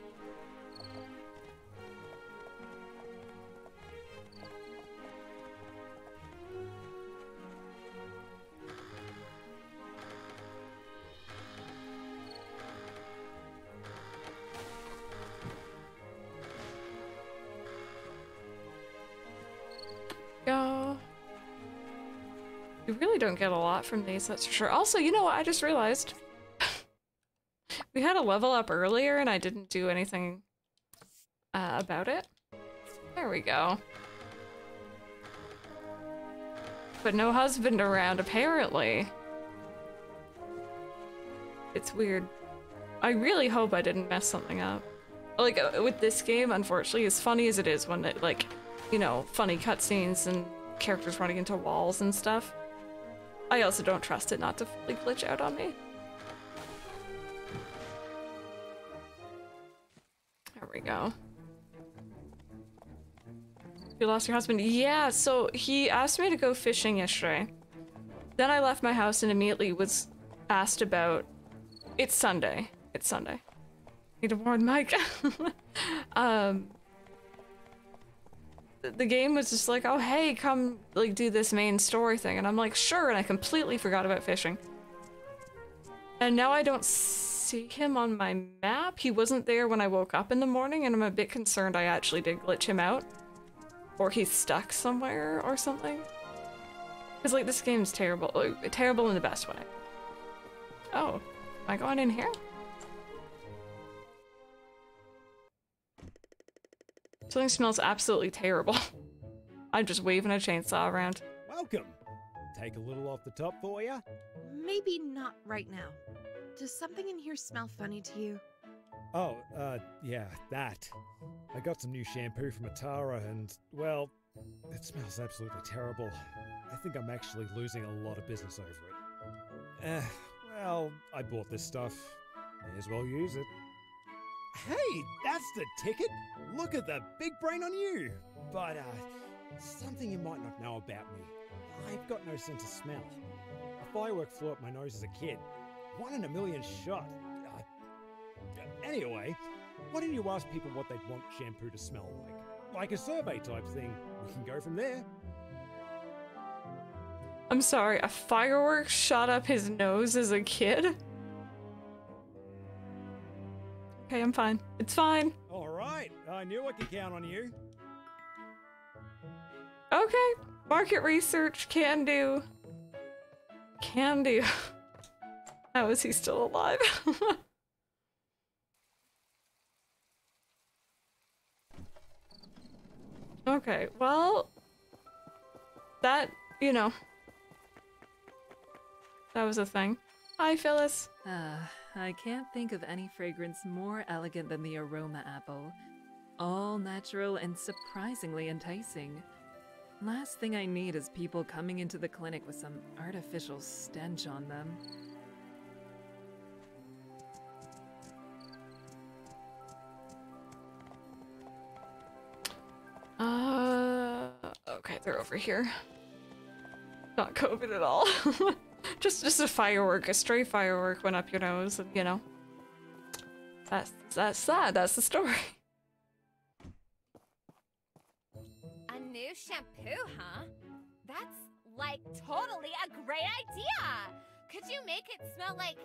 Go. You really don't get a lot from these, that's for sure. Also, you know what? I just realized. We had a level up earlier and I didn't do anything about it. There we go. But no husband around, apparently. It's weird. I really hope I didn't mess something up. Like, with this game, unfortunately, as funny as it is when it, like, you know, funny cutscenes and characters running into walls and stuff, I also don't trust it not to fully glitch out on me. There we go. You lost your husband? Yeah, so he asked me to go fishing yesterday. Then I left my house and immediately was asked about... It's Sunday. It's Sunday. Need to warn Mike. The game was just like, oh hey, come like do this main story thing, and I'm like, sure, and I completely forgot about fishing. And now I don't see him on my map. He wasn't there when I woke up in the morning, and I'm a bit concerned I actually did glitch him out. Or he's stuck somewhere or something. Because like, this game's terrible. Like, terrible in the best way. Oh, am I going in here? Something smells absolutely terrible. I'm just waving a chainsaw around. Welcome. Take a little off the top for ya? Maybe not right now. Does something in here smell funny to you? Oh, yeah, that. I got some new shampoo from Atara and, well, it smells absolutely terrible. I think I'm actually losing a lot of business over it. Well, I bought this stuff. May as well use it. Hey, that's the ticket! Look at the big brain on you! But, something you might not know about me. I've got no sense of smell. A firework flew up my nose as a kid. 1 in a million shot. Anyway, why don't you ask people what they'd want shampoo to smell like? Like a survey type thing. We can go from there. I'm sorry, a firework shot up his nose as a kid? Okay, I'm fine. It's fine. All right. I knew I could count on you. Okay. Market research. Can do. Can do. How is he still alive? Okay, well... That, you know... That was a thing. Hi, Phyllis. I can't think of any fragrance more elegant than the Aroma Apple. All natural and surprisingly enticing. Last thing I need is people coming into the clinic with some artificial stench on them. Okay, they're over here. Not COVID at all. Just a firework, a stray firework went up your nose, and you know. That's that. That's the story. A new shampoo, huh? That's like totally a great idea. Could you make it smell like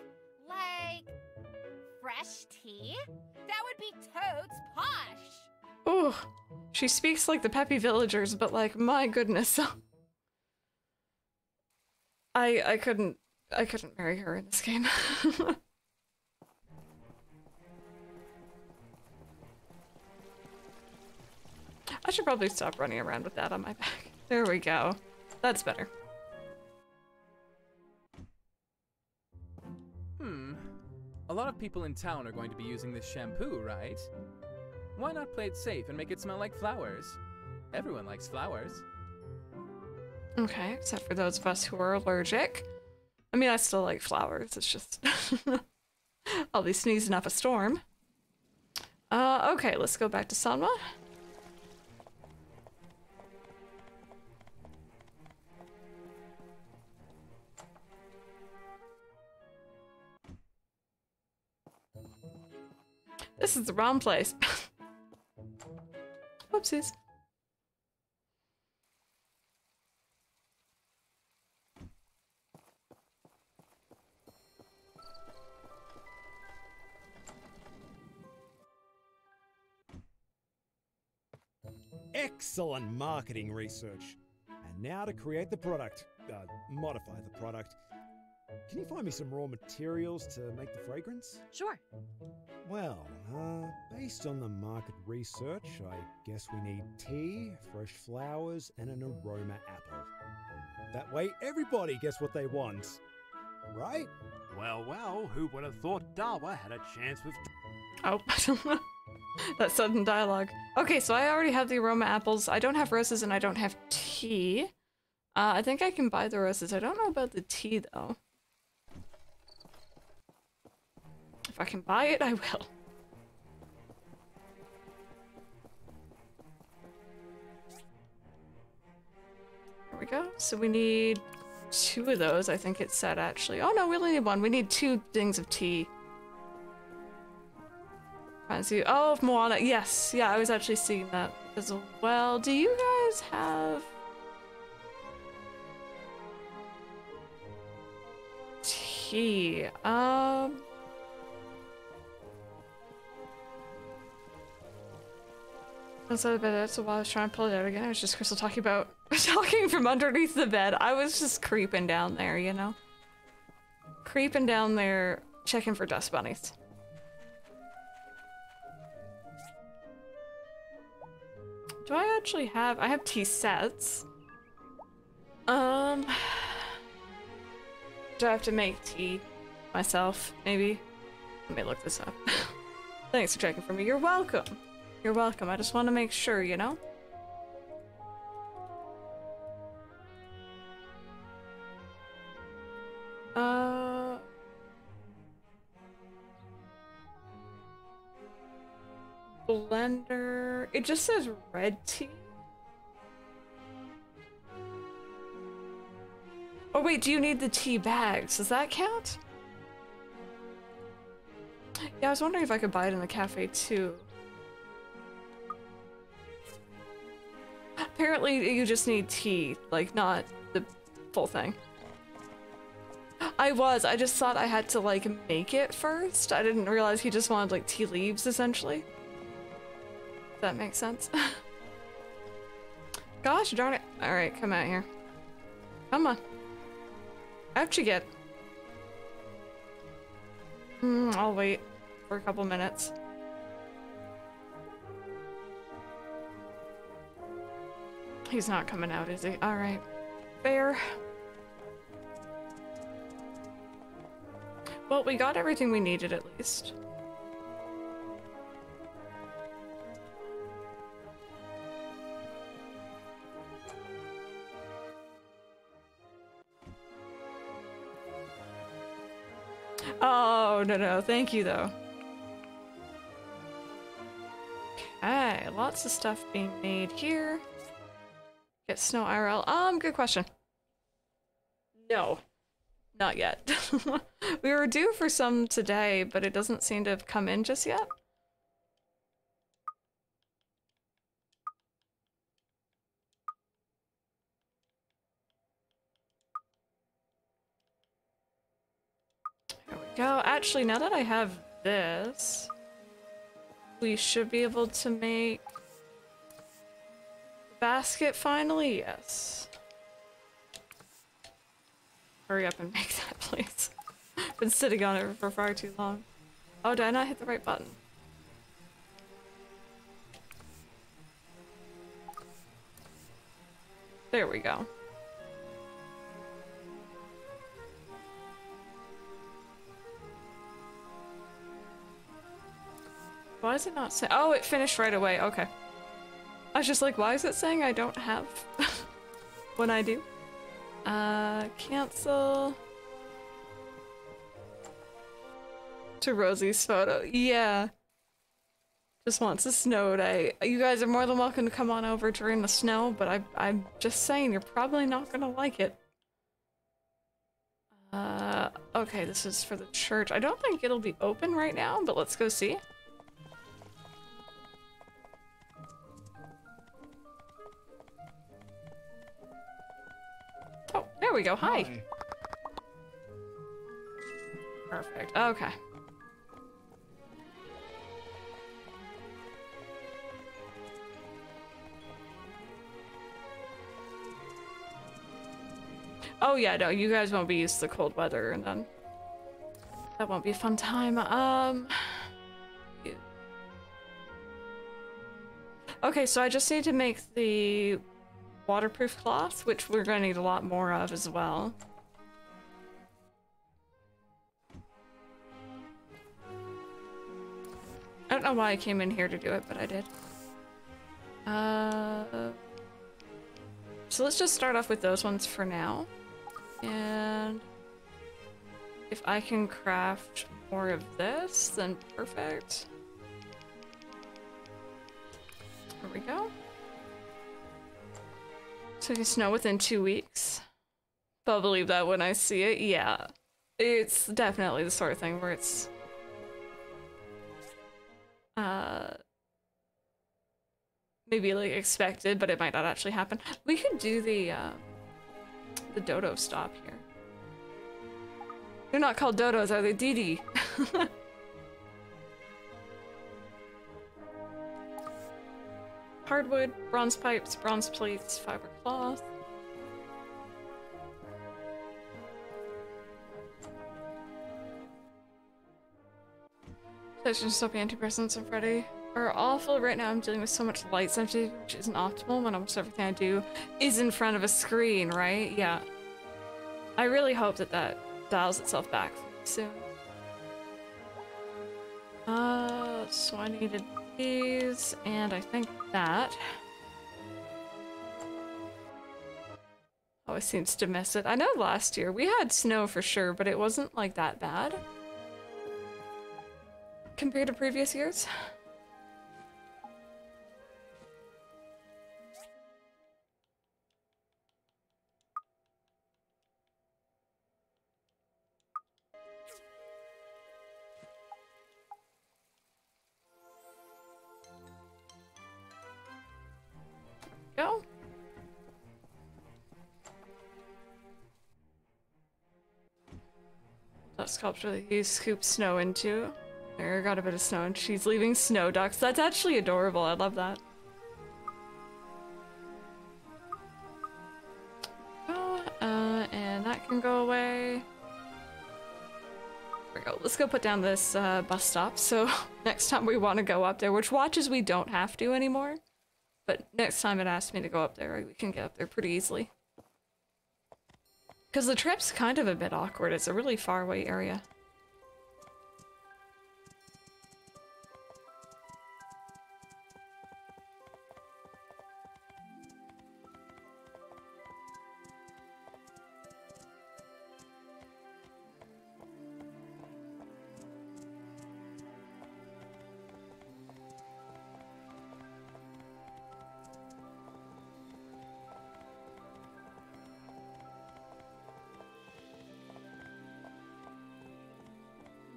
fresh tea? That would be toads posh. Ooh, she speaks like the peppy villagers, but like my goodness. I couldn't marry her in this game. I should probably stop running around with that on my back. There we go. That's better. A lot of people in town are going to be using this shampoo, right? Why not play it safe and make it smell like flowers? Everyone likes flowers. Okay, except for those of us who are allergic. I mean, I still like flowers, it's just... I'll be sneezing up a storm. Okay, let's go back to Sanma. This is the wrong place. Whoopsies. Excellent marketing research. And now to create the product. Modify the product. Can you find me some raw materials to make the fragrance? Sure. Well, based on the market research, I guess we need tea, fresh flowers, and an aroma apple. That way everybody gets what they want. Right? Well, well, who would have thought Dawa had a chance with... Oh. That sudden dialogue. Okay, so I already have the aroma apples. I don't have roses and I don't have tea. I think I can buy the roses. I don't know about the tea though. If I can buy it, I will. go. So we need two of those. I think it said actually. Oh no, we only need one. We need two things of tea. Fancy. Oh, Moana. Yes. Yeah, I was actually seeing that as well. Do you guys have tea? That's why I was trying to pull it out again. I was just Crystal talking from underneath the bed. I was just creeping down there, you know? Creeping down there, checking for dust bunnies. Do I actually have... I have tea sets. Do I have to make tea myself, maybe? Let me look this up. Thanks for checking for me. You're welcome. You're welcome. I just want to make sure, you know? Blender... It just says red tea. Oh wait, do you need the tea bags? Does that count? Yeah, I was wondering if I could buy it in the cafe too. Apparently, you just need tea, like, not the full thing. I just thought I had to, like, make it first. I didn't realize he just wanted, like, tea leaves, essentially. Does that make sense? Gosh darn it. Alright, come out here. Come on. Out you get. I'll wait for a couple minutes. He's not coming out, is he? Alright. Fair. Well, we got everything we needed, at least. Oh, no, no. Thank you, though. Okay. Lots of stuff being made here. Get snow IRL. Good question. No. Not yet. We were due for some today, but it doesn't seem to have come in just yet. There we go. Actually, now that I have this, we should be able to make... basket finally? Yes. Hurry up and make that, please. I've been sitting on it for far too long. Oh, did I not hit the right button? There we go. Why does it not say? Oh, it finished right away. Okay. I was just like, why is it saying I don't have when I do? Cancel. To Rosie's photo. Yeah. Just wants a snow day. You guys are more than welcome to come on over during the snow, but I'm just saying you're probably not gonna like it. Okay, this is for the church. I don't think it'll be open right now, but let's go see. Oh, there we go. Hi. Hi. Perfect. Okay. Oh yeah, no, you guys won't be used to the cold weather, and then that won't be a fun time. Okay, so I just need to make the waterproof cloth, which we're going to need a lot more of as well. I don't know why I came in here to do it, but I did. So let's just start off with those ones for now. And if I can craft more of this, then perfect. There we go. So I can snow within 2 weeks. But believe that when I see it, yeah. It's definitely the sort of thing where it's... maybe like expected, but it might not actually happen. We could do the dodo stop here. They're not called dodos, are they, Didi? Hardwood, bronze pipes, bronze plates, fiber cloth. Sessions stop antidepressants and Freddy are awful. Right now I'm dealing with so much light sensitivity, which isn't optimal when almost everything I do is in front of a screen, right? Yeah. I really hope that that dials itself back soon. So I needed these, and I think that always seems to miss it. I know last year we had snow for sure, but it wasn't like that bad compared to previous years. Go. That sculpture that you scoop snow into. There, got a bit of snow, and she's leaving snow ducks. That's actually adorable. I love that. Oh, and that can go away. There we go. Let's go put down this bus stop. So next time we want to go up there, which watches we don't have to anymore. But next time it asks me to go up there, we can get up there pretty easily. Because the trip's kind of a bit awkward. It's a really far away area.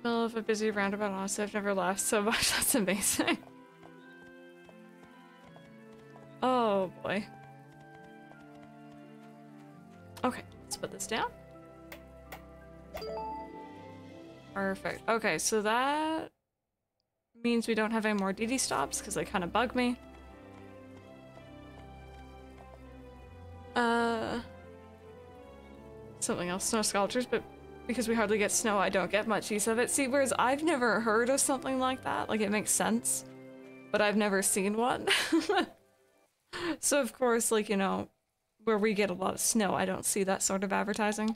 Of a busy roundabout, honestly, I've never laughed so much. That's amazing. Oh boy. Okay, let's put this down. Perfect. Okay, so that means we don't have any more DD stops because they kind of bug me. Something else, snow sculptures, but because we hardly get snow, I don't get much use of it. See, whereas I've never heard of something like that. Like, it makes sense, but I've never seen one. So, of course, like, you know, where we get a lot of snow, I don't see that sort of advertising.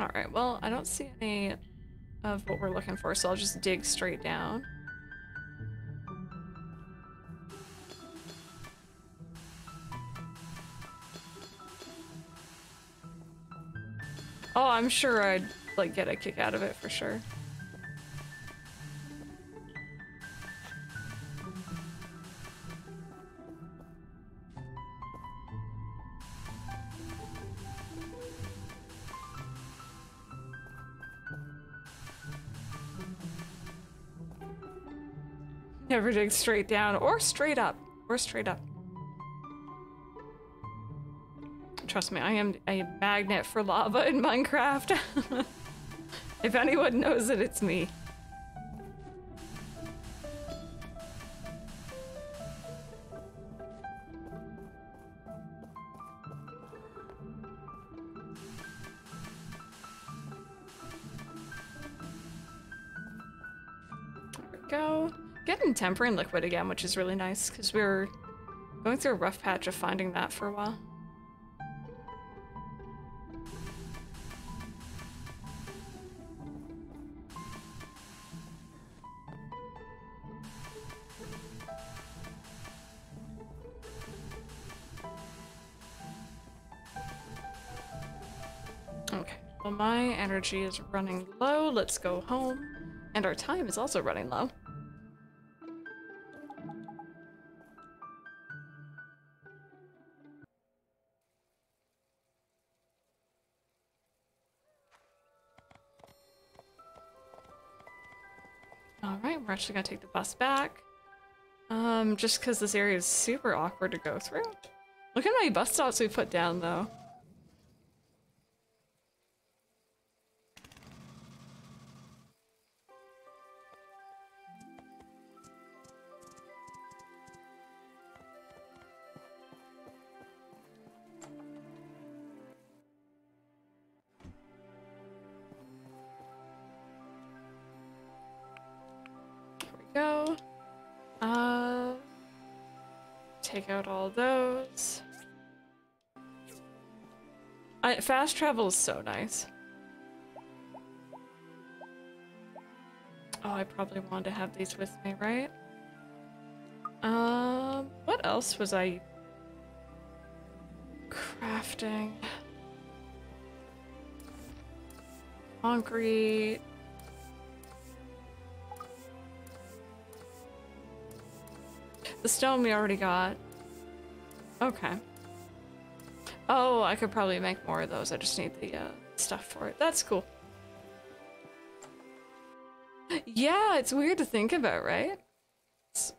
Alright, well, I don't see any of what we're looking for, so I'll just dig straight down. Oh, I'm sure I'd like get a kick out of it for sure. Never dig straight down or straight up or straight up. Trust me, I am a magnet for lava in Minecraft. If anyone knows it, it's me. There we go. Getting temper and liquid again, which is really nice because we were going through a rough patch of finding that for a while. Energy is running low. Let's go home And our time is also running low. Alright, we're actually gonna take the bus back. Just because this area is super awkward to go through. Look at how many bus stops we put down, though. Take out all those. Fast travel is so nice. Oh, I probably wanted to have these with me, right? What else was I crafting? Concrete. The stone we already got. Okay. Oh, I could probably make more of those. I just need the stuff for it. That's cool. Yeah, it's weird to think about, right? It's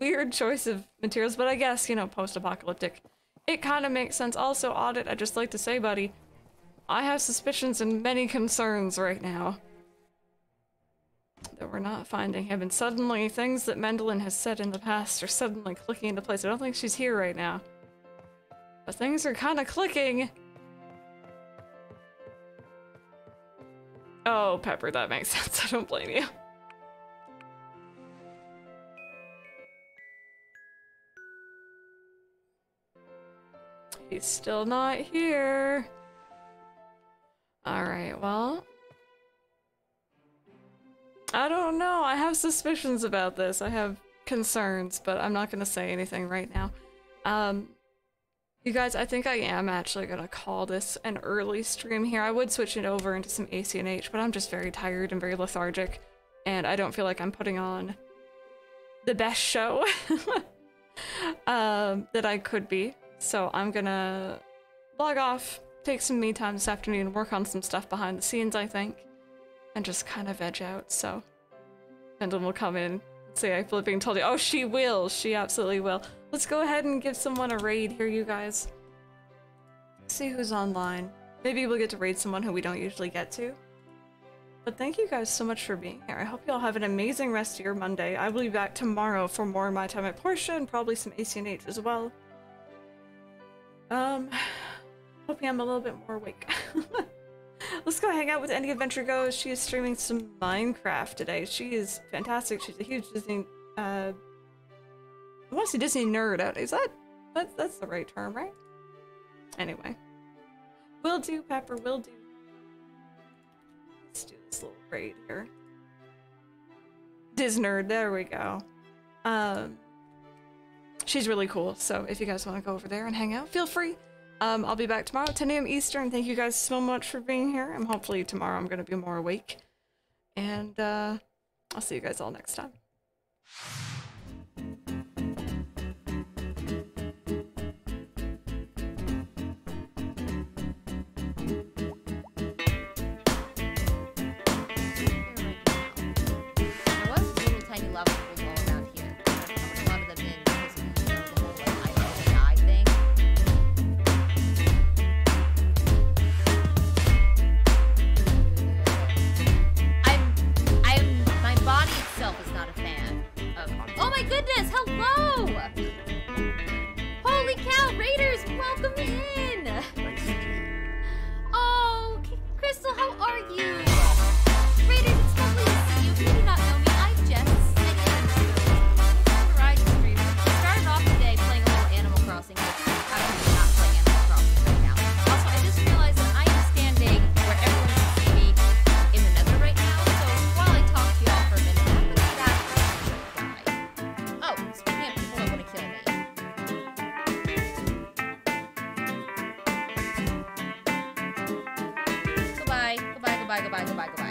weird choice of materials, but I guess, you know, post-apocalyptic. It kind of makes sense. Also, Audit, I'd just like to say, buddy, I have suspicions and many concerns right now that we're not finding him, and suddenly things that Mendelin has said in the past are suddenly clicking into place. I don't think she's here right now, but things are kind of clicking. Oh, Pepper, that makes sense. I don't blame you. He's still not here. All right, well, I don't know. I have suspicions about this. I have concerns, but I'm not going to say anything right now. You guys, I think I am actually going to call this an early stream here. I would switch it over into some ACNH, but I'm just very tired and very lethargic, and I don't feel like I'm putting on the best show that I could be. So I'm going to log off, take some me time this afternoon, work on some stuff behind the scenes, I think, and just kind of veg out. So Mendelin will come in and say I flipping told you. Oh, she will. She absolutely will. Let's go ahead and give someone a raid here, you guys. See who's online. Maybe we'll get to raid someone who we don't usually get to. But thank you guys so much for being here. I hope you all have an amazing rest of your Monday. I will be back tomorrow for more of my time at Portia and probably some ACNH as well. Hoping I'm a little bit more awake. Let's go hang out with Any Adventure Goes. She is streaming some Minecraft today. She is fantastic. She's a huge Disney, I want to say Disney nerd out. Is that's the right term, right? Anyway. Will do, Pepper, will do. Let's do this little raid here. Disnerd, there we go. She's really cool, so if you guys want to go over there and hang out, feel free. I'll be back tomorrow at 10 a.m. Eastern. Thank you guys so much for being here. And hopefully tomorrow I'm going to be more awake. And I'll see you guys all next time. Goodbye.